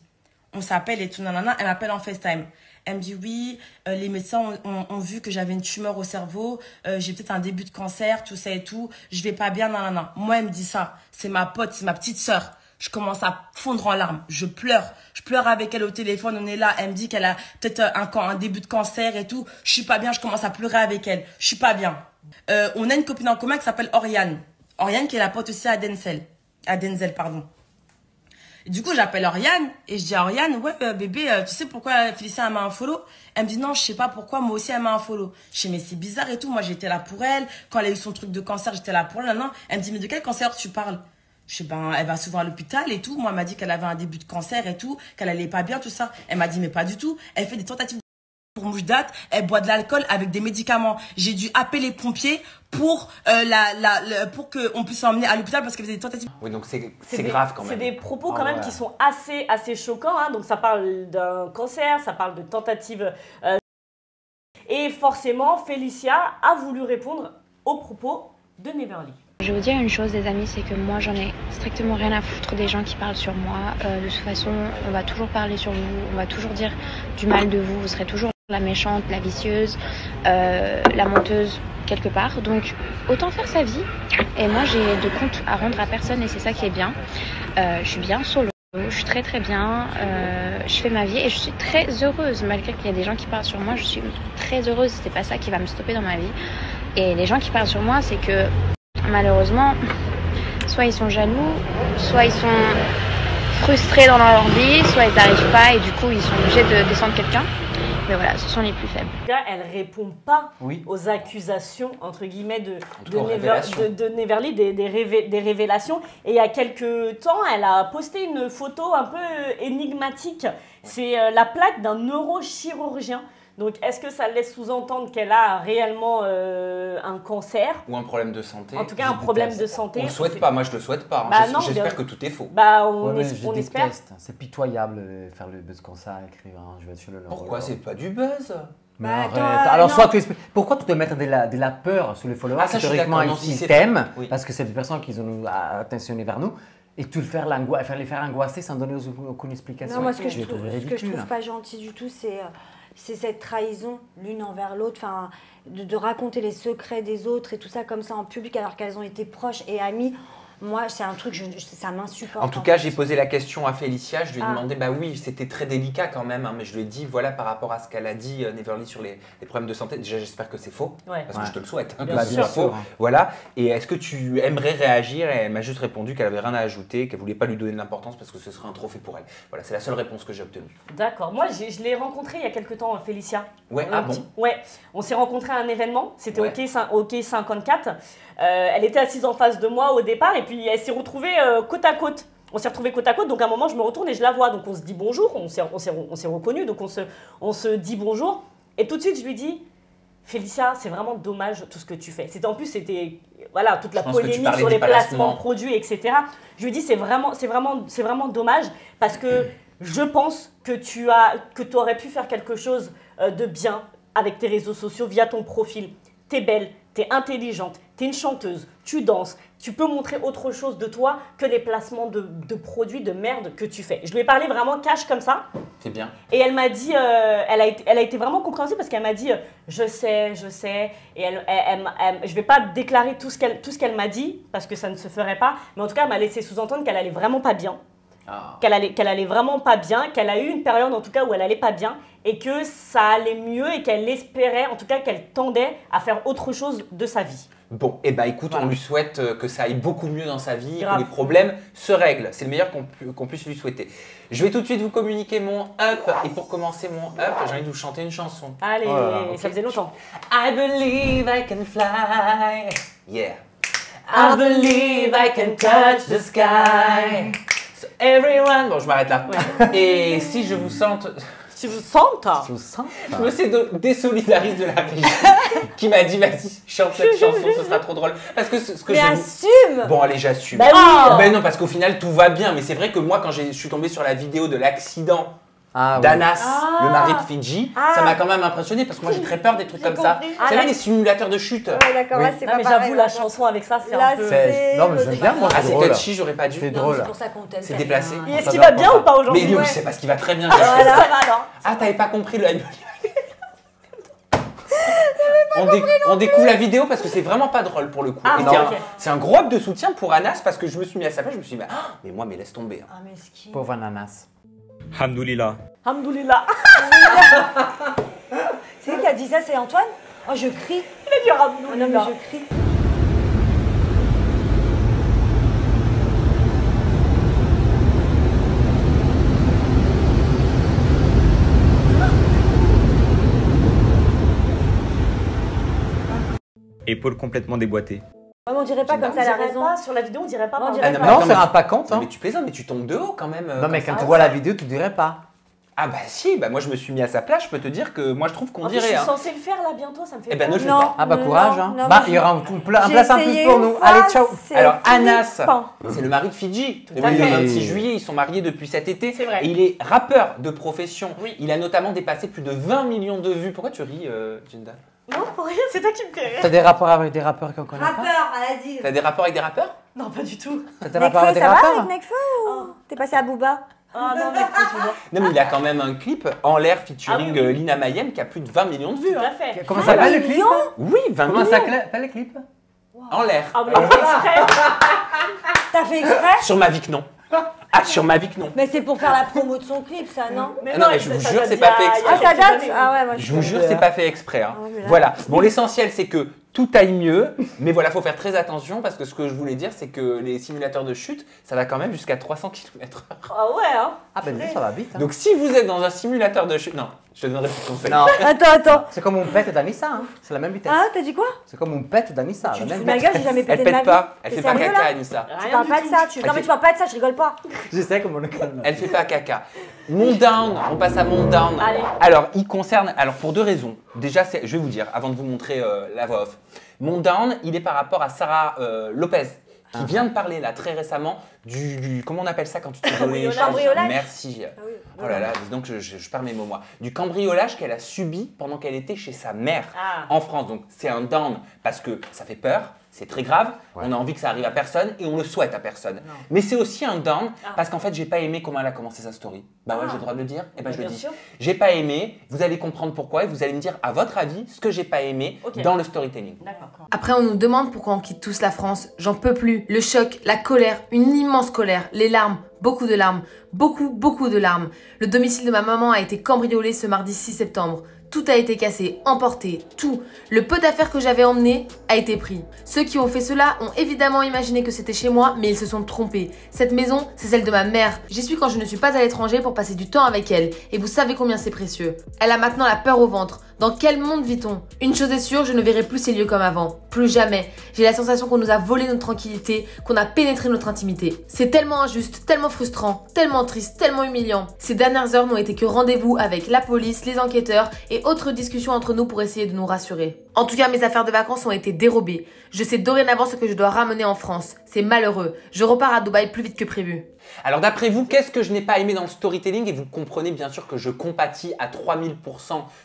On s'appelle et tout, nanana. Elle m'appelle en FaceTime. Elle me dit, oui, les médecins ont vu que j'avais une tumeur au cerveau. J'ai peut-être un début de cancer, tout ça et tout. Je vais pas bien, nanana. Moi, elle me dit ça. C'est ma pote, c'est ma petite sœur. Je commence à fondre en larmes. Je pleure. Je pleure avec elle au téléphone. On est là. Elle me dit qu'elle a peut-être un début de cancer et tout. Je suis pas bien. Je commence à pleurer avec elle. Je suis pas bien. On a une copine en commun qui s'appelle Oriane. Oriane qui est la pote aussi à Denzel. Du coup, j'appelle Oriane et je dis à Oriane, ouais, bébé, tu sais pourquoi Félicia m'a un follow? Elle me dit, non, je sais pas pourquoi, moi aussi, elle m'a un follow. Je dis, mais c'est bizarre et tout. Moi, j'étais là pour elle. Quand elle a eu son truc de cancer, j'étais là pour elle. Non, non. Elle me dit, mais de quel cancer tu parles? Je dis, ben, elle va souvent à l'hôpital et tout. Moi, elle m'a dit qu'elle avait un début de cancer et tout, qu'elle allait pas bien, tout ça. Elle m'a dit, mais pas du tout. Elle fait des tentatives pour mouche date, elle boit de l'alcool avec des médicaments. J'ai dû appeler les pompiers pour pour qu'on puisse l'emmener à l'hôpital parce qu'elle faisait des tentatives. Oui, donc c'est grave quand même. C'est des propos quand même qui sont assez choquants. Hein. Donc ça parle d'un cancer, ça parle de tentatives. Et forcément, Félicia a voulu répondre aux propos de Neverly. Je vais vous dire une chose, les amis, c'est que moi, j'en ai strictement rien à foutre des gens qui parlent sur moi. De toute façon, on va toujours parler sur vous, on va toujours dire du mal de vous. Vous serez toujours la méchante, la vicieuse, la menteuse, quelque part. Donc, autant faire sa vie. Et moi, j'ai de compte à rendre à personne et c'est ça qui est bien. Je suis bien solo, je suis très bien. Je fais ma vie et je suis très heureuse. Malgré qu'il y a des gens qui parlent sur moi, je suis très heureuse. C'était pas ça qui va me stopper dans ma vie. Et les gens qui parlent sur moi, c'est que malheureusement, soit ils sont jaloux, soit ils sont frustrés dans leur vie, soit ils n'arrivent pas et du coup, ils sont obligés de descendre quelqu'un. Mais voilà, ce sont les plus faibles. Elle ne répond pas aux accusations, entre guillemets, de Neverly, des révélations. Et il y a quelques temps, elle a posté une photo un peu énigmatique. C'est la plaque d'un neurochirurgien. Donc, est-ce que ça laisse sous-entendre qu'elle a réellement un cancer? Ou un problème de santé? En tout cas, un problème de santé. On ne souhaite pas. Moi, je ne le souhaite pas. Bah j'espère que tout est faux. Bah, on espère. C'est pitoyable faire le buzz comme ça, écrivain. Je vais être sur le long. Pourquoi c'est pas du buzz? Mais arrête. Alors, pourquoi tu dois mettre de la peur sur les followers? Historiquement, ils t'aiment parce que c'est des personnes qui ont attentionné vers nous. Et tu le faire, les faire angoisser sans donner aucune explication. Non, moi, ce que je ne trouve pas gentil du tout, c'est cette trahison l'une envers l'autre, de raconter les secrets des autres et tout ça comme ça en public alors qu'elles ont été proches et amies. Moi, c'est un truc, ça m'insupporte. En tout cas, j'ai posé la question à Feliccia, je lui ai demandé, bah oui, c'était très délicat quand même, hein, mais je lui ai dit, voilà, par rapport à ce qu'elle a dit, Neverly, sur les problèmes de santé, déjà, j'espère que c'est faux, parce que je te le souhaite, hein, que c'est faux. Voilà, et est-ce que tu aimerais réagir? Et elle m'a juste répondu qu'elle avait rien à ajouter, qu'elle voulait pas lui donner de l'importance parce que ce serait un trophée pour elle. Voilà, c'est la seule réponse que j'ai obtenue. D'accord, moi, je l'ai rencontrée il y a quelques temps, Feliccia. Ouais, ah bon? Ouais, on s'est rencontrés à un événement, c'était OK 54. Elle était assise en face de moi au départ et puis elle s'est retrouvée côte à côte. On s'est retrouvés côte à côte, donc à un moment je me retourne et je la vois. Donc on se dit bonjour, on s'est reconnus, donc on se dit bonjour. Et tout de suite je lui dis, Feliccia, c'est vraiment dommage tout ce que tu fais. En plus, c'était voilà, toute la polémique sur les placements produits, etc. Je lui dis, c'est vraiment dommage parce que je pense que tu aurais pu faire quelque chose de bien avec tes réseaux sociaux via ton profil. T'es belle, t'es intelligente, t'es une chanteuse, tu danses, tu peux montrer autre chose de toi que les placements de produits de merde que tu fais. Je lui ai parlé vraiment cash comme ça. C'est bien. Et elle m'a dit, elle a été vraiment compréhensible parce qu'elle m'a dit je sais. Et je vais pas déclarer tout ce qu'elle m'a dit parce que ça ne se ferait pas. Mais en tout cas, elle m'a laissé sous-entendre qu'elle allait vraiment pas bien. Qu'elle allait vraiment pas bien, qu'elle a eu une période en tout cas où elle allait pas bien et que ça allait mieux et qu'elle espérait, en tout cas qu'elle tendait à faire autre chose de sa vie. Bon, et bah écoute, on lui souhaite que ça aille beaucoup mieux dans sa vie, que les problèmes se règlent. C'est le meilleur qu'on puisse lui souhaiter. Je vais tout de suite vous communiquer mon up et pour commencer mon up, j'ai envie de vous chanter une chanson. Allez, ça faisait longtemps. I believe I can fly, yeah. I believe I can touch the sky. So everyone... Bon, je m'arrête là. Ouais. Et si je vous sente... Si vous sente, je me suis désolidarisée de la régie qui m'a dit vas-y, chante cette chanson, ce sera trop drôle. Parce que ce que mais assume. Bon, allez, j'assume. Bah oui. Ben non, parce qu'au final, tout va bien. Mais c'est vrai que moi, quand je suis tombée sur la vidéo de l'accident d'Anas, le mari de Fidji, ça m'a quand même impressionné parce que moi j'ai très peur des trucs comme ça. Vous savez, les simulateurs de chute. Ouais, d'accord, là c'est pas pareil. Mais j'avoue, la chanson avec ça, c'est un peu. Non, mais j'aime bien, moi. Ah, c'est catchy, j'aurais pas dû. C'est drôle. C'est déplacé. Est-ce qu'il va bien ou pas aujourd'hui? Mais lui, c'est parce qu'il va très bien. Ah, t'avais pas compris le. On découvre la vidéo parce que c'est vraiment pas drôle pour le coup. C'est un gros up de soutien pour Anas parce que je me suis mis à sa place, je me suis dit, mais moi, mais laisse tomber. Pauvre Ananas. Hamdoulillah. Hamdoulillah. C'est qui a dit ça? C'est Antoine? Oh, je crie. Il a dit Hamdoulillah. Oh, non, mais je crie. Épaule complètement déboîtée. On dirait pas comme ça, elle a raison. Pas, sur la vidéo, on dirait pas. Non, c'est un pacante. Mais tu plaisantes, mais tu tombes de haut quand même. Non, mais quand tu vois la vidéo, tu dirais pas. Ah bah si, bah moi je me suis mis à sa place, je peux te dire que moi je trouve qu'on dirait. Je suis censée le faire là bientôt, ça me fait. Eh ben non, je ne le fais pas. Ah bah courage, hein. Bah il y aura un place en plus pour nous. Allez, ciao. Alors Anas, c'est le mari de Fidji. Depuis le 26 juillet, ils sont mariés depuis cet été. C'est vrai. Il est rappeur de profession. Il a notamment dépassé plus de 20 millions de vues. Pourquoi tu ris, Jinda? Non, pour rien, c'est toi qui me fais rire. T'as des rapports avec des rappeurs qu'on connaît pas? Rappeurs, elle a dit. T'as des rapports avec des rappeurs? Non, pas du tout. T'as des rapports avec des rappeurs? Ça va avec Nekfeu ou t'es passé à Booba? Ah non, non, mais il a quand même un clip en l'air featuring Lina Mayem qui a plus de 20 millions de vues. Tout à fait. Comment ça s'appelle le clip? Oui, 20 millions. Comment ça s'appelle le clip? En l'air. Ah oui, t'as fait exprès? Sur ma vie que non. Ah, sur ma vie que non. Mais c'est pour faire la promo de son clip, ça, non? Mais non, mais je vous jure, c'est pas fait exprès. Ah, ça date? Ah ouais, moi je vous jure, c'est pas fait exprès. Voilà. Bon, l'essentiel, c'est que tout aille mieux. Mais voilà, faut faire très attention parce que ce que je voulais dire, c'est que les simulateurs de chute, ça va quand même jusqu'à 300 km/h. Ah ouais, hein? Ah, ben ça va vite. Donc, si vous êtes dans un simulateur de chute. Non, je te donnerai plus de conseils. Non, attends. C'est comme on pète d'Anissa, hein? C'est la même vitesse. Ah, t'as dit quoi? C'est comme on pète d'Anissa. Tu j'ai jamais pété. Elle pète pas. Elle fait pas caca, Anissa. Tu parles pas de ça. Non, mais tu parles pas de ça, je rigole pas. Je sais comment le calme. Elle fait pas caca. Mon down, on passe à mon down. Allez. Alors, il concerne, alors pour deux raisons. Déjà, je vais vous dire, avant de vous montrer la voix off. Mon down, il est par rapport à Sarah Lopez, qui vient de parler là très récemment du comment on appelle ça quand tu te donnes. Cambriolage. Merci. Ah oui. Oh là là, dis donc je perds mes mots moi. Du cambriolage qu'elle a subi pendant qu'elle était chez sa mère en France. Donc c'est un down parce que ça fait peur. c'est très grave, ouais. On a envie que ça arrive à personne et on le souhaite à personne. Non. Mais c'est aussi un down parce qu'en fait, j'ai pas aimé comment elle a commencé sa story. Bah ouais, j'ai le droit de le dire, et bah je le dis. J'ai pas aimé, vous allez comprendre pourquoi et vous allez me dire à votre avis ce que j'ai pas aimé dans le storytelling. Après, on nous demande pourquoi on quitte tous la France, j'en peux plus. Le choc, la colère, une immense colère, les larmes. Beaucoup de larmes, beaucoup de larmes. Le domicile de ma maman a été cambriolé ce mardi 6 septembre. Tout a été cassé, emporté, tout. Le peu d'affaires que j'avais emmené a été pris. Ceux qui ont fait cela ont évidemment imaginé que c'était chez moi, mais ils se sont trompés. Cette maison, c'est celle de ma mère. J'y suis quand je ne suis pas à l'étranger pour passer du temps avec elle. Et vous savez combien c'est précieux. Elle a maintenant la peur au ventre. Dans quel monde vit-on? Une chose est sûre, je ne verrai plus ces lieux comme avant. Plus jamais. J'ai la sensation qu'on nous a volé notre tranquillité, qu'on a pénétré notre intimité. C'est tellement injuste, tellement frustrant, tellement triste, tellement humiliant. Ces dernières heures n'ont été que rendez-vous avec la police, les enquêteurs et autres discussions entre nous pour essayer de nous rassurer. En tout cas, mes affaires de vacances ont été dérobées. Je sais dorénavant ce que je dois ramener en France. C'est malheureux. Je repars à Dubaï plus vite que prévu. Alors d'après vous, qu'est-ce que je n'ai pas aimé dans le storytelling? Et vous comprenez bien sûr que je compatis à 3000%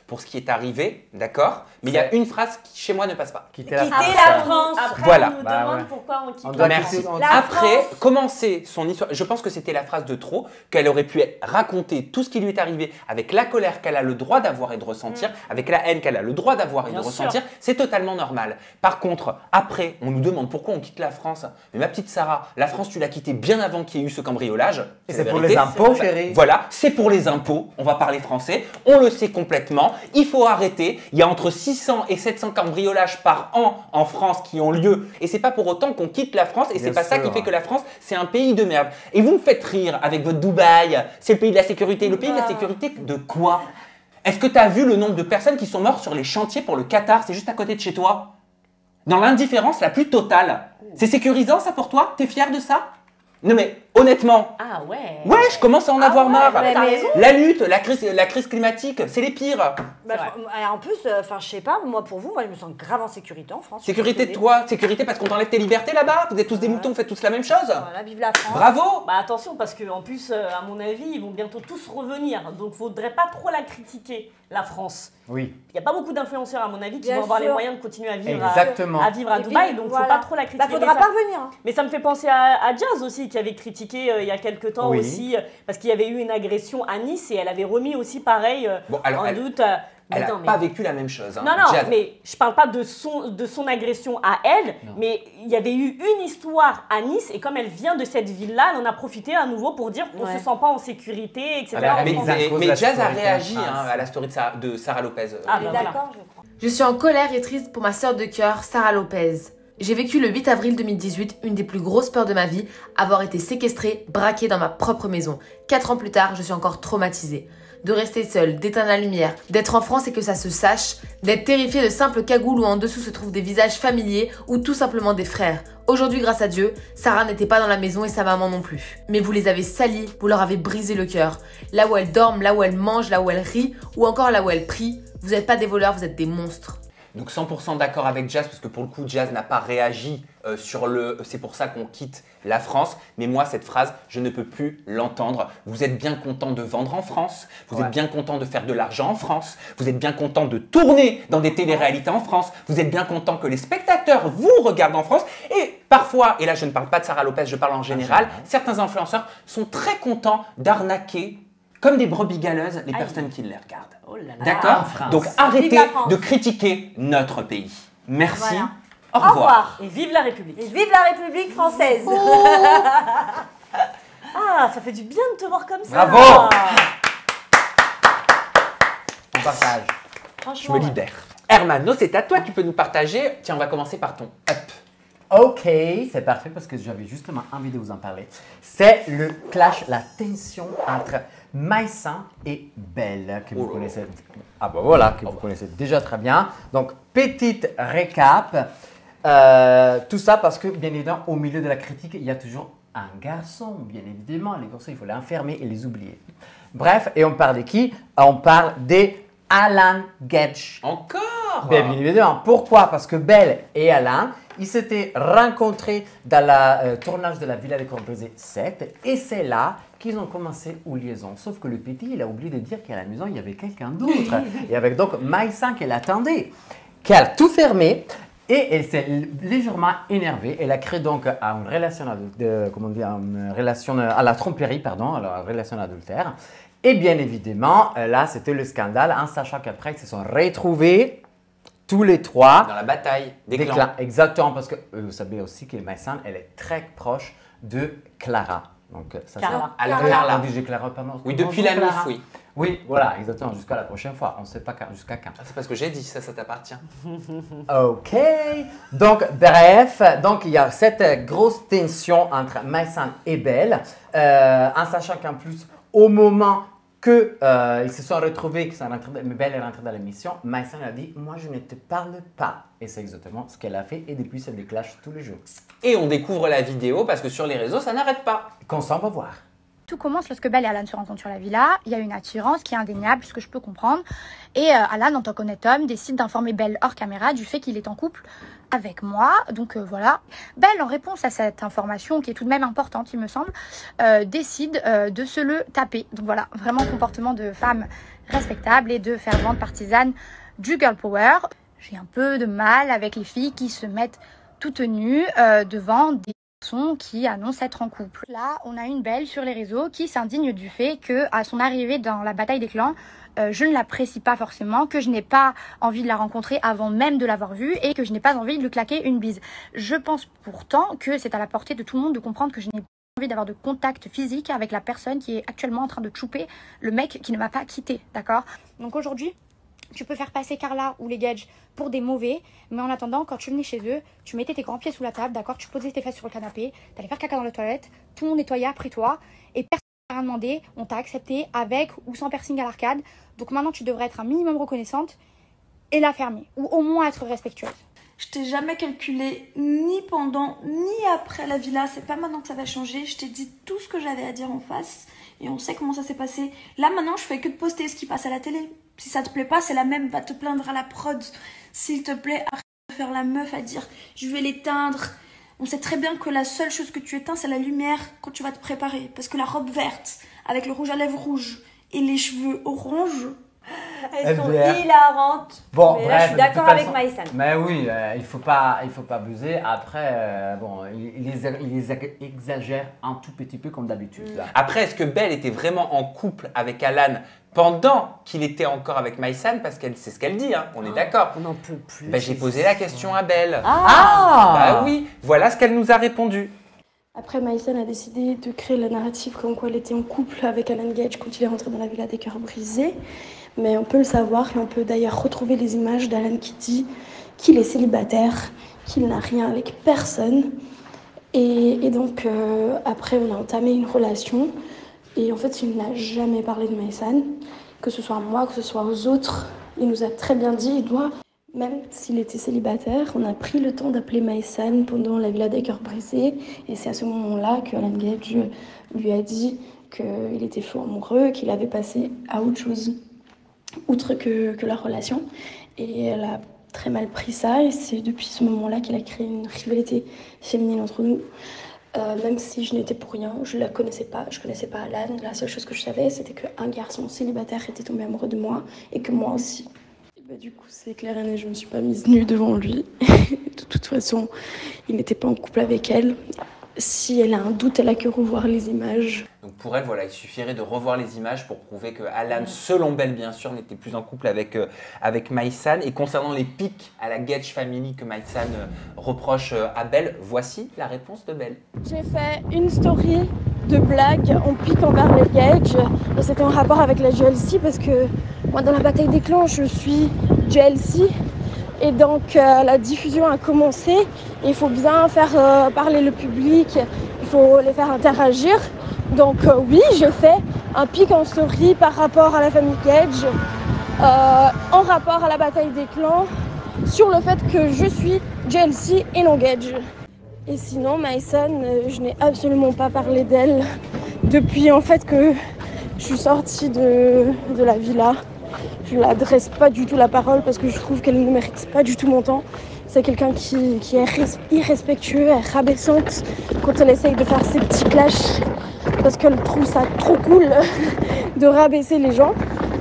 pour ce qui est arrivé, d'accord? Mais il y a une phrase qui chez moi ne passe pas. Quitter la France. Après, voilà. On nous demande pourquoi on quitte la France. Après, commencer son histoire, je pense que c'était la phrase de trop, qu'elle aurait pu raconter tout ce qui lui est arrivé avec la colère qu'elle a le droit d'avoir et de ressentir, avec la haine qu'elle a le droit d'avoir et de ressentir, c'est totalement normal. Par contre, après, on nous demande pourquoi on quitte la France. Mais ma petite Sarah, la France, tu l'as quittée bien avant qu'il y ait eu ce cambriolage. Et c'est pour les impôts, chérie. Voilà, c'est pour les impôts. On va parler français. On le sait complètement. Il faut arrêter. Il y a entre 600 et 700 cambriolages par an en France qui ont lieu. Et c'est pas pour autant qu'on quitte la France. Et c'est pas ça qui fait que la France, c'est un pays de merde. Et vous me faites rire avec votre Dubaï. C'est le pays de la sécurité. Le pays de la sécurité de quoi? Est-ce que tu as vu le nombre de personnes qui sont mortes sur les chantiers pour le Qatar? C'est juste à côté de chez toi. Dans l'indifférence la plus totale. C'est sécurisant ça pour toi? T'es fier de ça? Non mais honnêtement, ouais, je commence à en avoir marre. La lutte, la crise climatique, c'est les pires. Bah, en plus, je sais pas, moi pour vous, moi je me sens grave en sécurité en France. Sécurité de toi, sécurité parce qu'on t'enlève tes libertés là-bas. Vous êtes tous des moutons, vous faites tous la même chose. Voilà, vive la France. Bravo. Bah attention parce que en plus, à mon avis, ils vont bientôt tous revenir, donc faudrait pas trop la critiquer, la France. Oui. Il y a pas beaucoup d'influenceurs à mon avis qui vont avoir les moyens de continuer à vivre à Dubaï, donc faut pas trop la critiquer. Bah faudra pas revenir. Mais ça me fait penser à Jazz aussi qui avait critiqué il y a quelques temps aussi parce qu'il y avait eu une agression à Nice et elle avait remis aussi pareil en doute. Elle n'a pas vécu la même chose. Hein. Non, mais je ne parle pas de son agression à elle, mais il y avait eu une histoire à Nice et comme elle vient de cette ville-là, elle en a profité à nouveau pour dire qu'on ne se sent pas en sécurité, etc. Mais Jazz a réagi à la story de Sarah Lopez. Ah, ben d'accord, je crois. Je suis en colère et triste pour ma sœur de cœur, Sarah Lopez. J'ai vécu le 8 avril 2018, une des plus grosses peurs de ma vie, avoir été séquestrée, braquée dans ma propre maison. 4 ans plus tard, je suis encore traumatisée. De rester seule, d'éteindre la lumière, d'être en France et que ça se sache, d'être terrifiée de simples cagoules où en dessous se trouvent des visages familiers ou tout simplement des frères. Aujourd'hui, grâce à Dieu, Sarah n'était pas dans la maison et sa maman non plus. Mais vous les avez salis, vous leur avez brisé le cœur. Là où elles dorment, là où elles mangent, là où elles rient ou encore là où elles prient, vous n'êtes pas des voleurs, vous êtes des monstres. Donc 100% d'accord avec Jazz parce que pour le coup, Jazz n'a pas réagi sur le « c'est pour ça qu'on quitte la France ». Mais moi, cette phrase, je ne peux plus l'entendre. Vous êtes bien content de vendre en France, vous êtes bien content de faire de l'argent en France, vous êtes bien content de tourner dans des téléréalités en France, vous êtes bien content que les spectateurs vous regardent en France. Et parfois, et là je ne parle pas de Sarah Lopez, je parle en général, certains influenceurs sont très contents d'arnaquer comme des brebis galeuses les personnes qui les regardent. Oh d'accord. Donc arrêtez de critiquer notre pays. Merci. Voilà. Au revoir. Et vive la République. Et vive la République française. Oh. Ça fait du bien de te voir comme ça. Bravo. On partage. Je me libère. Ermanno, c'est à toi. Tu peux nous partager. Tiens, on va commencer par ton up. Ok, c'est parfait parce que j'avais justement envie de vous en parler. C'est le clash, la tension entre Maïssa et Belle, que vous connaissez. Ah bah voilà, que vous connaissez déjà très bien. Donc, petite récap. Tout ça parce que, bien évidemment, au milieu de la critique, il y a toujours un garçon, bien évidemment. Les garçons, il faut les enfermer et les oublier. Bref, et on parle de qui? On parle des Alan Gedge. Encore? Bien évidemment. Pourquoi? Parce que Belle et Alan, ils s'étaient rencontrés dans le tournage de la Villa des Corbusiers 7 et c'est là qu'ils ont commencé une liaison. Sauf que le petit, il a oublié de dire qu'à la maison, il y avait quelqu'un d'autre. Et avec donc Maïssa qui l'attendait, qui a tout fermé. Et elle s'est légèrement énervée. Elle a créé donc une relation, à la tromperie, pardon, à la relation adultère. Et bien évidemment, là, c'était le scandale, en sachant qu'après, ils se sont retrouvés tous les trois. Dans la bataille des clans. Exactement, parce que vous savez aussi que Maïsane, elle est très proche de Clara. Donc, ça Clara. Alors, Clara. On dit Clara, pas mort. Oui, depuis la nuit, oui. Oui, voilà, exactement, jusqu'à la prochaine fois. On ne sait pas jusqu'à quand. Ah, c'est parce que j'ai dit, ça t'appartient. Ok. Donc, bref, donc il y a cette grosse tension entre Maïsane et Belle, en sachant qu'en plus, au moment qu'ils se sont retrouvés, que Belle est rentrée dans l'émission, Maïsane a dit « Moi, je ne te parle pas ». Et c'est exactement ce qu'elle a fait. Et depuis, ça déclenche tous les jours. Et on découvre la vidéo parce que sur les réseaux, ça n'arrête pas. Qu'on s'en va voir. Tout commence lorsque Belle et Alan se rencontrent sur la villa. Il y a une attirance qui est indéniable, ce que je peux comprendre. Et Alan, en tant qu'honnête homme, décide d'informer Belle hors caméra du fait qu'il est en couple avec moi. Donc voilà. Belle, en réponse à cette information qui est tout de même importante, il me semble, décide de se le taper. Donc voilà, vraiment comportement de femme respectable et de fervente partisane du girl power. J'ai un peu de mal avec les filles qui se mettent toutes nues devant des qui annonce être en couple. Là, on a une Belle sur les réseaux qui s'indigne du fait que, à son arrivée dans la bataille des clans, je ne l'apprécie pas forcément, que je n'ai pas envie de la rencontrer avant même de l'avoir vue et que je n'ai pas envie de lui claquer une bise. Je pense pourtant que c'est à la portée de tout le monde de comprendre que je n'ai pas envie d'avoir de contact physique avec la personne qui est actuellement en train de chouper le mec qui ne m'a pas quitté, d'accord? Donc aujourd'hui, tu peux faire passer Carla ou les Gage pour des mauvais, mais en attendant, quand tu venais chez eux, tu mettais tes grands pieds sous la table, d'accord? Tu posais tes fesses sur le canapé, t'allais faire caca dans la toilette, tout le monde nettoyait après toi, et personne t'a rien demandé, on t'a accepté avec ou sans piercing à l'arcade, donc maintenant tu devrais être un minimum reconnaissante et la fermer, ou au moins être respectueuse. Je t'ai jamais calculé, ni pendant, ni après la villa, c'est pas maintenant que ça va changer, je t'ai dit tout ce que j'avais à dire en face, et on sait comment ça s'est passé. Là maintenant, je fais que de poster ce qui passe à la télé. Si ça te plaît pas, c'est la même, va te plaindre à la prod. S'il te plaît, arrête de faire la meuf à dire je vais l'éteindre. On sait très bien que la seule chose que tu éteins, c'est la lumière quand tu vas te préparer. Parce que la robe verte, avec le rouge à lèvres rouge et les cheveux orange, elles sont hilarantes. Bon, mais bref, là, je suis d'accord avec Maïsane. Mais oui, il faut pas abuser. Après, bon, il les exagère un tout petit peu comme d'habitude. Mmh. Après, est-ce que Belle était vraiment en couple avec Alan pendant qu'il était encore avec Maïsane, parce qu'elle c'est ce qu'elle dit, hein, on est d'accord. On n'en peut plus. Bah, j'ai posé la question à Belle. Ah bah oui, voilà ce qu'elle nous a répondu. Après, Maïsane a décidé de créer la narrative comme quoi elle était en couple avec Alan Gage quand il est rentré dans la villa des cœurs brisés. Mais on peut le savoir et on peut d'ailleurs retrouver les images d'Alan qui dit qu'il est célibataire, qu'il n'a rien avec personne. Et donc, après, on a entamé une relation. Et en fait, il n'a jamais parlé de Maïsane, que ce soit à moi, que ce soit aux autres. Il nous a très bien dit, il doit, même s'il était célibataire, on a pris le temps d'appeler Maïsane pendant la villa des cœurs brisés. Et c'est à ce moment-là que Alan Gage lui a dit qu'il était fort amoureux, qu'il avait passé à autre chose, outre que la relation. Et elle a très mal pris ça. Et c'est depuis ce moment-là qu'elle a créé une rivalité féminine entre nous. Même si je n'étais pour rien, je la connaissais pas, je connaissais pas Alan. La seule chose que je savais, c'était qu'un garçon célibataire était tombé amoureux de moi et que moi aussi. Et bah, du coup, c'est clair et net, je me suis pas mise nue devant lui. De toute façon, il n'était pas en couple avec elle. Si elle a un doute, elle a que revoir les images. Donc pour elle, voilà, il suffirait de revoir les images pour prouver que Alan, selon Belle bien sûr, n'était plus en couple avec Maïsane. Et concernant les pics à la Gage Family que Maïsane reproche à Belle, voici la réponse de Belle. J'ai fait une story de blague, on pique envers les Gage. Et c'était en rapport avec la GLC parce que moi, dans la bataille des clans, je suis GLC. Et donc la diffusion a commencé, il faut bien faire parler le public, il faut les faire interagir. Donc oui, je fais un pic en story par rapport à la famille Gage, en rapport à la bataille des clans, sur le fait que je suis GLC et non Gage. Et sinon, Maïsane, je n'ai absolument pas parlé d'elle depuis en fait que je suis sortie de la villa. Je ne l'adresse pas du tout la parole parce que je trouve qu'elle ne mérite pas du tout mon temps. C'est quelqu'un qui est irrespectueux, rabaissante quand elle essaye de faire ses petits clashs parce qu'elle trouve ça trop cool de rabaisser les gens.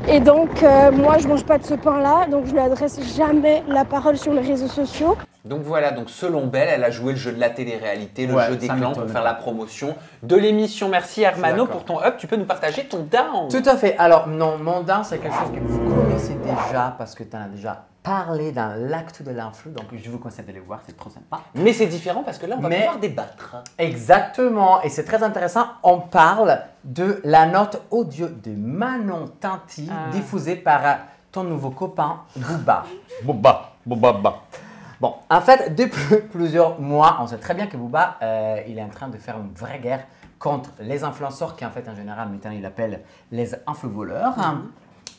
Et donc moi je mange pas de ce pain là, donc je ne lui adresse jamais la parole sur les réseaux sociaux. Donc voilà, donc selon Belle, elle a joué le jeu de la télé-réalité, le jeu des clans pour faire la promotion de l'émission. Merci Ermanno pour ton up, tu peux nous partager ton down. Tout à fait, alors non, mon down c'est quelque chose que vous connaissez déjà parce que tu en as déjà parlé dans l'actu de l'influ, donc je vous conseille de les voir, c'est trop sympa. Mais c'est différent parce que là on va pouvoir débattre. Exactement, et c'est très intéressant, on parle de la note audio de Manon Tanti diffusée par ton nouveau copain Booba. Bon, en fait, depuis plusieurs mois, on sait très bien que Booba, il est en train de faire une vraie guerre contre les influenceurs qui, en fait, en général, maintenant, il appelle les influvoleurs.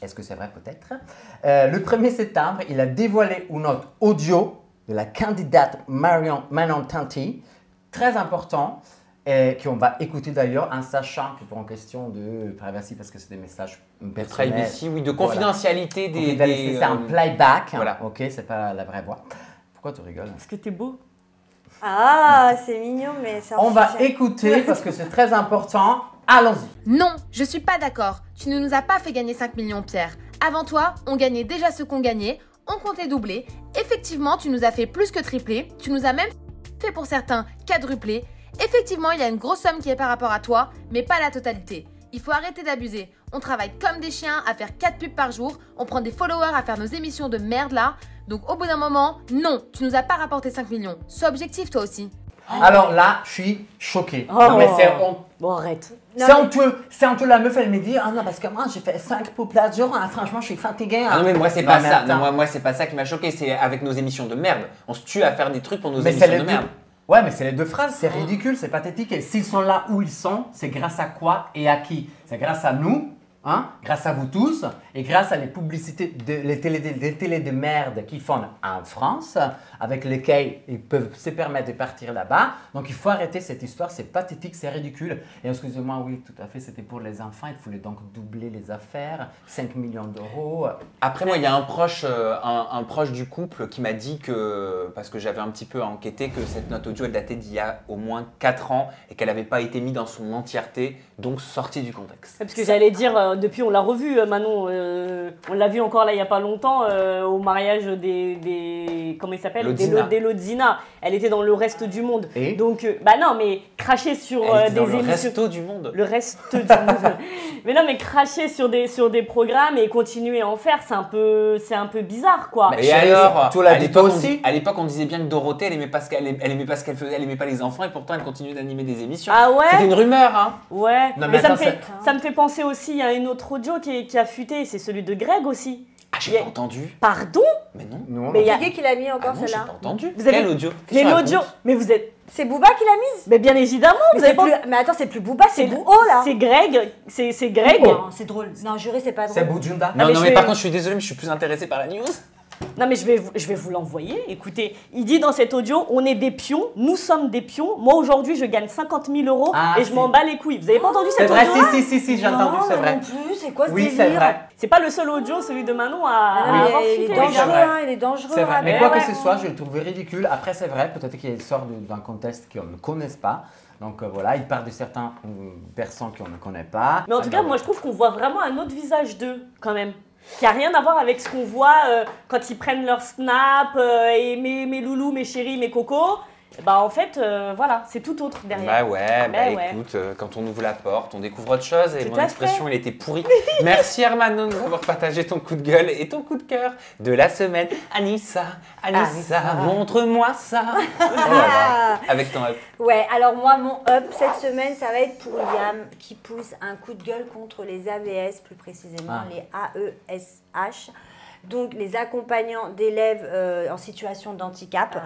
Est-ce que c'est vrai? Peut-être. Le 1er septembre, il a dévoilé une note audio de la candidate Manon Tanti, très important, qu'on va écouter d'ailleurs en sachant que pour en question de privacy, parce que c'est des messages personnels. Privacy, oui, de confidentialité des... C'est un playback, voilà. Ok, c'est pas la vraie voix. Pourquoi tu rigoles? Parce que t'es beau. Ah, c'est mignon, mais ça. On va écouter parce que c'est très important. Allons-y. Non, je suis pas d'accord. Tu ne nous as pas fait gagner 5 millions, Pierre. Avant toi, on gagnait déjà ce qu'on gagnait. On comptait doubler. Effectivement, tu nous as fait plus que tripler. Tu nous as même fait pour certains quadrupler. Effectivement, il y a une grosse somme qui est par rapport à toi, mais pas la totalité. Il faut arrêter d'abuser. On travaille comme des chiens à faire 4 pubs par jour. On prend des followers à faire nos émissions de merde là. Donc au bout d'un moment, non, tu nous as pas rapporté 5 millions. Sois objectif toi aussi. Alors là, je suis choquée. Oh. Non mais c'est honteux. Bon, arrête. C'est honteux. C'est honteux, la meuf, elle me dit « Ah non, parce que moi, j'ai fait 5 pubs par jour. Ah, franchement, je suis fatiguée. » Ah non, mais moi, c'est pas ça. Non, moi, c'est pas ça qui m'a choquée. C'est avec nos émissions de merde. On se tue à faire des trucs pour nos émissions de merde. Ouais, mais c'est les deux phrases, c'est ridicule, c'est pathétique. Et s'ils sont là où ils sont, c'est grâce à quoi et à qui? C'est grâce à nous, hein, grâce à vous tous, et grâce à les publicités, les télés de merde qu'ils font en France, avec lesquelles ils peuvent se permettre de partir là-bas. Donc il faut arrêter cette histoire, c'est pathétique, c'est ridicule. Et excusez-moi, oui, tout à fait, c'était pour les enfants, il fallait donc doubler les affaires, 5 millions d'euros. Après moi, il y a un proche du couple qui m'a dit que, parce que j'avais un petit peu enquêté, que cette note audio, elle datait d'il y a au moins 4 ans et qu'elle n'avait pas été mise dans son entièreté, donc sortie du contexte. Parce que j'allais dire... depuis, on l'a revue, Manon. On l'a vu encore là il n'y a pas longtemps au mariage des comment il s'appelle, des Lodzina. Elle était dans le reste du monde. Et donc, bah non, mais cracher sur des émissions. Le resto du monde. Le reste du monde. Mais non, mais cracher sur des programmes et continuer à en faire, c'est un peu bizarre, quoi. Bah, et alors, toi, là, toi aussi. À l'époque, on disait bien que Dorothée, elle aimait pas ce qu'elle faisait, elle aimait pas les enfants et pourtant elle continue d'animer des émissions. Ah ouais. C'était une rumeur, hein. Ouais. Non, mais attends, ça me fait penser aussi à une autre audio qui a fuité, c'est celui de Greg aussi. Ah, j'ai pas entendu. Pardon? Mais non. Mais il y a qui l'a mis encore, celle-là. J'ai pas entendu. Vous avez... Quel audio? Mais l'audio. Mais vous êtes... C'est Booba qui l'a mise? Mais bien évidemment. Mais, vous avez pas... plus... mais attends, c'est plus Booba, c'est Bouho là. C'est Greg. C'est Greg. Oh. Non, c'est drôle. Non, juré, c'est pas drôle. C'est Boujunda. Non, non, mais par contre, je suis désolée, mais je suis plus intéressée par la news. Non, mais je vais vous l'envoyer. Écoutez, il dit dans cet audio, on est des pions, nous sommes des pions. Moi, aujourd'hui, je gagne 50 000 euros, ah, et je m'en bats les couilles. Vous n'avez pas entendu cette audio? Si, j'ai entendu, c'est vrai. C'est quoi ce délire? C'est pas le seul audio, celui de Manon à avoir fuité. Il est dangereux. C'est vrai. Mais quoi que ce soit, je le trouve ridicule. Après, c'est vrai, peut-être qu'il sort d'un contexte qu'on ne connaisse pas. Donc voilà, il parle de certaines personnes qu'on ne connaît pas. Mais en tout cas, moi, je trouve qu'on voit vraiment un autre visage d'eux, quand même, qui n'a rien à voir avec ce qu'on voit quand ils prennent leur snap et mes loulous, mes chéris, mes cocos. Bah en fait, voilà, c'est tout autre derrière. Bah ouais, écoute, quand on ouvre la porte, on découvre autre chose et mon expression, elle était pourrie. Merci Ermanno de nous avoir partagé ton coup de gueule et ton coup de cœur de la semaine. Anissa, montre-moi ça. Avec ton up. Ouais, alors moi, mon up cette semaine, ça va être pour Liam qui pousse un coup de gueule contre les AVS, plus précisément les AESH. Donc, les accompagnants d'élèves en situation d'handicap.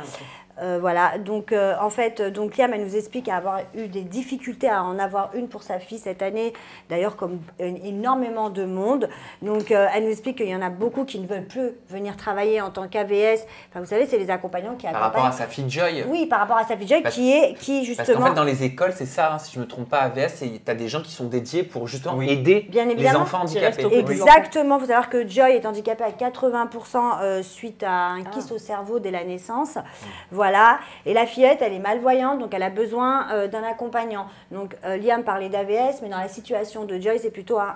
Voilà, donc en fait, donc Liam, elle nous explique avoir eu des difficultés à en avoir une pour sa fille cette année, d'ailleurs comme énormément de monde. Donc, elle nous explique qu'il y en a beaucoup qui ne veulent plus venir travailler en tant qu'AVS. Enfin, vous savez, c'est les accompagnants qui accompagnent. Par rapport à sa fille Joy. Oui, par rapport à sa fille Joy qui justement… Parce qu'en fait, dans les écoles, c'est ça, hein, si je ne me trompe pas, AVS, tu as des gens qui sont dédiés pour justement aider les enfants handicapés. Exactement, il faut savoir que Joy est handicapée à 80% suite à un kyste au cerveau dès la naissance. Voilà. voilà. Et la fillette, elle est malvoyante, donc elle a besoin d'un accompagnant. Donc Liam parlait d'AVS, mais dans la situation de Joy, c'est plutôt un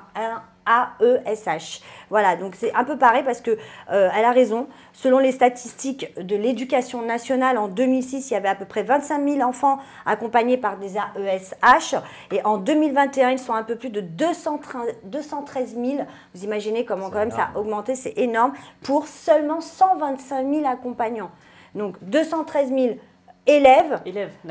AESH. Voilà, donc c'est un peu pareil parce que elle a raison. Selon les statistiques de l'éducation nationale, en 2006, il y avait à peu près 25 000 enfants accompagnés par des AESH. Et en 2021, ils sont un peu plus de 213 000. Vous imaginez comment quand même ça a augmenté, c'est énorme, pour seulement 125 000 accompagnants. Donc 213 000 élèves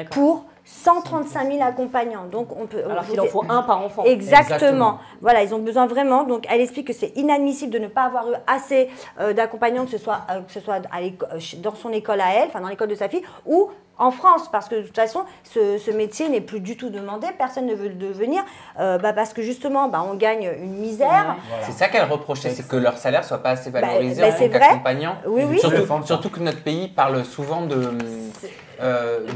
pour 135 000 accompagnants. Donc on peut, alors qu'il en faut un par enfant. Exactement. Voilà, ils ont besoin vraiment. Donc elle explique que c'est inadmissible de ne pas avoir eu assez d'accompagnants, que ce soit dans son école à elle, enfin dans l'école de sa fille, ou en France, parce que de toute façon, ce métier n'est plus du tout demandé. Personne ne veut le devenir parce que justement, on gagne une misère. Ouais, voilà. C'est ça qu'elle reprochait, c'est que leur salaire ne soit pas assez valorisé en tant qu'accompagnant. Oui, oui. Surtout que notre pays parle souvent de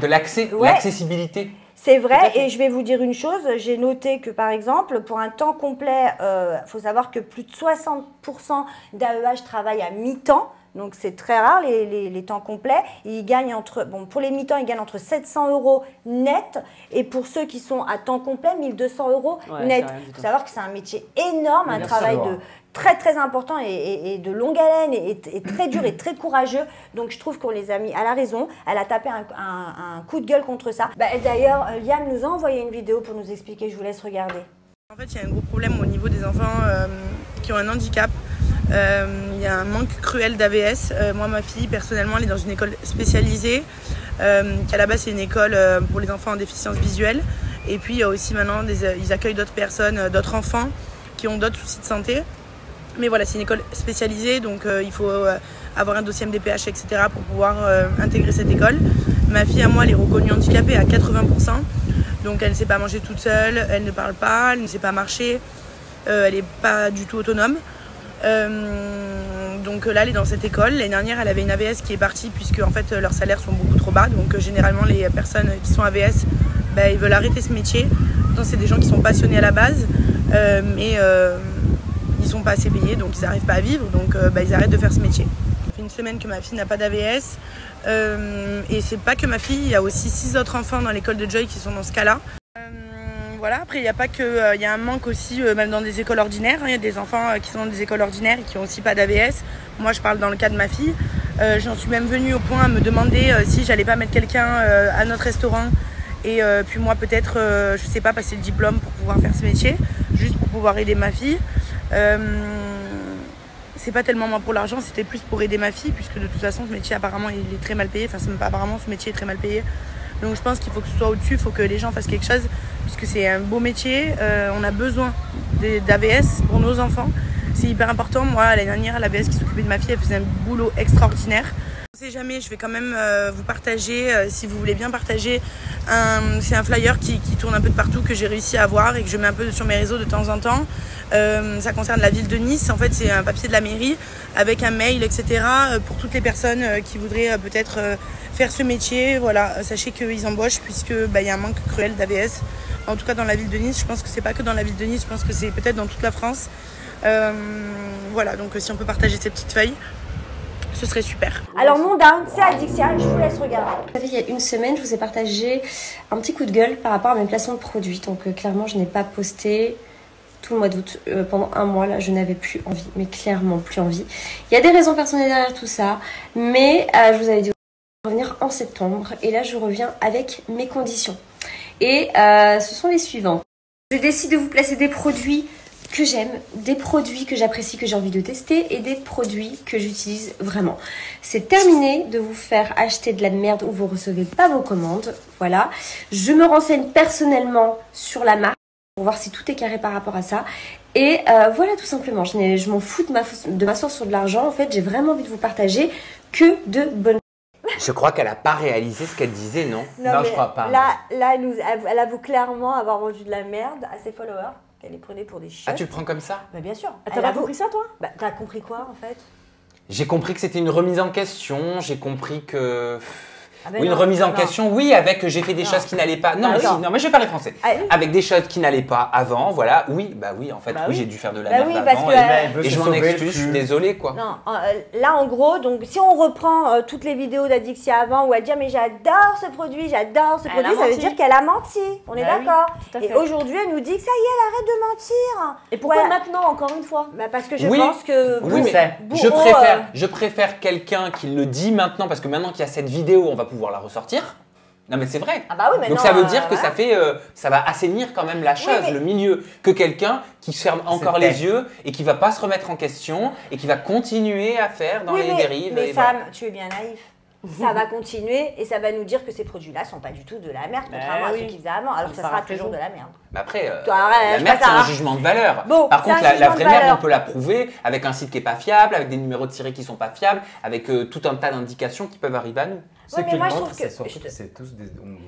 l'accès, l'accessibilité. C'est vrai, et je vais vous dire une chose, j'ai noté que par exemple, pour un temps complet, faut savoir que plus de 60% d'AEH travaillent à mi-temps. Donc, c'est très rare, les temps complets. Ils gagnent pour les mi-temps, ils gagnent entre 700 € net. Et pour ceux qui sont à temps complet, 1200 € net. Il faut savoir que c'est un métier énorme, un travail très, très important et de longue haleine et très dur et très courageux. Donc, je trouve qu'on les a mis à la raison. Elle a tapé un coup de gueule contre ça. D'ailleurs, Liam nous a envoyé une vidéo pour nous expliquer. Je vous laisse regarder. En fait, il y a un gros problème au niveau des enfants qui ont un handicap. Il y a un manque cruel d'AVS. Moi, ma fille, personnellement, elle est dans une école spécialisée, qui à la base c'est une école pour les enfants en déficience visuelle. Et puis il y a aussi maintenant, ils accueillent d'autres personnes, d'autres enfants qui ont d'autres soucis de santé. Mais voilà, c'est une école spécialisée, donc il faut avoir un dossier MDPH, etc. pour pouvoir intégrer cette école. Ma fille à moi, elle est reconnue handicapée à 80%. Donc elle ne sait pas manger toute seule, elle ne parle pas, elle ne sait pas marcher, elle n'est pas du tout autonome. Donc là elle est dans cette école. L'année dernière elle avait une AVS qui est partie, puisque en fait leurs salaires sont beaucoup trop bas. Donc généralement les personnes qui sont AVS, ils veulent arrêter ce métier. Pourtant c'est des gens qui sont passionnés à la base, mais ils sont pas assez payés, donc ils n'arrivent pas à vivre. Donc ils arrêtent de faire ce métier. Ça fait une semaine que ma fille n'a pas d'AVS, et c'est pas que ma fille, il y a aussi 6 autres enfants dans l'école de Joy qui sont dans ce cas là. Voilà, après il n'y a pas que, y a un manque aussi, même dans des écoles ordinaires, il y a des enfants qui sont dans des écoles ordinaires et qui n'ont aussi pas d'AVS. Moi je parle dans le cas de ma fille, j'en suis même venue au point à me demander si j'allais pas mettre quelqu'un à notre restaurant et puis moi peut-être, je sais pas, passer le diplôme pour pouvoir faire ce métier, juste pour pouvoir aider ma fille. C'est pas tellement moi pour l'argent, c'était plus pour aider ma fille, puisque de toute façon ce métier apparemment il est très mal payé, enfin c'est même pas apparemment, ce métier est très mal payé. Donc je pense qu'il faut que ce soit au-dessus, il faut que les gens fassent quelque chose, puisque c'est un beau métier, on a besoin d'AVS pour nos enfants. C'est hyper important. Moi, l'année dernière, l'AVS qui s'occupait de ma fille, elle faisait un boulot extraordinaire. On ne sait jamais, je vais quand même vous partager, si vous voulez bien partager, c'est un flyer qui tourne un peu de partout, que j'ai réussi à avoir et que je mets un peu sur mes réseaux de temps en temps. Ça concerne la ville de Nice, en fait c'est un papier de la mairie avec un mail, etc. pour toutes les personnes qui voudraient peut-être faire ce métier. Voilà, sachez qu'ils embauchent, puisque y a un manque cruel d'AVS, en tout cas dans la ville de Nice. Je pense que c'est pas que dans la ville de Nice, je pense que c'est peut-être dans toute la France. Voilà, donc si on peut partager ces petites feuilles, ce serait super. Alors mon down, c'est Adixia, je vous laisse regarder. Il y a une semaine, je vous ai partagé un petit coup de gueule par rapport à mes placements de produits. Donc clairement, je n'ai pas posté tout le mois d'août. Pendant un mois, là, je n'avais plus envie, mais clairement plus envie. Il y a des raisons personnelles derrière tout ça, mais je vous avais dit de revenir en septembre. Et là, je reviens avec mes conditions. Et ce sont les suivants. Je décide de vous placer des produits que j'aime, des produits que j'apprécie, que j'ai envie de tester, et des produits que j'utilise vraiment. C'est terminé de vous faire acheter de la merde où vous ne recevez pas vos commandes. Voilà. Je me renseigne personnellement sur la marque pour voir si tout est carré par rapport à ça. Et voilà, tout simplement. Je m'en fous de ma source sur de l'argent. En fait, j'ai vraiment envie de vous partager que de bonnes. Je crois qu'elle n'a pas réalisé ce qu'elle disait, non? Non, je crois pas. Là elle avoue clairement avoir vendu de la merde à ses followers. Elle les prenait pour des chiottes. Ah, tu le prends comme ça? Bah, bien sûr. Ah, t'as pas compris ça, toi? Bah, t'as compris quoi, en fait? J'ai compris que c'était une remise en question. J'ai compris que Ah ben ou une non, remise en question, oui, avec j'ai fait des choses qui n'allaient pas. Non, mais si, non, mais je vais parler français. Ah, oui. Avec des choses qui n'allaient pas avant, voilà. Oui, bah oui, en fait, bah, oui, j'ai dû faire de la merde avant. Et je m'en excuse, je suis désolée, quoi. Non, là, en gros, donc si on reprend toutes les vidéos d'Adixia avant où elle dit mais j'adore ce produit, ça veut dire qu'elle a menti. On est d'accord. Et aujourd'hui, elle nous dit que ça y est, elle arrête de mentir. Et pourquoi maintenant, encore une fois ? Parce que je pense que je préfère quelqu'un qui le dit maintenant, parce que maintenant qu'il y a cette vidéo, on va pouvoir la ressortir. Non mais c'est vrai. Ah bah oui, mais donc non, ça veut dire que ça fait, ça va assainir quand même la chose, le milieu, que quelqu'un qui ferme encore les yeux et qui va pas se remettre en question et qui va continuer à faire dans les dérives. Mais femme, tu es bien naïf. Ça va continuer et ça va nous dire que ces produits-là sont pas du tout de la merde, contrairement à ceux qu'ils faisaient avant. Alors ça sera toujours de la merde. Mais après, la merde, c'est un jugement de valeur. Bon, par contre, la vraie merde, on peut la prouver avec un site qui est pas fiable, avec des numéros de tirés qui sont pas fiables, avec tout un tas d'indications qui peuvent arriver à nous. Oui, mais moi, je trouve que c'est tous des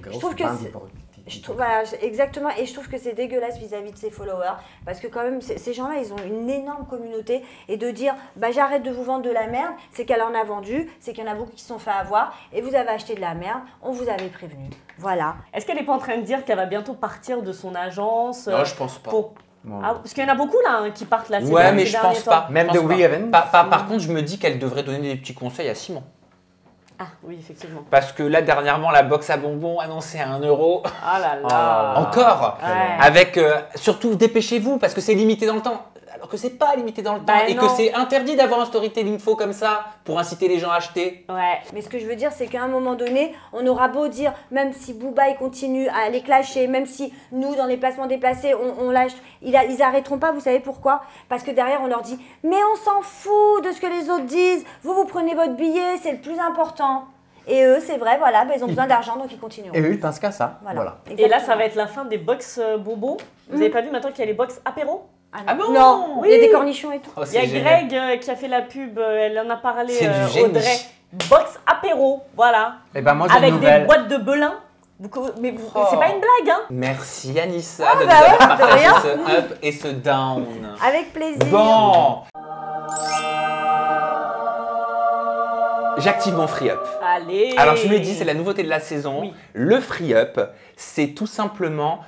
grosses bandes de produits. Je trouve, voilà, exactement, et je trouve que c'est dégueulasse vis-à-vis de ses followers, parce que quand même ces gens-là, ils ont une énorme communauté, et de dire bah j'arrête de vous vendre de la merde, c'est qu'elle en a vendu, c'est qu'il y en a beaucoup qui se sont fait avoir, et vous avez acheté de la merde, on vous avait prévenu, voilà. Est-ce qu'elle n'est pas en train de dire qu'elle va bientôt partir de son agence? Non, je pense pas. Pour... Ah, parce qu'il y en a beaucoup là hein, qui partent là. Ouais, mais je pense pas. Même de Weaven. Par contre, je me dis qu'elle devrait donner des petits conseils à Simon. Ah oui, effectivement. Parce que là, dernièrement, la box à bonbons annoncée à 1 €. Ah là là. Encore ouais. Avec, surtout, dépêchez-vous, parce que c'est limité dans le temps. Alors que c'est pas limité dans le temps et que c'est interdit d'avoir un storytelling faux comme ça pour inciter les gens à acheter. Ouais. Mais ce que je veux dire, c'est qu'à un moment donné, on aura beau dire, même si Booba il continue à les clasher, même si nous, dans les placements déplacés, on lâche, ils arrêteront pas, vous savez pourquoi? Parce que derrière, on leur dit, mais on s'en fout de ce que les autres disent, vous, vous prenez votre billet, c'est le plus important. Et eux, c'est vrai, voilà, bah, ils ont besoin d'argent, donc ils continueront. Et eux, ils pensent qu'à ça. Voilà. Et là, ça va être la fin des box bonbons. Vous avez pas vu maintenant qu'il y a les box apéro? Ah non, il y a des cornichons et tout. Oh, il y a Greg qui a fait la pub, elle en a parlé, Audrey. Box apéro, voilà. Et ben moi, avec des boîtes de Belin. Mais c'est pas une blague, hein. Merci Anissa de nous avoir partagé ce up et ce down. Avec plaisir. Bon. J'active mon free up. Allez. Alors je me dis, c'est la nouveauté de la saison. Oui. Le free up, c'est tout simplement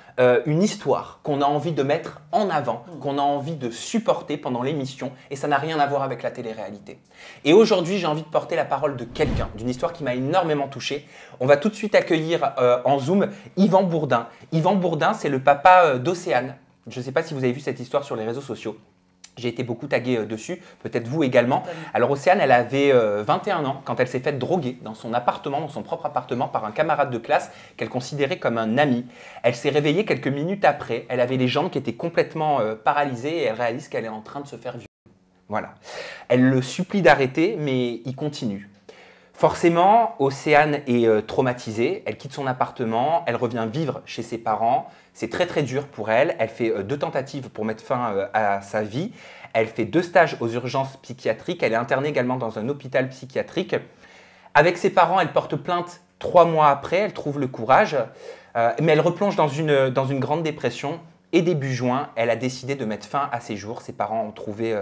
une histoire qu'on a envie de mettre en avant, qu'on a envie de supporter pendant l'émission, et ça n'a rien à voir avec la télé-réalité. Et aujourd'hui, j'ai envie de porter la parole de quelqu'un, d'une histoire qui m'a énormément touchée. On va tout de suite accueillir en Zoom Yvan Bourdin. Yvan Bourdin, c'est le papa d'Océane. Je ne sais pas si vous avez vu cette histoire sur les réseaux sociaux. J'ai été beaucoup taguée dessus, peut-être vous également. Alors Océane, elle avait 21 ans quand elle s'est faite droguer dans son appartement, dans son propre appartement, par un camarade de classe qu'elle considérait comme un ami. Elle s'est réveillée quelques minutes après, elle avait les jambes qui étaient complètement paralysées et elle réalise qu'elle est en train de se faire violer. Voilà. Elle le supplie d'arrêter, mais il continue. Forcément, Océane est traumatisée, elle quitte son appartement, elle revient vivre chez ses parents. C'est très très dur pour elle, elle fait 2 tentatives pour mettre fin à sa vie. Elle fait 2 stages aux urgences psychiatriques, elle est internée également dans un hôpital psychiatrique. Avec ses parents, elle porte plainte 3 mois après, elle trouve le courage. Mais elle replonge dans une grande dépression et début juin, elle a décidé de mettre fin à ses jours. Ses parents ont trouvé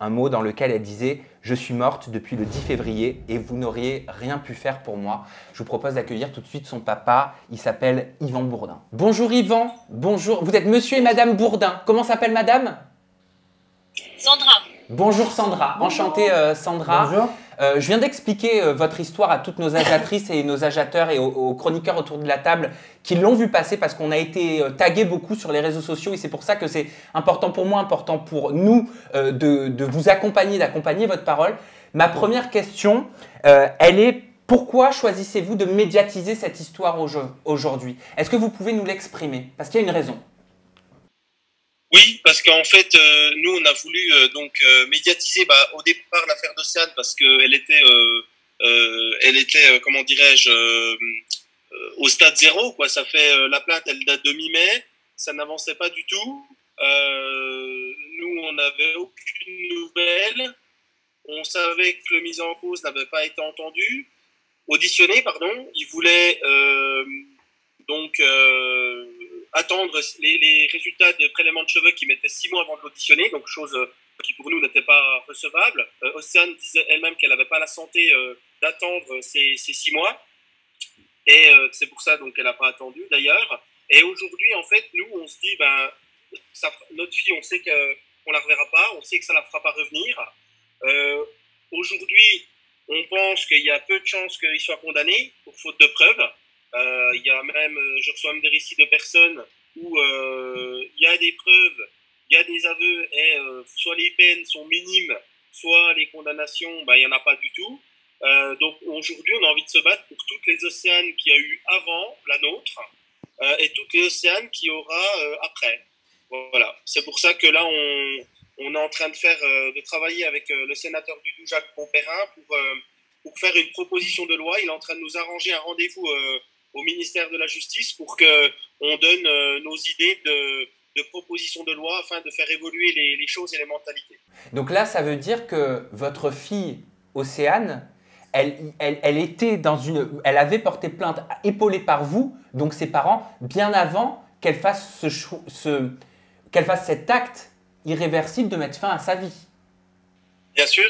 un mot dans lequel elle disait « Je suis morte depuis le 10 février et vous n'auriez rien pu faire pour moi ». Je vous propose d'accueillir tout de suite son papa. Il s'appelle Yvan Bourdin. Bonjour Yvan, bonjour. Vous êtes monsieur et madame Bourdin. Comment s'appelle madame ? Sandra. Bonjour Sandra. Bonjour. Enchantée Sandra. Bonjour. Je viens d'expliquer votre histoire à toutes nos agiatrices et nos agiateurs et aux chroniqueurs autour de la table qui l'ont vu passer parce qu'on a été tagués beaucoup sur les réseaux sociaux et c'est pour ça que c'est important pour moi, important pour nous de vous accompagner, d'accompagner votre parole. Ma première question, elle est pourquoi choisissez-vous de médiatiser cette histoire aujourd'hui? Est-ce que vous pouvez nous l'exprimer? Parce qu'il y a une raison. Oui, parce qu'en fait, nous, on a voulu médiatiser au départ l'affaire d'Océane parce qu'elle était, comment dirais-je, au stade 0. Quoi. Ça fait la plainte, elle date de mi-mai, ça n'avançait pas du tout. Nous, on n'avait aucune nouvelle. On savait que le mis en cause n'avait pas été auditionné, pardon. Il voulait attendre les résultats des prélèvements de cheveux qui mettaient 6 mois avant de l'auditionner, donc chose qui pour nous n'était pas recevable. Océane disait elle-même qu'elle n'avait pas la santé d'attendre ces 6 mois. Et c'est pour ça donc, qu'elle n'a pas attendu d'ailleurs. Et aujourd'hui, en fait, nous, on se dit, ben, ça, notre fille, on sait qu'on ne la reverra pas, on sait que ça ne la fera pas revenir. Aujourd'hui, on pense qu'il y a peu de chances qu'il soit condamné pour faute de preuves. Je reçois même des récits de personnes où il y a des preuves, il y a des aveux, et soit les peines sont minimes, soit les condamnations, ben, il n'y en a pas du tout. Donc aujourd'hui, on a envie de se battre pour toutes les Océanes qu'il y a eu avant la nôtre et toutes les Océanes qu'il y aura après. Voilà, c'est pour ça que là, on est en train de travailler avec le sénateur du Doubs, Jacques Pompérin, pour faire une proposition de loi. Il est en train de nous arranger un rendez-vous au ministère de la Justice pour qu'on donne nos idées de propositions de loi afin de faire évoluer les choses et les mentalités. Donc là, ça veut dire que votre fille Océane, elle avait porté plainte épaulée par vous, donc ses parents, bien avant qu'elle fasse qu'elle fasse cet acte irréversible de mettre fin à sa vie. Bien sûr.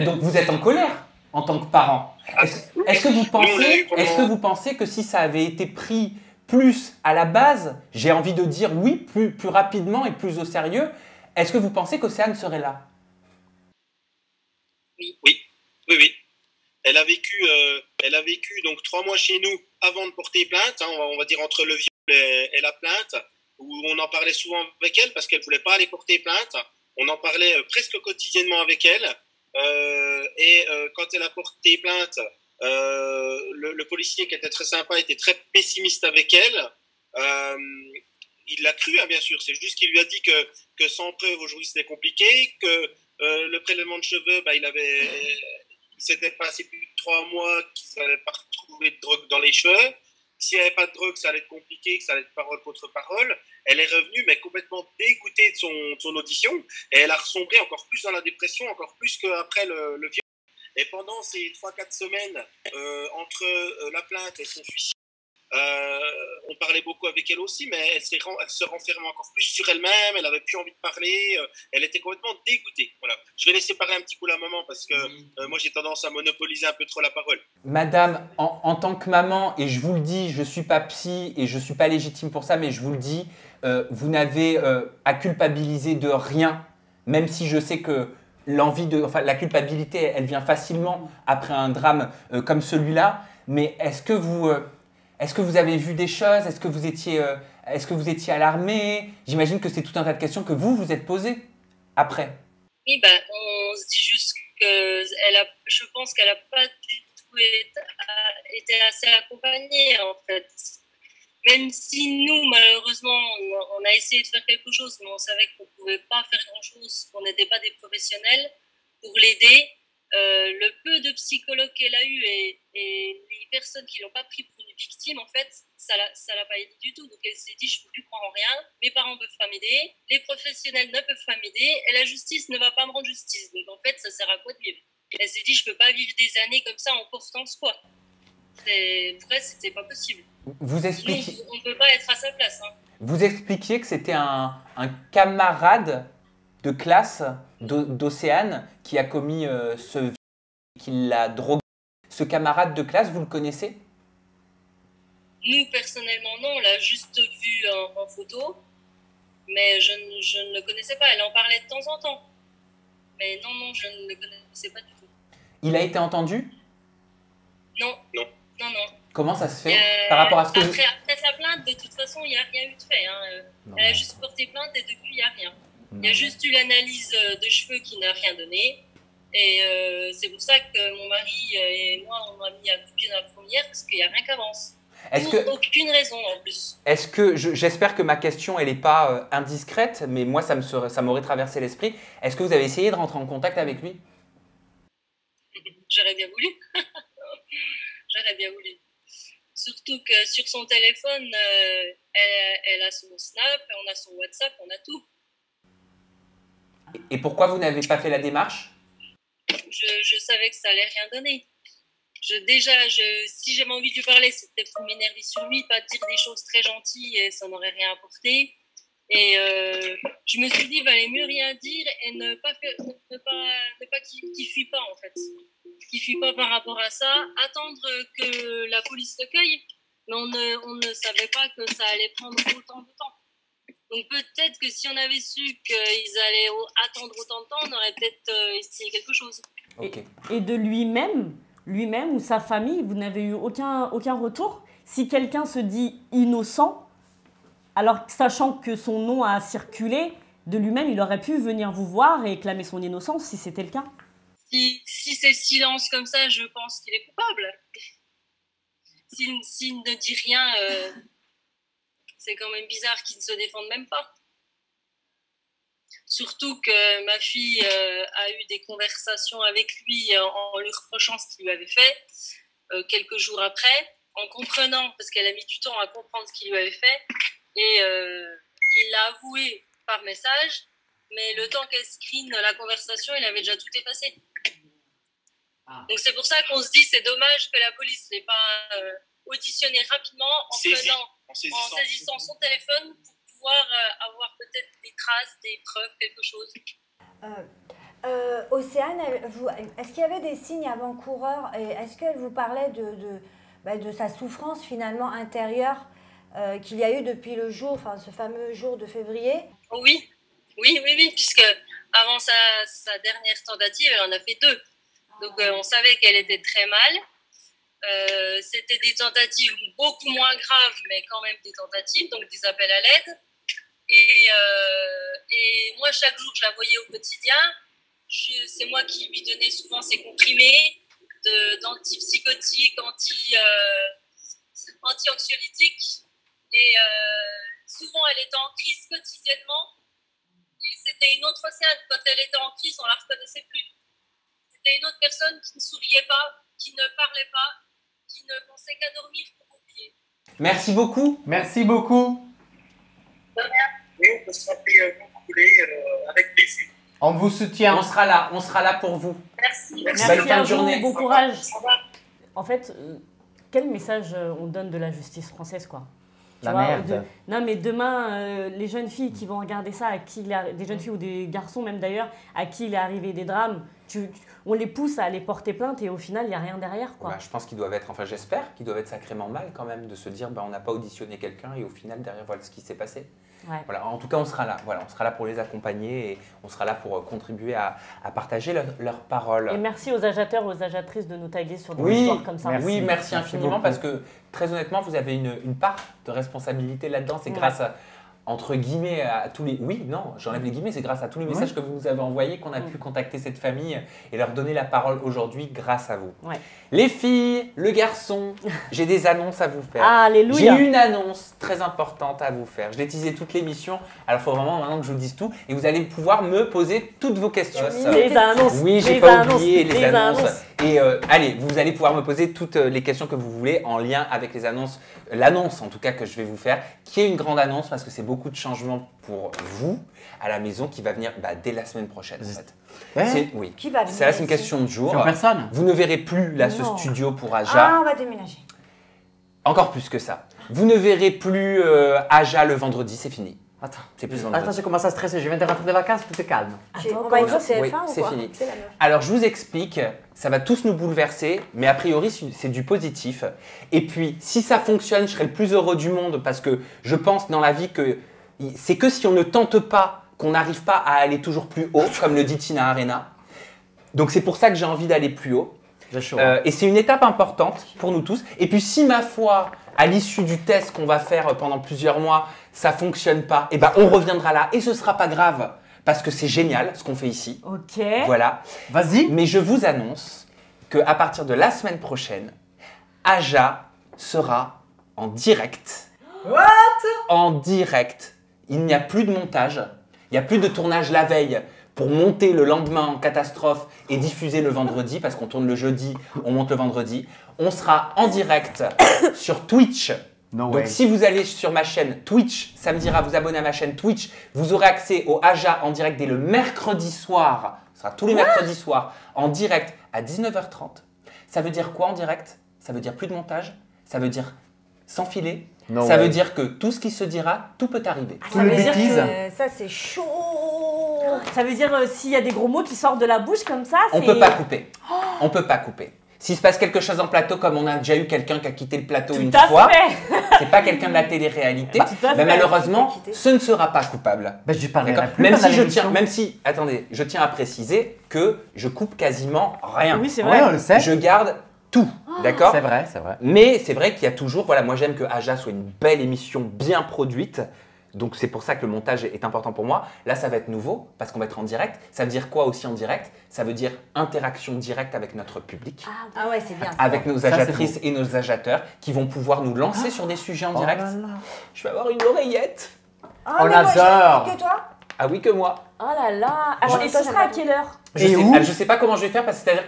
Donc vous êtes en colère en tant que parent. Est-ce que vous pensez que si ça avait été pris plus à la base, j'ai envie de dire oui, plus rapidement et plus au sérieux, est-ce que vous pensez qu'Océane serait là? Oui. Elle a vécu donc 3 mois chez nous avant de porter plainte, hein, on va dire entre le viol et la plainte, où on en parlait souvent avec elle parce qu'elle ne voulait pas aller porter plainte. On en parlait presque quotidiennement avec elle. Quand elle a porté plainte, le policier qui était très sympa était très pessimiste avec elle. Il l'a cru, hein, bien sûr. C'est juste qu'il lui a dit que sans preuve, aujourd'hui, c'était compliqué, que le prélèvement de cheveux, bah, c'était passé plus de 3 mois qu'il n'allait pas retrouver de drogue dans les cheveux. S'il n'y avait pas de drogue, ça allait être compliqué, que ça allait être parole contre parole. Elle est revenue, mais complètement dégoûtée de son audition. Et elle a ressombré encore plus dans la dépression, encore plus qu'après le viol. Et pendant ces 3-4 semaines, entre la plainte et son suicide, on parlait beaucoup avec elle aussi, mais elle se renfermait encore plus sur elle-même, elle n'avait plus envie de parler, elle était complètement dégoûtée. Voilà. Je vais laisser parler un petit coup la maman parce que moi j'ai tendance à monopoliser un peu trop la parole. Madame, en tant que maman, et je vous le dis, je ne suis pas psy et je ne suis pas légitime pour ça, mais je vous le dis, vous n'avez à culpabiliser de rien, même si je sais que la culpabilité, elle vient facilement après un drame comme celui-là, mais est-ce que vous avez vu des choses? Est-ce que vous étiez, alarmé? J'imagine que c'est tout un tas de questions que vous êtes posées après. Oui, ben, on se dit juste que je pense qu'elle n'a pas du tout été assez accompagnée, en fait. Même si nous, malheureusement, on a essayé de faire quelque chose, mais on savait qu'on ne pouvait pas faire grand-chose, qu'on n'était pas des professionnels pour l'aider. Le peu de psychologues qu'elle a eu et les personnes qui ne l'ont pas pris pour une victime, en fait, ça ne l'a pas aidé du tout. Donc elle s'est dit, je ne peux plus croire en rien, mes parents ne peuvent pas m'aider, les professionnels ne peuvent pas m'aider, et la justice ne va pas me rendre justice. Donc en fait, ça sert à quoi de vivre? Elle s'est dit, je ne peux pas vivre des années comme ça en constance, quoi. Pour elle, ce n'était pas possible. Vous expliquez... Nous, on ne peut pas être à sa place. Hein. Vous expliquiez que c'était un camarade de classe d'Océane qui a commis ce viol, qui l'a drogué. Ce camarade de classe, vous le connaissez? Nous, personnellement, non. On l'a juste vu en photo, mais je ne le connaissais pas. Elle en parlait de temps en temps. Mais non, je ne le connaissais pas du tout. Il a été entendu? Non. Comment ça se fait par rapport à ce que... Après sa plainte, de toute façon, il n'y a rien eu de fait. Hein. Elle a juste porté plainte et depuis, il n'y a rien. Il y a juste eu l'analyse de cheveux qui n'a rien donné. Et c'est pour ça que mon mari et moi, on a mis à couper dans la première parce qu'il n'y a rien qui avance. Aucune raison en plus. Est-ce que, j'espère que ma question, elle n'est pas indiscrète, mais moi, ça m'aurait traversé l'esprit. Est-ce que vous avez essayé de rentrer en contact avec lui? J'aurais bien voulu. Surtout que sur son téléphone, elle a son Snap, on a son WhatsApp, on a tout. Et pourquoi vous n'avez pas fait la démarche? Je savais que ça allait rien donner. Si j'avais envie de lui parler, c'était pour m'énerver sur lui, pas de dire des choses très gentilles et ça n'aurait rien apporté. Et je me suis dit, il valait mieux rien dire et ne pas qu'il fuit pas, en fait. Qu'il fuit pas par rapport à ça. Attendre que la police le cueille. Mais on ne savait pas que ça allait prendre autant de temps. Donc peut-être que si on avait su qu'ils allaient attendre autant de temps, on aurait peut-être essayé quelque chose. Okay. Et de lui-même ou sa famille, vous n'avez eu aucun retour? Si quelqu'un se dit innocent, alors sachant que son nom a circulé, de lui-même, il aurait pu venir vous voir et clamer son innocence si c'était le cas. Si c'est silence comme ça, je pense qu'il est coupable. S'il ne dit rien, c'est quand même bizarre qu'il ne se défende même pas. Surtout que ma fille a eu des conversations avec lui en lui reprochant ce qu'il lui avait fait quelques jours après, en comprenant, parce qu'elle a mis du temps à comprendre ce qu'il lui avait fait, et il l'a avoué par message, mais le temps qu'elle screen la conversation, il avait déjà tout effacé. Ah. Donc c'est pour ça qu'on se dit c'est dommage que la police ne l'ait pas auditionné rapidement en saisissant son téléphone pour pouvoir avoir peut-être des traces, des preuves, quelque chose. Océane, est-ce qu'il y avait des signes avant-coureurs et est-ce qu'elle vous parlait de sa souffrance finalement intérieure qu'il y a eu depuis le jour, enfin ce fameux jour de février? Oui, puisque avant sa dernière tentative, elle en a fait 2. Donc, on savait qu'elle était très mal. C'était des tentatives beaucoup moins graves, mais quand même des tentatives, donc des appels à l'aide. Et moi, chaque jour, je la voyais au quotidien. C'est moi qui lui donnais souvent ses comprimés d'antipsychotiques, anti-anxiolytiques. Et souvent, elle était en crise quotidiennement. C'était une autre Océane. Quand elle était en crise, on ne la reconnaissait plus. C'était une autre personne qui ne souriait pas, qui ne parlait pas, qui ne pensait qu'à dormir pour oublier. Merci beaucoup. Merci beaucoup. On vous soutient, on sera là pour vous. Merci. Bonne fin de journée. Bon courage. En fait, quel message on donne de la justice française, quoi? Non, mais demain, les jeunes filles qui vont regarder ça, des jeunes filles ou des garçons même d'ailleurs, à qui il est arrivé des drames, on les pousse à aller porter plainte et au final, il n'y a rien derrière, quoi. Bah, je pense qu'ils doivent être, enfin j'espère, qu'ils doivent être sacrément mal quand même de se dire bah, on n'a pas auditionné quelqu'un et au final, derrière, voilà ce qui s'est passé. Ouais. Voilà, en tout cas, on sera là. Voilà, on sera là pour les accompagner et on sera là pour contribuer à partager leurs paroles. Et merci aux agitateurs, aux agitatrices de nous taguer sur des histoires comme ça. Oui, merci infiniment parce que très honnêtement, vous avez une part de responsabilité là-dedans. C'est grâce à, entre guillemets, à tous les... Oui, non, j'enlève les guillemets, c'est grâce à tous les messages que vous nous avez envoyés qu'on a pu contacter cette famille et leur donner la parole aujourd'hui grâce à vous. Ouais. Les filles, le garçon, j'ai des annonces à vous faire. Alléluia. J'ai une annonce très importante à vous faire. Je l'ai teasé toute l'émission, alors il faut vraiment maintenant que je vous dise tout et vous allez pouvoir me poser toutes vos questions. Les annonces. Oui, j'ai pas oublié les annonces. Et allez, vous allez pouvoir me poser toutes les questions que vous voulez en lien avec les annonces, l'annonce en tout cas que je vais vous faire, qui est une grande annonce parce que c'est beaucoup de changements pour vous à la maison qui va venir bah, dès la semaine prochaine en fait. Ouais. Oui. Qui va venir? C'est une question de jour. Personne. Vous ne verrez plus là ce studio pour Aja. Ah, on va déménager. Encore plus que ça. Vous ne verrez plus Aja le vendredi, c'est fini. Attends, j'ai commencé à stresser, je viens de rentrer de vacances, tout est calme. Attends, on va dire c'est fin ou quoi? C'est fini. Alors, je vous explique, ça va tous nous bouleverser, mais a priori, c'est du positif. Et puis, si ça fonctionne, je serai le plus heureux du monde parce que je pense dans la vie que c'est que si on ne tente pas, qu'on n'arrive pas à aller toujours plus haut, comme le dit Tina Arena. Donc, c'est pour ça que j'ai envie d'aller plus haut. Et c'est une étape importante pour nous tous. Et puis, si ma foi, à l'issue du test qu'on va faire pendant plusieurs mois, ça ne fonctionne pas, et ben on reviendra là et ce ne sera pas grave parce que c'est génial ce qu'on fait ici. Ok. Voilà. Vas-y. Mais je vous annonce qu'à partir de la semaine prochaine, Aja sera en direct. What? En direct. Il n'y a plus de montage, il n'y a plus de tournage la veille pour monter le lendemain en catastrophe et diffuser le vendredi parce qu'on tourne le jeudi, on monte le vendredi. On sera en direct sur Twitch. Donc si vous allez sur ma chaîne Twitch, ça me dira vous abonner à ma chaîne Twitch, vous aurez accès au Aja en direct dès le mercredi soir. Ce sera tous les mercredis soirs en direct à 19h30. Ça veut dire quoi en direct? Ça veut dire plus de montage, ça veut dire sans filet, No ça way. Veut dire que tout ce qui se dira, tout peut arriver. Ah, tout ça le veut bêtise. Dire que ça, c'est chaud. Ça veut dire s'il y a des gros mots qui sortent de la bouche comme ça, on peut pas couper. Oh. On peut pas couper. S'il se passe quelque chose en plateau, comme on a déjà eu quelqu'un qui a quitté le plateau une fois, c'est pas quelqu'un de la télé-réalité, bah, malheureusement, ce ne sera pas coupable. Bah, je parlerai plus même si je tiens, même si, attendez, je tiens à préciser que je coupe quasiment rien. Oui, c'est vrai. Ouais, on le sait. Je garde tout, oh. D'accord. C'est vrai, c'est vrai. Mais c'est vrai qu'il y a toujours, voilà, moi j'aime que Aja soit une belle émission bien produite. Donc, c'est pour ça que le montage est important pour moi. Là, ça va être nouveau parce qu'on va être en direct. Ça veut dire quoi aussi en direct? Ça veut dire interaction directe avec notre public. Ah ouais, c'est bien. Avec nos ajatrices et nos ajateurs qui vont pouvoir nous lancer sur des sujets en direct. Je vais avoir une oreillette. On adore. Que toi? Ah oui, que moi. Oh là là. Alors, et ce sera à quelle heure? Je sais pas comment je vais faire parce que c'est-à-dire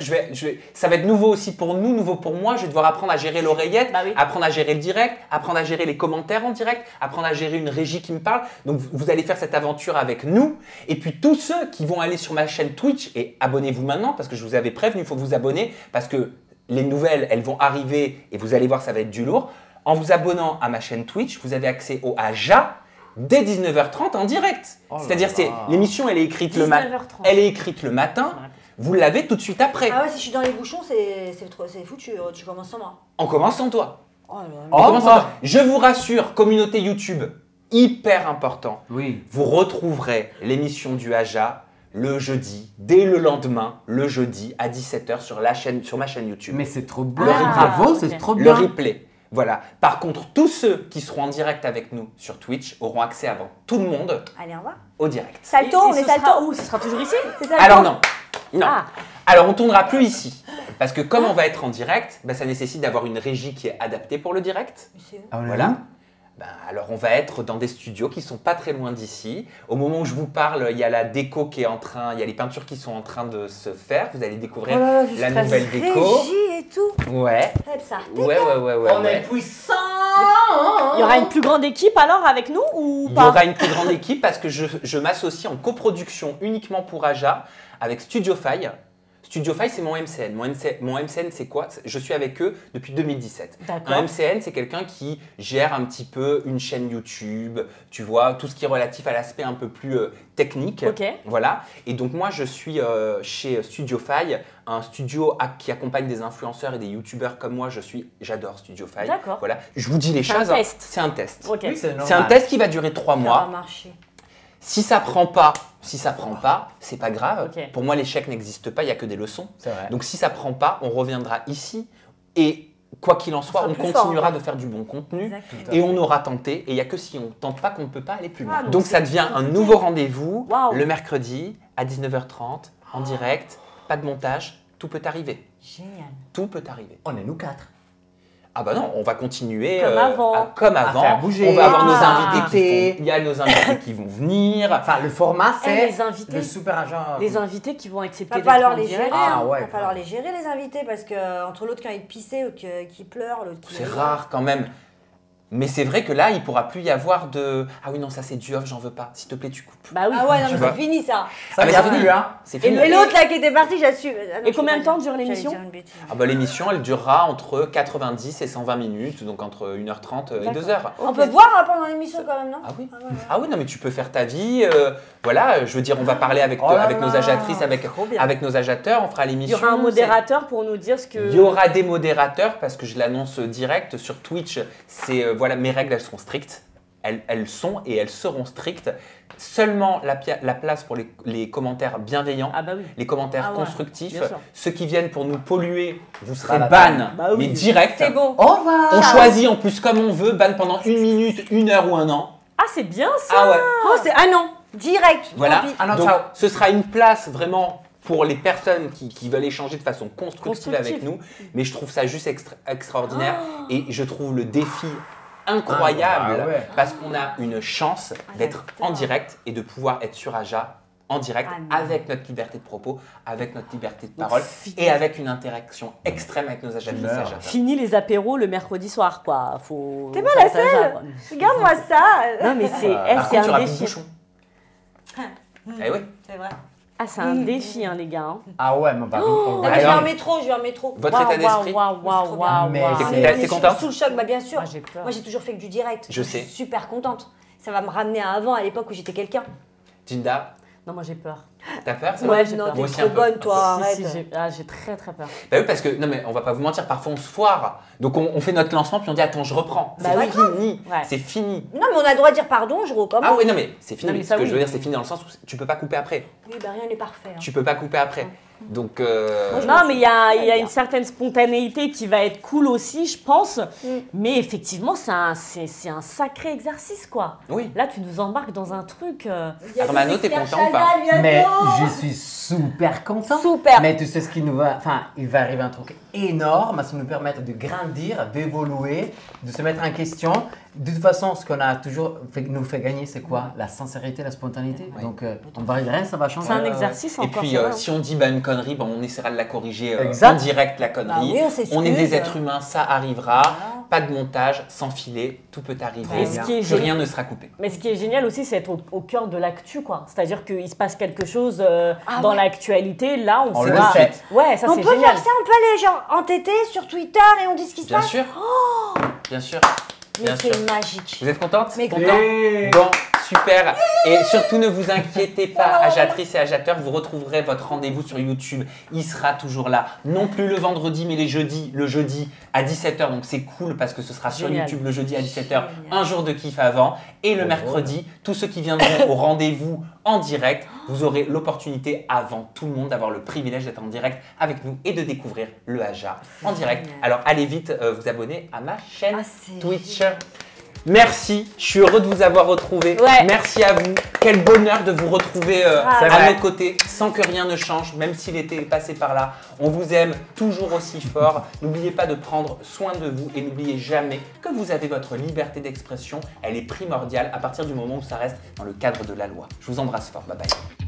que ça va être nouveau aussi pour nous, nouveau pour moi. Je vais devoir apprendre à gérer l'oreillette, bah oui. Apprendre à gérer le direct, apprendre à gérer les commentaires en direct, apprendre à gérer une régie qui me parle. Donc, vous allez faire cette aventure avec nous. Et puis, tous ceux qui vont aller sur ma chaîne Twitch, et abonnez-vous maintenant parce que je vous avais prévenu, il faut vous abonner parce que les nouvelles, elles vont arriver et vous allez voir, ça va être du lourd. En vous abonnant à ma chaîne Twitch, vous avez accès au Aja. Dès 19h30 en direct. Oh c'est-à-dire c'est l'émission, elle est écrite le matin. Elle est écrite le matin. Vous l'avez tout de suite après. Ah ouais, si je suis dans les bouchons, c'est foutu. Tu commences sans moi. On commence sans toi. Oh là, on commence sans toi. Je vous rassure, communauté YouTube, hyper important. Oui. Vous retrouverez l'émission du Aja le jeudi, dès le lendemain, le jeudi à 17h sur la chaîne, sur ma chaîne YouTube. Mais c'est trop bien. Bravo, c'est trop bien. Le replay. Voilà. Par contre, tous ceux qui seront en direct avec nous sur Twitch auront accès avant tout le monde. Allez, au revoir. Au direct. Salto, on est salto. Où? Ce sera toujours ici? Alors non. Non. Ah. Alors, on ne tournera plus ici. Parce que comme on va être en direct, bah, ça nécessite d'avoir une régie qui est adaptée pour le direct. Voilà. Ben, alors, on va être dans des studios qui ne sont pas très loin d'ici. Au moment où je vous parle, il y a la déco qui est en train, il y a les peintures qui sont en train de se faire. Vous allez découvrir la nouvelle déco. Régie et tout. Ouais. Ça, ouais. On est puissant. Il y aura une plus grande équipe alors avec nous ou pas? Il y aura une plus grande équipe parce que je m'associe en coproduction uniquement pour Aja avec Studio Faye. Studio Faye, c'est mon MCN. Mon MCN, c'est quoi? Je suis avec eux depuis 2017. Un MCN, c'est quelqu'un qui gère un petit peu une chaîne YouTube, tu vois, tout ce qui est relatif à l'aspect un peu plus technique. Okay. Voilà. Et donc, moi, je suis chez Studio Faye, un studio qui accompagne des influenceurs et des youtubeurs comme moi. J'adore Studio Faye. D'accord. Voilà. Je vous dis les choses. Hein. C'est un test. Okay. Oui, c'est un test qui va durer 3 mois. Ça va marcher. Si ça prend pas, c'est pas grave. Okay. Pour moi, l'échec n'existe pas, il n'y a que des leçons. Donc si ça prend pas, on reviendra ici et quoi qu'il en soit, on continuera de faire du bon contenu. Exactement. Et on aura tenté. Et il n'y a que si on ne tente pas qu'on ne peut pas aller plus loin. Donc ça devient un nouveau rendez-vous le mercredi à 19h30 en direct, pas de montage, tout peut arriver. Génial. Tout peut arriver. On est nous 4. Ah bah non, on va continuer comme avant, à faire bouger. On va avoir nos invités, il y a nos invités qui vont venir. Enfin, le format, c'est le super agent. Les invités qui vont accepter d'être en direct. Ah ouais, il va falloir les gérer, les invités, parce qu'entre l'autre, quand il pissait ou qu'il pleure, l'autre qui... C'est rare quand même. Mais c'est vrai que là, il ne pourra plus y avoir de... Ah oui, non, ça c'est du off, j'en veux pas. S'il te plaît, tu coupes. Bah oui. Ah ouais, non, mais c'est fini ça. Ah mais c'est fini, hein. Et l'autre là qui était parti, j'assume. Et combien de temps dure l'émission? Ah bah l'émission, elle durera entre 90 et 120 minutes, donc entre 1h30 et 2h. On peut boire pendant l'émission quand même, non? Ah oui. Ah oui, non, mais tu peux faire ta vie. Voilà, je veux dire, on va parler avec nos ajatrices, avec nos ajateurs, on fera l'émission. Il y aura un modérateur pour nous dire ce que... Il y aura des modérateurs, parce que je l'annonce direct sur Twitch, c'est... Voilà, mes règles, elles sont strictes. Elles sont et elles seront strictes. Seulement la place pour les commentaires bienveillants, les commentaires constructifs. Ceux qui viennent pour nous polluer, vous serez ban, mais direct. C'est beau. On choisit en plus comme on veut, ban pendant 1 minute, 1 heure ou 1 an. Ah, c'est bien ça. Ah ouais. Oh, c'est un an, direct. Voilà. Donc, ce sera une place vraiment... pour les personnes qui veulent échanger de façon constructive avec nous. Mais je trouve ça juste extraordinaire. Et je trouve le défi incroyable parce qu'on a une chance d'être en direct et de pouvoir être sur Aja en direct avec notre liberté de propos, avec notre liberté de parole et avec une interaction extrême avec nos agendas. Fini les apéros le mercredi soir, quoi. T'es pas la seule. Regarde-moi ça. Non, mais c'est un défi. Ah oui. C'est vrai. Ah Ah, c'est un défi, hein, les gars. Hein. Ah ouais, mais par contre. Je vais en métro, Votre état d'esprit. T'es contente? Sous le choc, bah, bien sûr. Ah, moi, j'ai toujours fait que du direct. Je sais. Je suis super contente. Ça va me ramener à avant, à l'époque où j'étais quelqu'un. Jinda? Non, moi j'ai peur. T'as peur? Ouais, non, t'es trop bonne, toi, arrête. Si, si, j'ai très peur. Bah oui, parce que, non mais on va pas vous mentir, parfois on se foire. Donc on fait notre lancement, puis on dit attends, je reprends. C'est fini, c'est fini. Non mais on a le droit de dire pardon, je recommence. Ah oui, non mais c'est fini, ce que je veux dire, c'est fini dans le sens où tu peux pas couper après. Oui, bah rien n'est parfait. Tu peux pas couper après. Donc non mais il y a une certaine spontanéité qui va être cool aussi, je pense. Mais effectivement, c'est un sacré exercice, quoi. Oui. Là, tu nous embarques dans un truc. Ermanno, t'es content ou pas? Mais je suis super content. Super. Mais tu sais ce qui nous va, enfin, il va arriver un truc énorme, ça nous permettre de grandir, d'évoluer, de se mettre en question. De toute façon, ce qu'on a toujours fait, nous fait gagner, c'est quoi? La sincérité, la spontanéité. Oui. Donc, on va rien, ça va changer. C'est un exercice encore. Et puis, si on dit bah, une connerie, bah, on essaiera de la corriger en direct, la connerie. Ah oui, on est des êtres humains, ça arrivera. Ah. Pas de montage, sans filet, tout peut arriver. Plus rien ne sera coupé. Mais ce qui est génial aussi, c'est être au cœur de l'actu, quoi. C'est-à-dire qu'il se passe quelque chose dans l'actualité. Là, on le sait. Ouais, ça, c'est génial. On peut faire ça, on peut aller genre entêter sur Twitter et on dit ce qui se passe. Bien sûr. Oh, bien sûr. Mais c'est magique. Vous êtes contente? Mais bon, super. Et surtout, ne vous inquiétez pas, agiatrices et agiateurs, vous retrouverez votre rendez-vous sur YouTube. Il sera toujours là. Non plus le vendredi, mais les jeudis. Le jeudi à 17h. Donc, c'est cool parce que ce sera sur YouTube le jeudi à 17h. Un jour de kiff avant. Et le mercredi, tous ceux qui viendront au rendez-vous en direct, vous aurez l'opportunité avant tout le monde d'avoir le privilège d'être en direct avec nous et de découvrir le Aja en direct. Alors, allez vite vous abonner à ma chaîne Twitch. Merci, je suis heureux de vous avoir retrouvé. Merci à vous. Quel bonheur de vous retrouver à nos côtés sans que rien ne change, même si l'été est passé par là. On vous aime toujours aussi fort. N'oubliez pas de prendre soin de vous et n'oubliez jamais que vous avez votre liberté d'expression. Elle est primordiale à partir du moment où ça reste dans le cadre de la loi. Je vous embrasse fort. Bye bye.